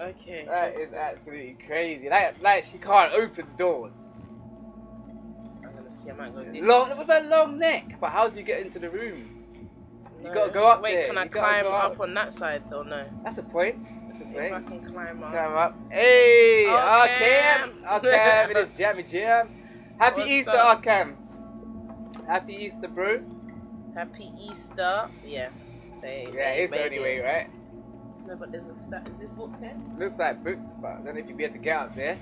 Okay. That is absolutely crazy. Like she can't open doors. I'm gonna see, I might go this. Long, it was a long neck, but how do you get into the room? No. You gotta go up there. Wait, can I climb up on that side or no? That's a point. If I can climb up. Hey, Arkham! Arkham, it is Jammy Jam. Happy What's Easter, up? Arkham. Happy Easter, bro. Happy Easter. Yeah. It's the only way, right? No, but there's a stat. Is this book 10? Looks like books, but I don't know if you'd be able to get out there.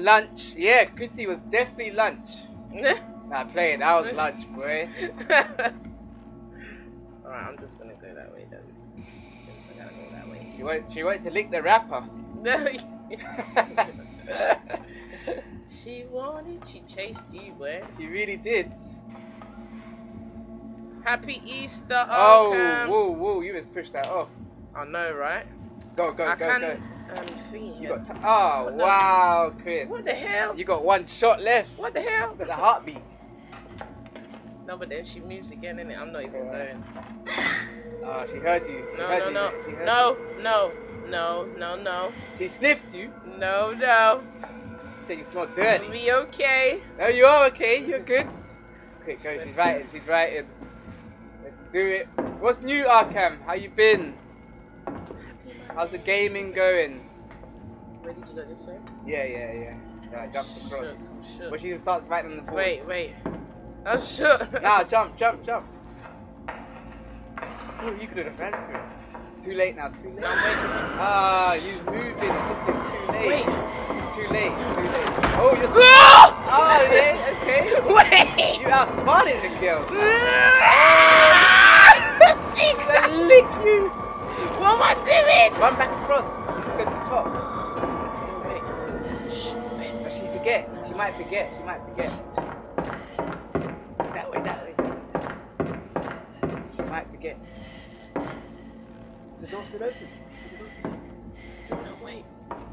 Lunch. Yeah, Chrissy was definitely lunch. Nah, playing. That was lunch, boy. Alright, I'm just gonna go that way then. She went to lick the wrapper. She chased you, boy. She really did. Happy Easter, Arkham. Oh, whoa, you just pushed that off. I know, right? Go. You got oh, wow, Chris. What the hell? You got one shot left. What the hell? With a heartbeat. No, but then she moves again, innit? I'm not even going. Oh, she heard you. No. She sniffed you. No. She said you smell dirty. You'll be okay. No, you are okay. You're good. Okay, go. She's right in. Let's do it. What's new, Arkham? How you been? How's the gaming going? Where did you go this way? Yeah. No, I jumped across. Shook. But she starts right on the board. Wait. I'm shook. Nah, jump. Oh, you could have ran through it. Too late now, it's too late. No, wait. Ah, you're moving. It's too late. Wait. It's too late. Oh, you're smart. Oh, yeah, okay. Wait. You outsmarted the girl. Six. That lick you. What am I doing? Run back across. Go to the top. Wait. Shh. Wait. She forgets. forget. She might forget. She might forget. That way, that way. She might forget. The door's still open. The door's still open. No, wait.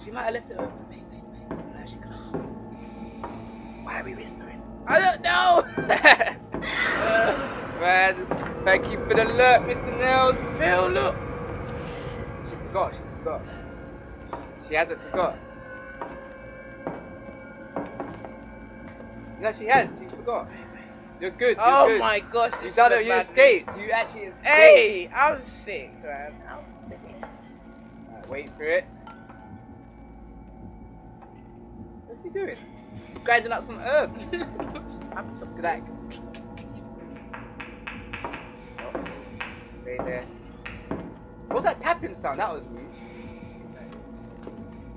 She might have left it open. Wait, wait, wait. No, she can't. Why are we whispering? I don't know! Man, thank you for the alert, Mr. Nails. Phil, look. She forgot. She forgot. She hasn't forgot. No, she has. She's forgot. You're good. You're good. My gosh. You done it. You escaped. You actually escaped. Hey, I'm sick, man. I'm sick. Right, wait for it. What's he doing? Grinding up some herbs. I'm so good at it. Oh, stay there. What's that tapping sound? That was new.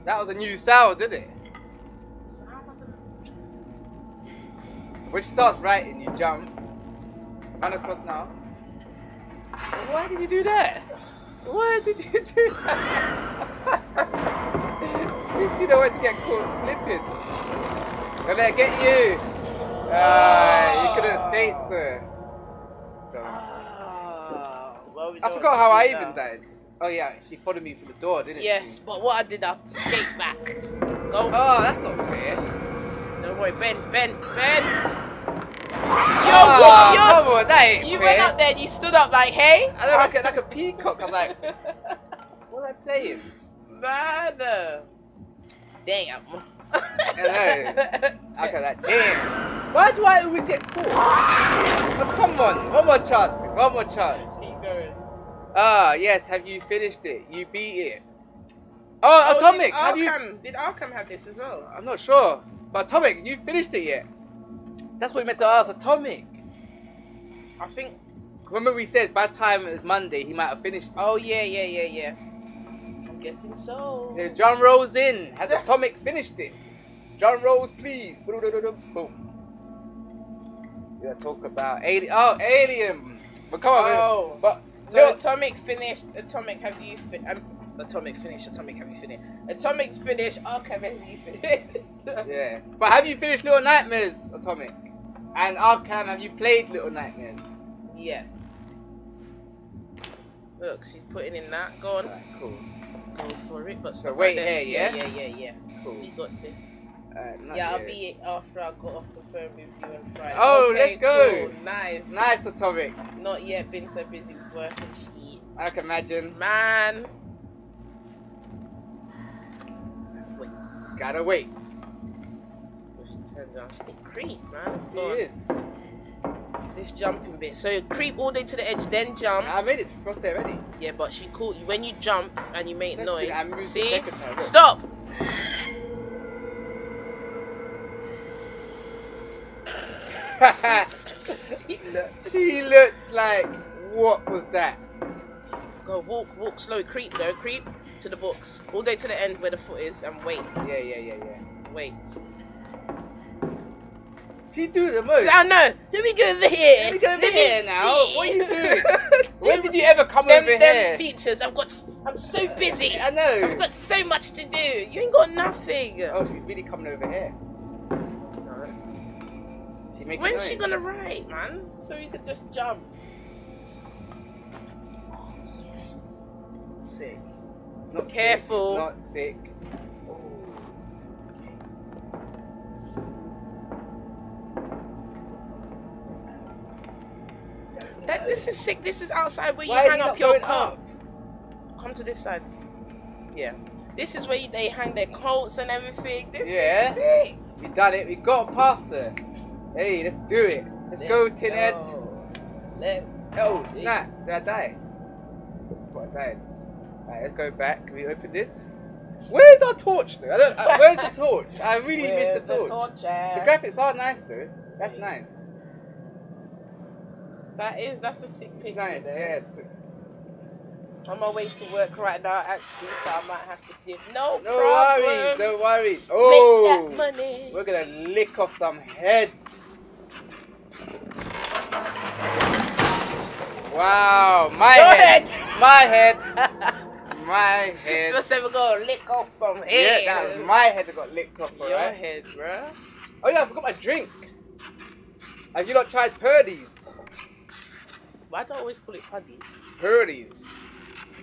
That was a new sound, didn't it? When she starts writing, you jump. Run across now. Why did you do that? Why did you do that? You didn't want to get caught slipping. They're gonna get you. You could have escaped, sir. Well, I forgot how I even died. Oh yeah, she followed me through the door, didn't she? Yes, but what I did, I escaped back. Go. Oh, that's not fair. No way, bend. Yo, what? Yo, that you went up there and you stood up like, hey? I look like a peacock. I'm like, what am I playing? Man. Damn. Hello. Okay, like, damn. Why do I always get caught? Oh, come on. One more chance. One more chance. Keep going. Ah, yes. Have you finished it? You beat it. Oh, Atomic. Did Arkham have this as well? I'm not sure. But Atomic, you finished it yet? That's what we meant to ask, Atomic. I think... Remember we said by the time it was Monday, he might have finished it. Oh, yeah. I'm guessing so. Yeah, John Rolls in. Has Atomic finished it? John Rolls, please. Boom. We're gonna talk about Alien. Oh, Alien. But come on. Oh. But, so Atomic finished. Atomic, have you finished? Atomic finished. Atomic, have you finished? Atomic's finished. Arkham, have you finished? Yeah. But have you finished Little Nightmares, Atomic? And Arkham, have you played Little Nightmares? Yes. Look, she's putting in that. Go on. Right, cool. Go for it. But so wait here, yeah? Cool. We got this. Yeah, I'll be it after I got off the phone with you on Friday. Oh, okay, let's go. Cool. Nice. Nice, Atomic. Not yet. Been so busy with work and shit. I can imagine. Man. Gotta wait. Well, she turns out she's a creep, man. She is. This jumping bit. So you creep all the way to the edge, then jump. I made it across there already. Yeah, but she caught you when you jump and you make noise. See? Stop! She looked like, what was that? Go walk slow. Creep though, creep. To the books, all the way to the end where the foot is, and wait. Yeah. Wait. She do the most. I know. Let me go over here. Let me go over here now. What are you doing? When did you ever come over here? Them teachers. I'm so busy. I know. I've got so much to do. You ain't got nothing. Oh, she's really coming over here. No. She making noise. When's she gonna write, man? So we could just jump. Oh yes. Sick. Not careful. Sick. Not sick. Oh. Okay. This is sick. This is outside where you hang up your coat. Come to this side. Yeah. This is where they hang their coats and everything. This is sick. We done it. We got past her. Hey, let's do it. Let's go, Tinette. Oh, snap. Did I die? What, I died? Right, let's go back. Can we open this? Where's our torch though? Where's the torch? I really miss the torch. The graphics are nice though. That's nice. That's a sick picture. Nice, yeah. On my way to work right now, actually, so I might have to give no worries. Oh, make that money. We're gonna lick off some heads. Wow, my head. my head. First time we got licked off from head. Yeah, that was my head that got licked off, right? Your head, bruh. Oh yeah, I forgot my drink. Have you not tried Purdy's? Why do I always call it Purdy's? Purdy's.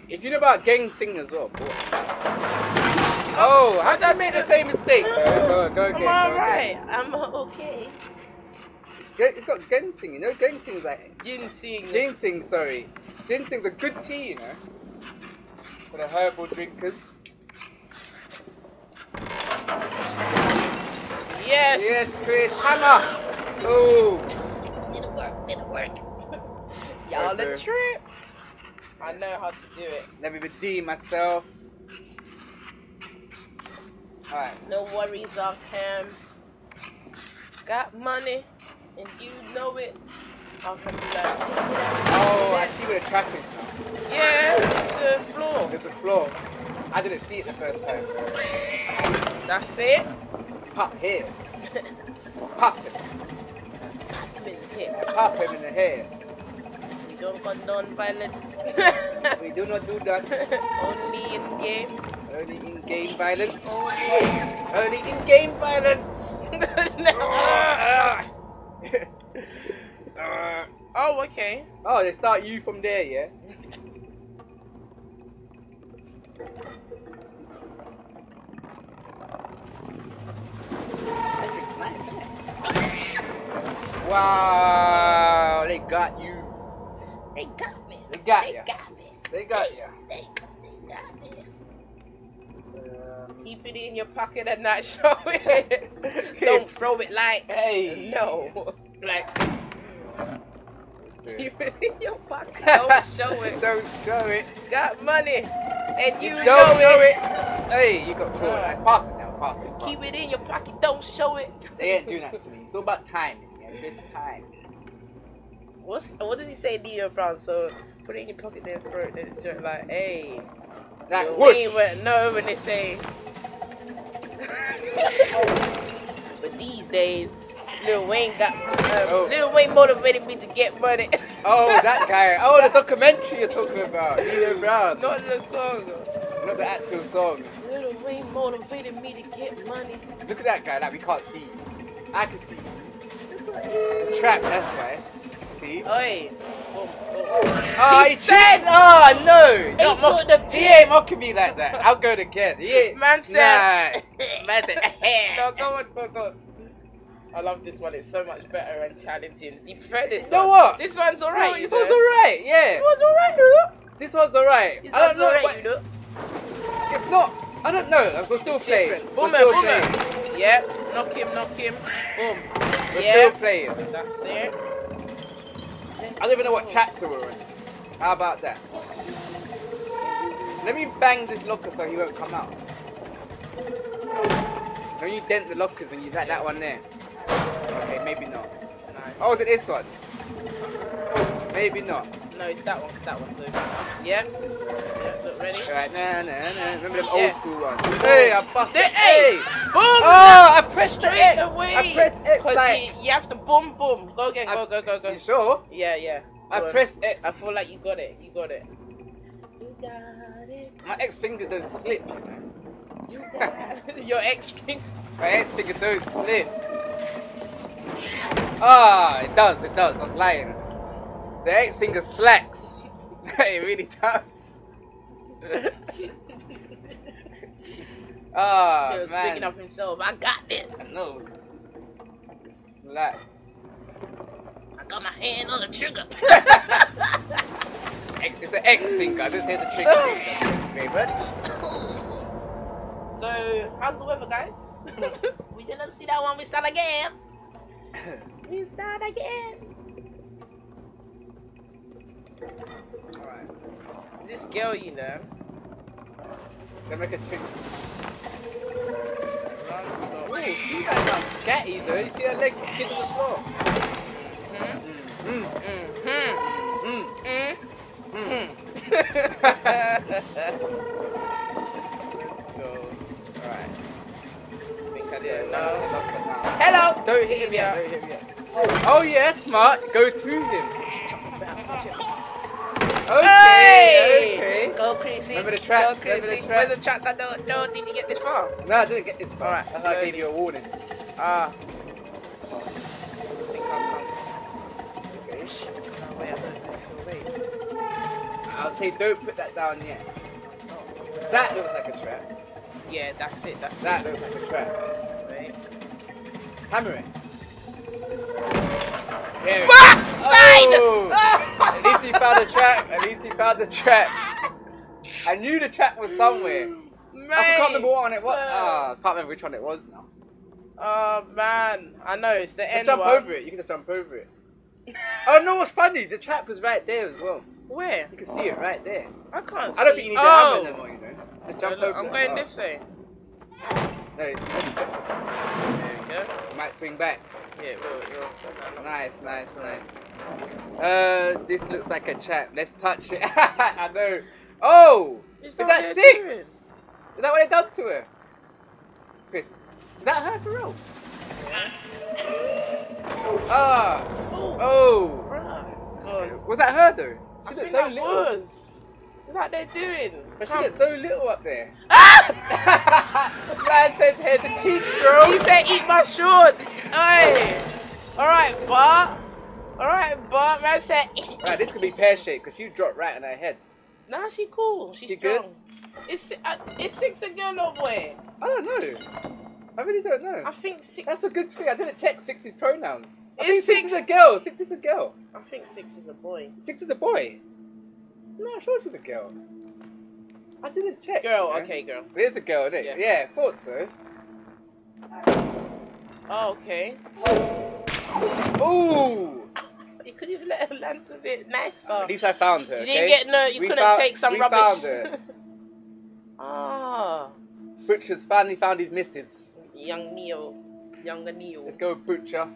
If you know about gang singers, well, boy. Oh, how did I make the same mistake? Go again. I'm alright. I'm okay. It's got ginseng, you know? Ginseng's like... Ginseng. Ginseng, sorry. Ginseng's a good tea, you know? For the herbal drinkers. Yes! Yes, Chris. Hannah! Oh! Didn't work. Y'all a trip. I know how to do it. Let me redeem myself. Alright. No worries, I can. Got money. And you know it. How can you like it? Oh, I see where the track is. Yeah, it's the floor. It's the floor. I didn't see it the first time. That's it. Pop here. Pop him. Pop him in the head. Pop him in the head. We don't condone violence. We do not do that. Only in game. Only in game violence. Only in game violence. No. Oh, okay. Oh, they start you from there, yeah? Wow, they got you. They got me. They got you. They got you. They got me. Keep it in your pocket and not show it. Don't throw it like, hey, no. Like, keep it in your pocket. Don't show it. Don't show it. Got money. And you don't know it. Hey, you got thrown. Pass it now. Pass it. Keep it in your pocket. Don't show it. They ain't doing that to me. It's all about time. It's time. What did he say, Neo Brown? So put it in your pocket, then throw it in the shirt. Like, hey. Like, whoosh. No, when they say. But these days, Lil Wayne got Lil Wayne motivated me to get money. Oh, that guy! Oh, the documentary you're talking about, Lil Brown. Not the song. Not the actual song. Lil Wayne motivated me to get money. Look at that guy that we can't see. I can see. The trap. That's why. See. Oi. Oh, he said, "Oh no!" He ain't mocking me like that. I'll go to Ken. Man said, nah. Man said, no, go on. I love this one. It's so much better and challenging. You prefer this one? You know what? This one's alright. No, this one's alright. Yeah. This one's alright, though. This one's alright. I don't know. Right, you know. It's not. I don't know. We're still playing. Boom, boom. Yeah. Knock him. Boom. We're still playing. That's it. I don't even know what chapter we're in. How about that? Let me bang this locker so he won't come out. Don't you dent the lockers when you like that one there? Okay, maybe not. No. Oh, is it this one? Maybe not. No, it's that one. That one too. Yep. Look, ready? Alright, nah. Remember them old school ones. Hey, I busted it. Hey! Boom! Oh, I pressed it. Straight away. I pressed X. Because like, you have to boom. Go again. Go. You sure? Yeah. I pressed X. I feel like you got it. You got it. My X fingers don't slip. You got it. Your X finger. My X fingers don't slip. Ah, oh, it does. I'm lying. The X finger slacks. It really does. Ah, oh, he was man. Picking up himself. I got this. I know. It slacks. I got my hand on the trigger. It's an X finger. I didn't say the trigger finger. Very much. So, how's the weather, guys? We didn't see that one. We start again. Alright. This girl, you know. Gonna make a trick. Ooh, she got some scatty though. You see her legs kicking the floor. Let's go. Alright. I think I did now. Hello! Don't hit him yet. Oh yeah, smart. Go to him. Okay, hey! Okay. Go crazy. Remember the track? Go crazy. Remember the track? Where's the chance I don't know? Did you get this far? No, I didn't get this far. Alright, so I gave you a warning. Ah. I think I'll come. Okay. No way, I don't know if you'll wait. I'll say don't put that down yet. Oh. That looks like a trap. Yeah, that's it, that's that it. That looks like a trap. Wait. Hammer it. Fuck's sake! Oh. At least he found the trap. At least he found the trap. I knew the trap was somewhere. Mate, I can't remember what one it was. I can't remember which one it was now. Oh man, I know it's the end one. Jump over it. You can just jump over it. Oh no, what's funny? The trap was right there as well. Where? You can see it right there. I can't see. I don't think you need to have it anymore. You know. Just jump over. I'm going this way. There you go. Might swing back. Yeah, we'll nice, nice, nice. This looks like a trap. Let's touch it. I know. Oh! Is that Six? Is that what they done to her? Chris, is that her for real? Ah! Oh! Oh. Was that her though? She looked so little. Was. What's that they're doing? But she looked so little up there. Ah! Man said hair the cheeks, bro. He said eat my shorts. Oi. Alright, Bart. Alright, Bart. Man said eat. Right, this could be pear-shaped because you dropped right on her head. Nah, she cool. She's strong. Good? Is Six a girl or boy? I don't know. I really don't know. I think Six... That's a good thing. I didn't check Six's pronouns. I think six is a girl. Six is a girl. I think Six is a boy. Six is a boy? No, I thought she was a girl. I didn't check. Girl, you know? Okay, girl. It is a girl, isn't it? Yeah, yeah, I thought so. Oh, okay. Ooh! You could have let her land a bit nicer. At least I found her. You didn't get no, you couldn't take some rubbish. We found her. Ah. Butcher's finally found his missus. Young Neil. Younger Neil. Let's go, Butcher.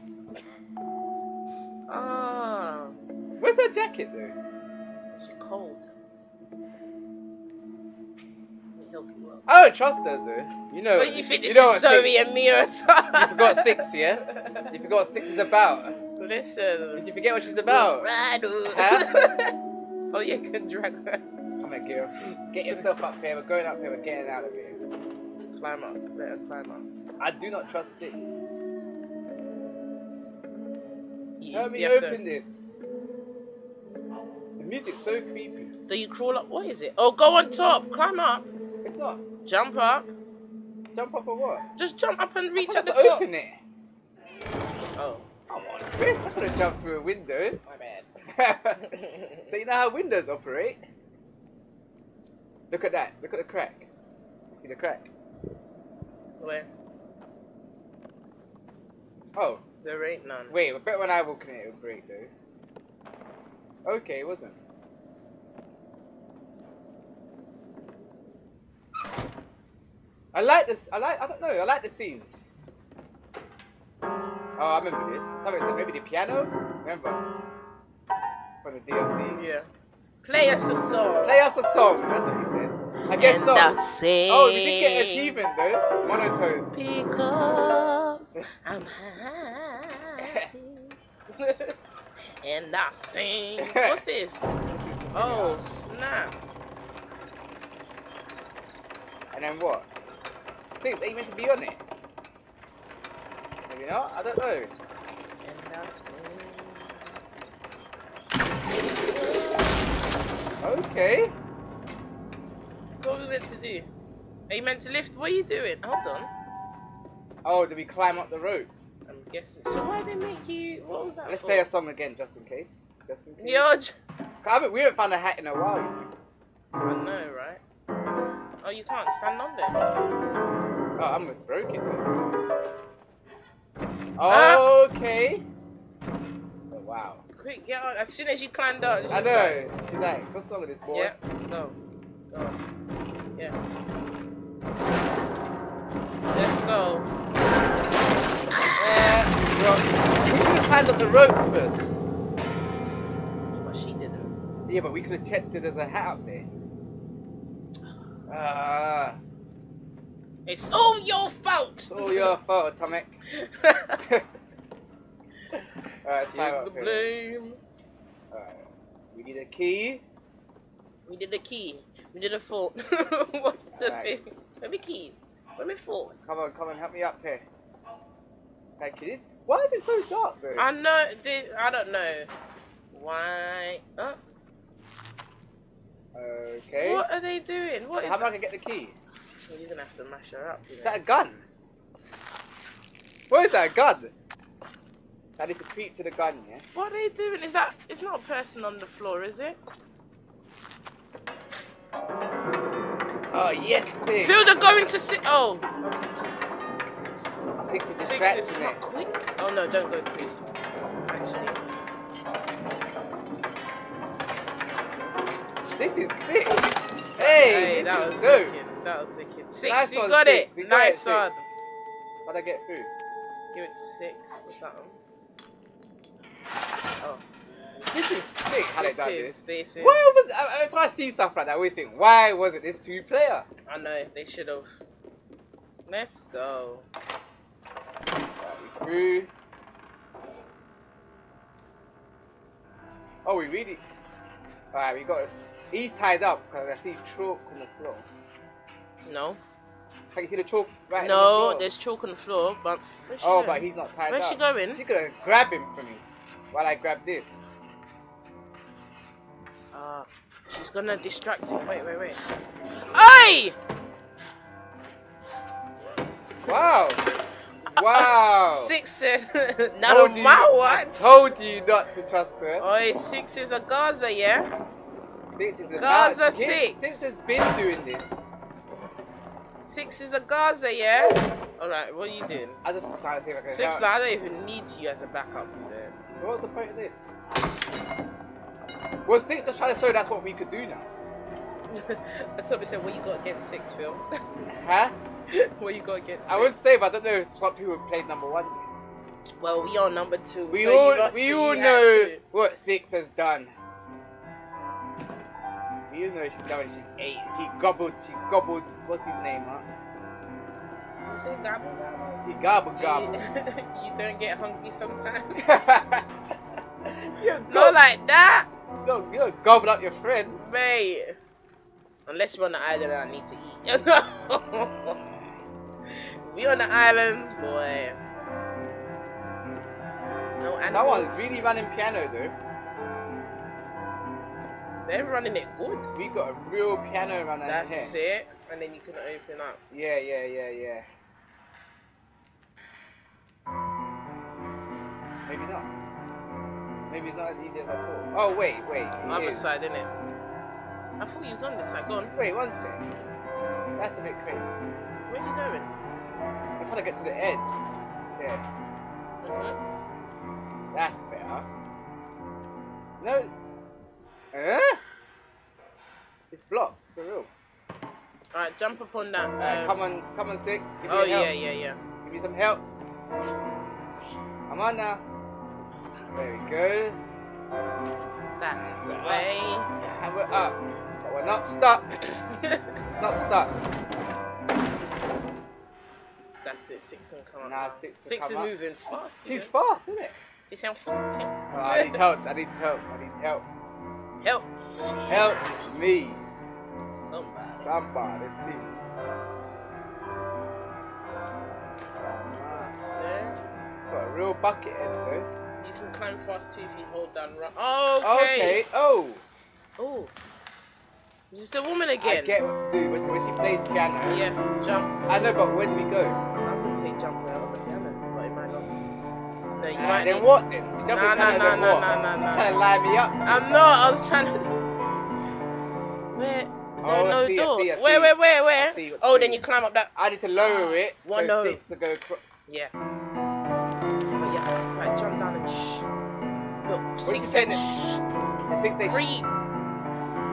Ah. Where's her jacket, though? She's cold. Oh, trust her though. You know. What do you think this is Zoe and me or something? You forgot Six, yeah? You forgot what Six is about. Listen. Did you forget what she's about? Oh, yeah, you can drag her. Come on, girl. Get yourself up here. We're going up here. We're getting out of here. Climb up. Let her climb up. I do not trust Six. Help me open this. The music's so creepy. Do you crawl up? What is it? Oh, go on top. Climb up. It's not. Jump up. Jump up or what? Just jump up and reach at the top. Open it. Oh. Come on, Chris. I'm going to jump through a window. My bad. So you know how windows operate? Look at that. Look at the crack. See the crack? Where? Oh. There ain't none. Wait, I bet when I walk in it, it'll break though. Okay, it wasn't. I like this. I don't know. I like the scenes. Oh, I remember this. Something said maybe the piano. Remember from the DLC. Yeah. Play us a song. Play us a song. That's what he said. I guess and not. Oh, we did get an achievement though. Monotone. Because I'm happy. And I sing. What's this? Oh snap. And then what? Six, are you meant to be on it? Maybe not, I don't know. And that's it. Okay. So what are we meant to do? Are you meant to lift? What are you doing? Hold on. Oh, did we climb up the rope? I'm guessing. So why did they make you... What was that Let's for? Play a song again, just in case. Just in case. We haven't found a hat in a while. I know, right? Oh, you can't stand on there. Oh, I almost broke it. Okay. Oh, wow. Quick, get on. As soon as you climbed up. I know. Like, she's like, what's wrong with this boy? Yeah. No. Go on. Yeah. Let's go. Yeah. We should have climbed up the rope first. But she didn't. Yeah, but we could have checked it as a hat up there. It's all your fault! It's all your fault, Atomic. Alright, take the blame. Alright, we need a key. We did a key. We did a foot. What's the right thing? Where my keys? Where my foot? Come on, come on, help me up here. Thank you. Why is it so dark, bro? I know. I don't know. Why? Oh. Okay. What are they doing? What is? How am I gonna get the key? Well, you're gonna have to mash her up. You know? Is that a gun? Where is that gun? That is a creep to the gun, yeah? What are they doing? Is that... It's not a person on the floor, is it? Oh, yes, Six. Fielder going to Six. Oh. Six is smart. Quick? Oh, no, don't go quick. Actually. This is Six. Hey, that was good. That was sick. Six, nice you got Six. It. You nice one. How'd I get through? You went to Six or something. Oh. This is sick how they done this. Why was every time I see stuff like that I always think, why was it this two-player? I know, they should have. Let's go. Right, through. Oh, we really... Alright, we got... He's tied up because I see chalk on the floor. No. Can you see the chalk right now? No, on the there's chalk on the floor, but... Oh, going? But he's not tied up. Where's she going? She could have grabbed him for me. While I grab this. She's gonna distract him. Wait, wait, wait. Oi! Wow. Wow. Six said, not on my watch. Told you not to trust her. Oi, Six is a Gaza, yeah? Six is a Gaza. Six. Six has been doing this. Six is a Gaza, yeah? Alright, what are you doing? I just decided to see if I can Six, like, I don't even need you as a backup there. What was the point of this? Well, Six just trying to show that's what we could do now. That's what we said, what you got against Six, Phil? Huh? What you got against Six? I would say, but I don't know if some people have played number one yet. Well, we are number two. We so all know what Six has done. We all know she's done when she ate. She gobbled, what's his name, huh? She gobble gobble. She gobble gobble. You don't get hungry sometimes. Not like that. You don't gobble up your friends. Mate. Unless you're on the island and I need to eat. We on the island, boy. No animals. Someone's really running piano though. They're running it good. We got a real piano runner here. That's it. And then you can open up. Yeah, yeah, yeah, yeah. Maybe not. Maybe it's not as easy as I thought. Oh, wait, wait. Other side, innit? I thought he was on this side. Go on. Wait, one sec. That's a bit crazy. Where are you going? I'm trying to get to the edge. There. Mm-hmm. That's better. No, it's... Huh? It's blocked, for real. Alright, jump up on that. Come on, come on, Six. Give me help. Yeah, yeah, yeah. Give me some help. Come on now. There we go. That's the way. And we're up. But we're not stuck. Not stuck. That's it, Six and come on. Nah, Six is moving fast. She's fast, isn't it? She's so fast. Oh, I need help, I need help, I need help. Help. Help me. Somebody. Somebody, please. Got a real bucket in there. You can climb fast too if you hold down right. Okay. Okay. Oh. Oh. Is this the woman again? I get what to do when she plays piano. Yeah, jump. I know, but where do we go? I was going to say jump out of the piano, but it might not. No, you might then need... what then? Nah, nah, nah, nah, nah, nah, nah, nah. Trying to line me up. I'm not. I was trying to... Where? Is there no door? Where? Oh, then you climb up that. I need to lower it. One so Six to go across. Yeah. Oh, yeah. Right, jump down and shh. Look, Six said shh. Six said shh.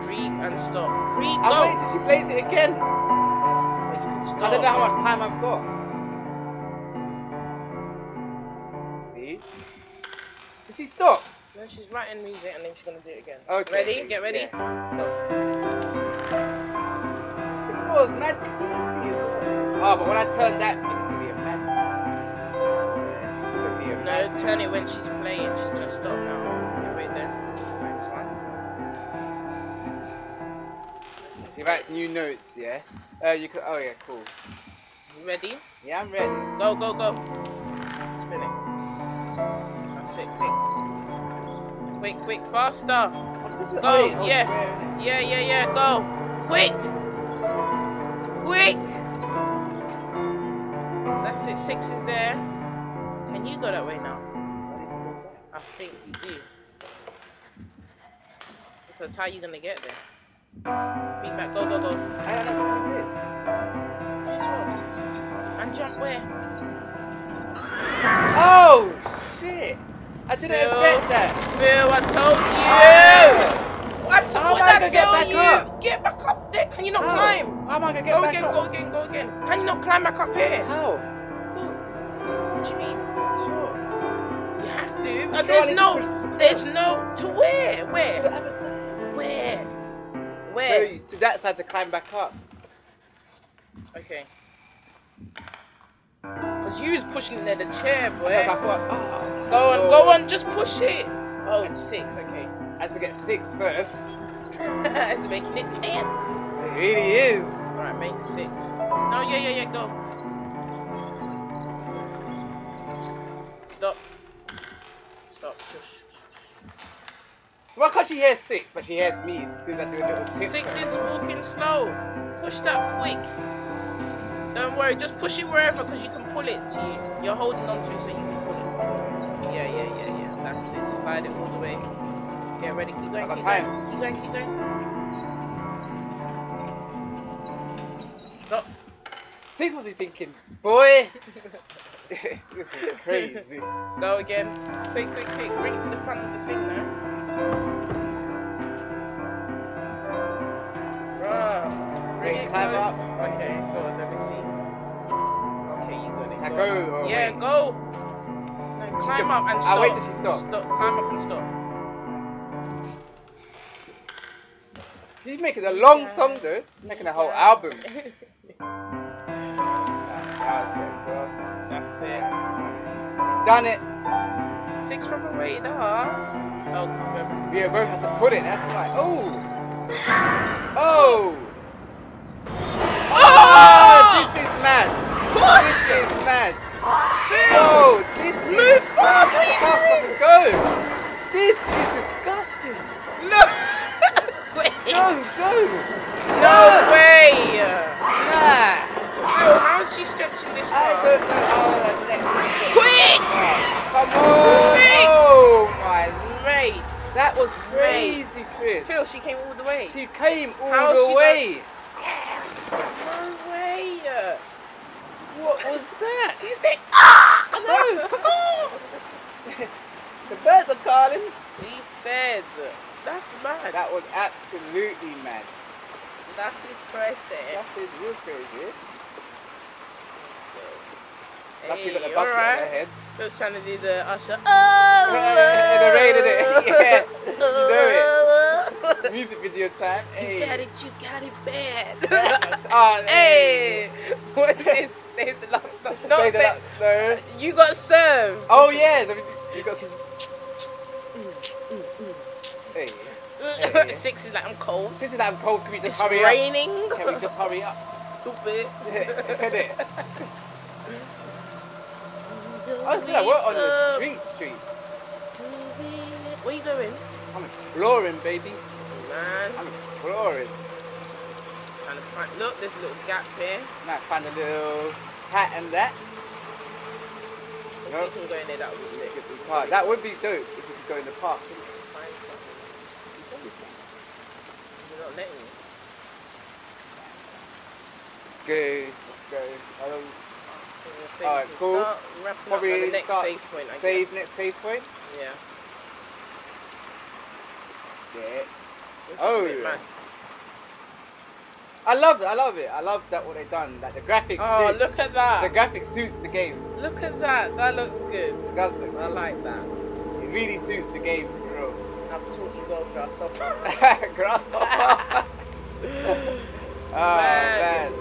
Read and stop. Read, go. I'll wait till she plays it again. But you can stop. I don't know how much time I've got. See? Did she stop? No, she's writing music and then she's going to do it again. Okay. Ready? Get ready? Yeah. Go. Oh, but when I turn that, it's gonna be a madness. It's gonna be a madness. No, turn it when she's playing. She's gonna stop now. Yeah, wait there. Nice one. She writes new notes, yeah? You could, oh yeah, cool. You ready? Yeah, I'm ready. Go, go, go. Spin it. That's it, quick. Quick, quick, faster. Go, oh, yeah. Yeah, yeah, yeah, go. Quick. Quick. That's it, Six is there. Can you go that way now? I think you do. Because how are you going to get there? Beat back, go, go, go. I don't know what to do this. And jump where? Oh, shit. I didn't expect that. Phil, I told you. Oh. How am I going to get back up? Get back up there. Can you not climb? How am I going to get back up? Go again, go again, go again. Can you not climb back up here? How? What do you mean? Sure. You have to. But there's no... To where? Where? To the other side. Where? Where? So that side to climb back up. Okay. Because you was pushing near the chair, boy. I know, but oh, go on, go on, just push it. Oh, Six, okay. I have to get Six first. It's making it tense. It really is. Alright, make Six. No, yeah, yeah, yeah, go. Stop. Stop, push. Why can't she hear Six, but she hears me? Six is walking slow. Push that quick. Don't worry, just push it wherever because you can pull it to you. You're holding on to it so you can pull it. Yeah, yeah, yeah, yeah. That's it. Slide it all the way. Get ready, keep going, keep going. Keep going, keep going. Stop. Six will be thinking, boy. This is crazy. Go again. Quick, quick, quick. Bring it to the front of the thing now. Bring it close. Okay, go on, let me see. Okay, you got it. Go. Go. Yeah, wait. Go. No, climb up and stop. I'll wait till she stops. Stop. Climb up and stop. She's making a long song, dude. She's making a whole album. That's it. Done it. Six from the way, huh? Oh, we both have to put it, that's right. Oh! Oh! Oh! This is mad! What? This is mad! Phil! Oh, this move is fast! Go! This is disgusting! No! No, go! No way! Nah! Phil, how is she stretching this far? I don't know how that neck. Quick! Come on! Quick. Oh my lord! Great. That was crazy, Chris. Phil, she came all the way. She came all the way. No way. What was that? She said, ah! No, cuckoo! The birds are calling. He said, that's mad. That was absolutely mad. That is crazy. That is real crazy. Hey, all right. I was trying to do the usher. Oh, the rain, innit? Yeah, you know it. Music video time. Hey. You got it bad. Oh, hey, what is this? Save the love song. No, save the love song. You got served. Oh yeah, you got some. Hey. Hey. Six is like I'm cold. Six is like I'm cold. Can we just hurry up? Can we just hurry up? Stupid. I feel like we're on the streets. Where are you going? I'm exploring, baby. Man. I'm exploring. Trying to find, look, there's a little gap here. Might find a little hat and that. If we can go in there, that would be sick. That would be dope if you could go in the park. Find something. You're not letting me. Good. Go. Alright, cool. Probably on the next save point, I guess. Next save point? Yeah. Yeah. Oh! I love that what they've done. Like the graphics. Oh, look at that. The graphics suits the game. Look at that. That looks good. It does look good. I like that. It really suits the game, bro. I've taught you well, grasshopper. Grasshopper. Oh, man.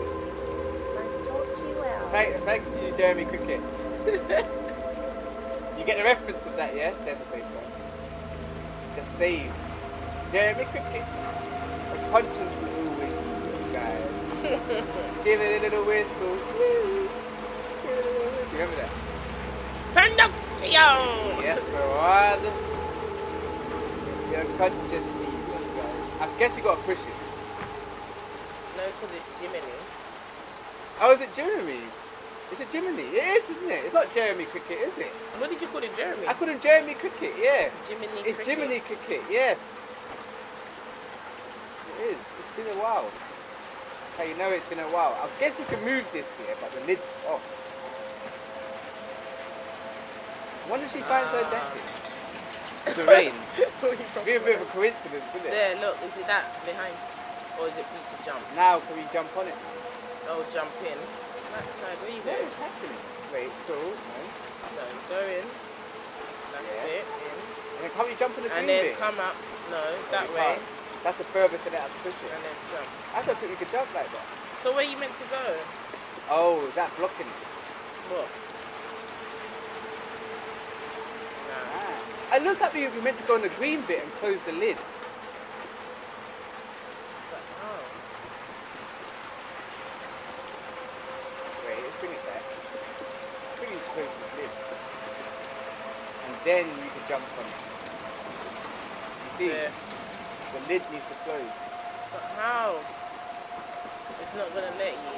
Thank you, Jiminy Cricket. You get the reference of that, yeah? There's a save one. The save. Jiminy Cricket. The conscience will always be Give it a little whistle. Do you remember that? Pinocchio! Yes, my lord. Your cousin just leaves. Let's go. I guess we gotta push it. No, because it's Jiminy. Oh, is it Jiminy? It's a Jiminy. It is, isn't it? It's not Jeremy Cricket, is it? What did you call it, Jeremy? I called him Jeremy Cricket, yeah. Jiminy Cricket. It's Jiminy Cricket, yes. It is. It's been a while. How you know it's been a while. I guess we can move this here, but the lid's off. When did she find her jacket? The rain. Be a bit of a coincidence, isn't it? There, look. Is it that behind? Or is it for you to jump? Now, can we jump on it? Oh, jump in. That side, where are you going? What is happening? Wait, cool. No. No, go in. That's it. In. And then can't you jump in the green bit? And then come up. No, that way. That's the furthest that I have to push it. And then jump. I don't think we could jump like that. So where are you meant to go? Oh, is that blocking it? What? No. Ah. It looks like we were meant to go in the green bit and close the lid. Then you can jump on it. You see, the lid needs to close. But how? It's not going to let you. I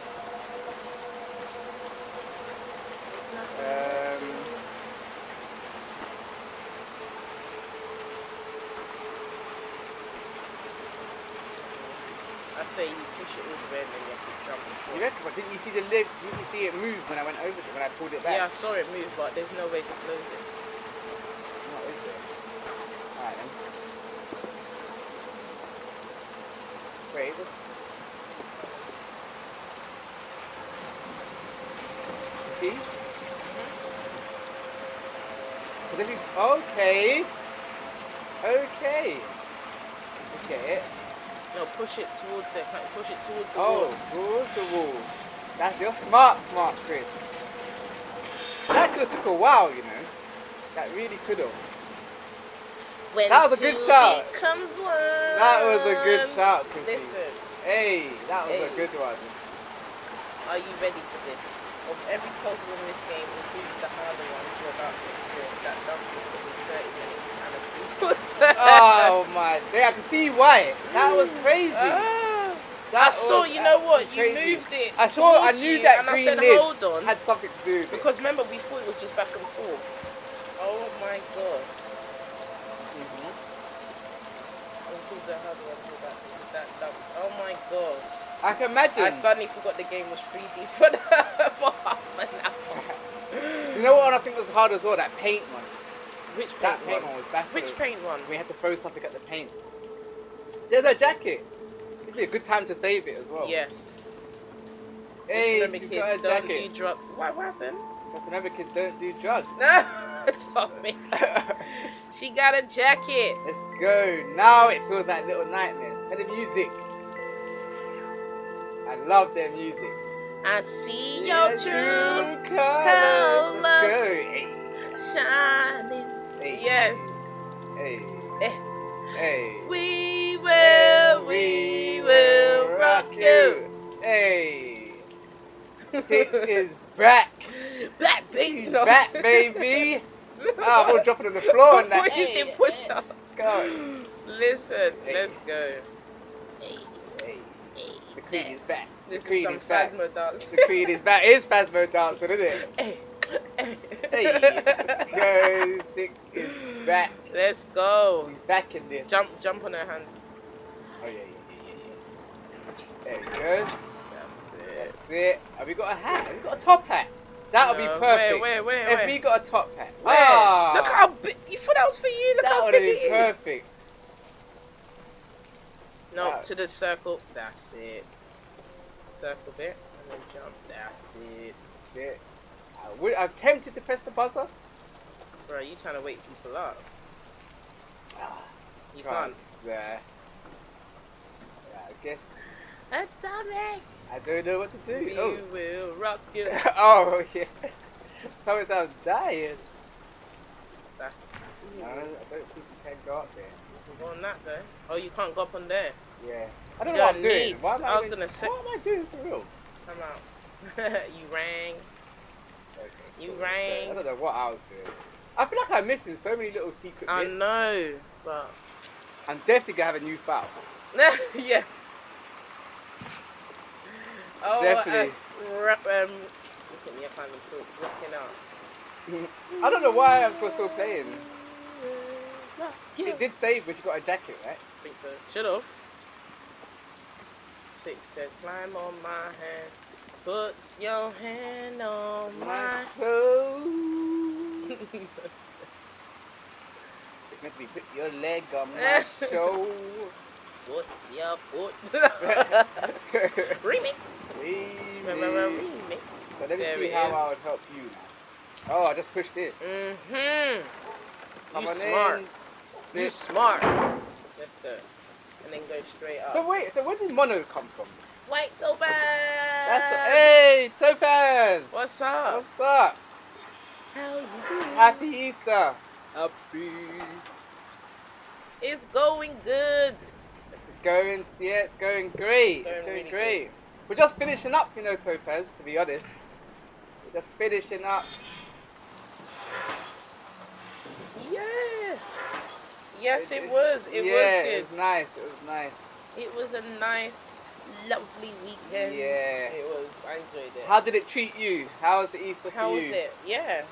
say you push it all the way and then you have to jump. You remember, didn't you see the lid? Didn't you see it move when I went over it, when I pulled it back? Yeah, I saw it move, but there's no way to close it. Wait, see? Okay. Okay. Okay. No, push it towards the wall. Oh, towards the wall. That's your smart Chris. That could have took a while, you know. That really could have. When that was a good shot. That was a good shot, Chrissy. Listen. Hey, that was a good one. Are you ready for this? Of every puzzle in this game, including the harder one, you're about to experience that dump puzzle in 30 minutes and a puzzle. Oh my! I can see why. That was crazy. That you know what? You moved it. I saw. I knew that green lid had something to do with it. Because remember, we thought it was just back and forth. Oh my god. Oh my god. I can imagine. I suddenly forgot the game was 3D for half an hour. You know what I think was hard as well? That paint one. Which paint one? That paint one was back. Which paint one? We had to throw something at the paint. There's a jacket. This is a good time to save it as well. Yes. Hey, she got a jacket. Don't do drugs. What happened? Because another kid don't do drugs. No. Tommy. She got a jacket. Let's go. Now it feels like Little Nightmares. And the music. I love their music. I see your true colors. Hey. Shining. Hey. Yes. Hey. Hey. We will rock you. Hey. Tick is back. Back, baby. Back, baby. Ah, we're dropping on the floor and that. Hey, push up. Go. Listen, let's go. Hey. The Creed is back. The Creed is back. Phasmo dance. The Creed is back. It's Phasmo dancing, isn't it? Hey. Go. Stick is back. Let's go. He's back in this. Jump on her hands. Oh yeah. There we go. That's it. Have we got a hat? Have we got a top hat? That'll be perfect. Wait. If we got a top hat. Oh. Look how big. You thought that was for you. Look how big it is. That one is perfect. No, to the circle. That's it. Circle bit. And then jump. That's it. That's it. I'm tempted to press the buzzer. Bro, you trying to wake people up. You can't. There. Yeah, I guess. Atomic. I don't know what to do. We will rock you. Oh, yeah. Thomas, I'm dying. That's... No, I don't think you can go up there. You can go on that, though. Oh, you can't go up on there? Yeah. I don't know what I'm doing. Why am I what am I doing for real? Come out. You rang. Okay, you rang. I don't know what I was doing. I feel like I'm missing so many little secret bits. I know, but... I'm definitely going to have a new foul. Yes. Oh, definitely. Looking at me, I'm looking up. I don't know why I'm still playing. No, yeah. It did save, but you got a jacket, right? I think so. Shut up. Six said, climb on my hand. Put your hand on my toe. It's meant to be put your leg on my show. Put your foot. Remix. Remix. So let me see how I would help you. Oh, I just pushed it. Mm-hmm. You smart. You smart. Let's go. And then go straight up. So wait, so where did Mono come from? Wait, Topaz! Hey, Topaz! What's up? What's up? How you doing? Happy Easter! Happy. It's going good. It's going, yeah, it's going great. It's going really great. Good. We're just finishing up, you know, Topaz, to be honest. We're just finishing up. Yeah. Yes, it was. It was good. It was nice. It was nice. It was a nice, lovely weekend. Yeah. It was. I enjoyed it. How did it treat you? How was the Easter for you? How was it? Yeah.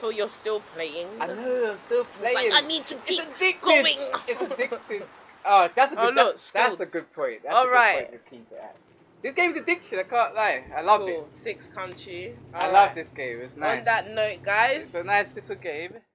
So you're still playing. I know. I'm still playing. It's like, I need to keep going. It's addictive. Oh, that's a good. Oh, look, that's a good point. That's all a right. Good point to keep it at. This game's addictive. I can't lie. I love it. Six Country. I love this game. It's nice. On that note, guys. It's a nice little game.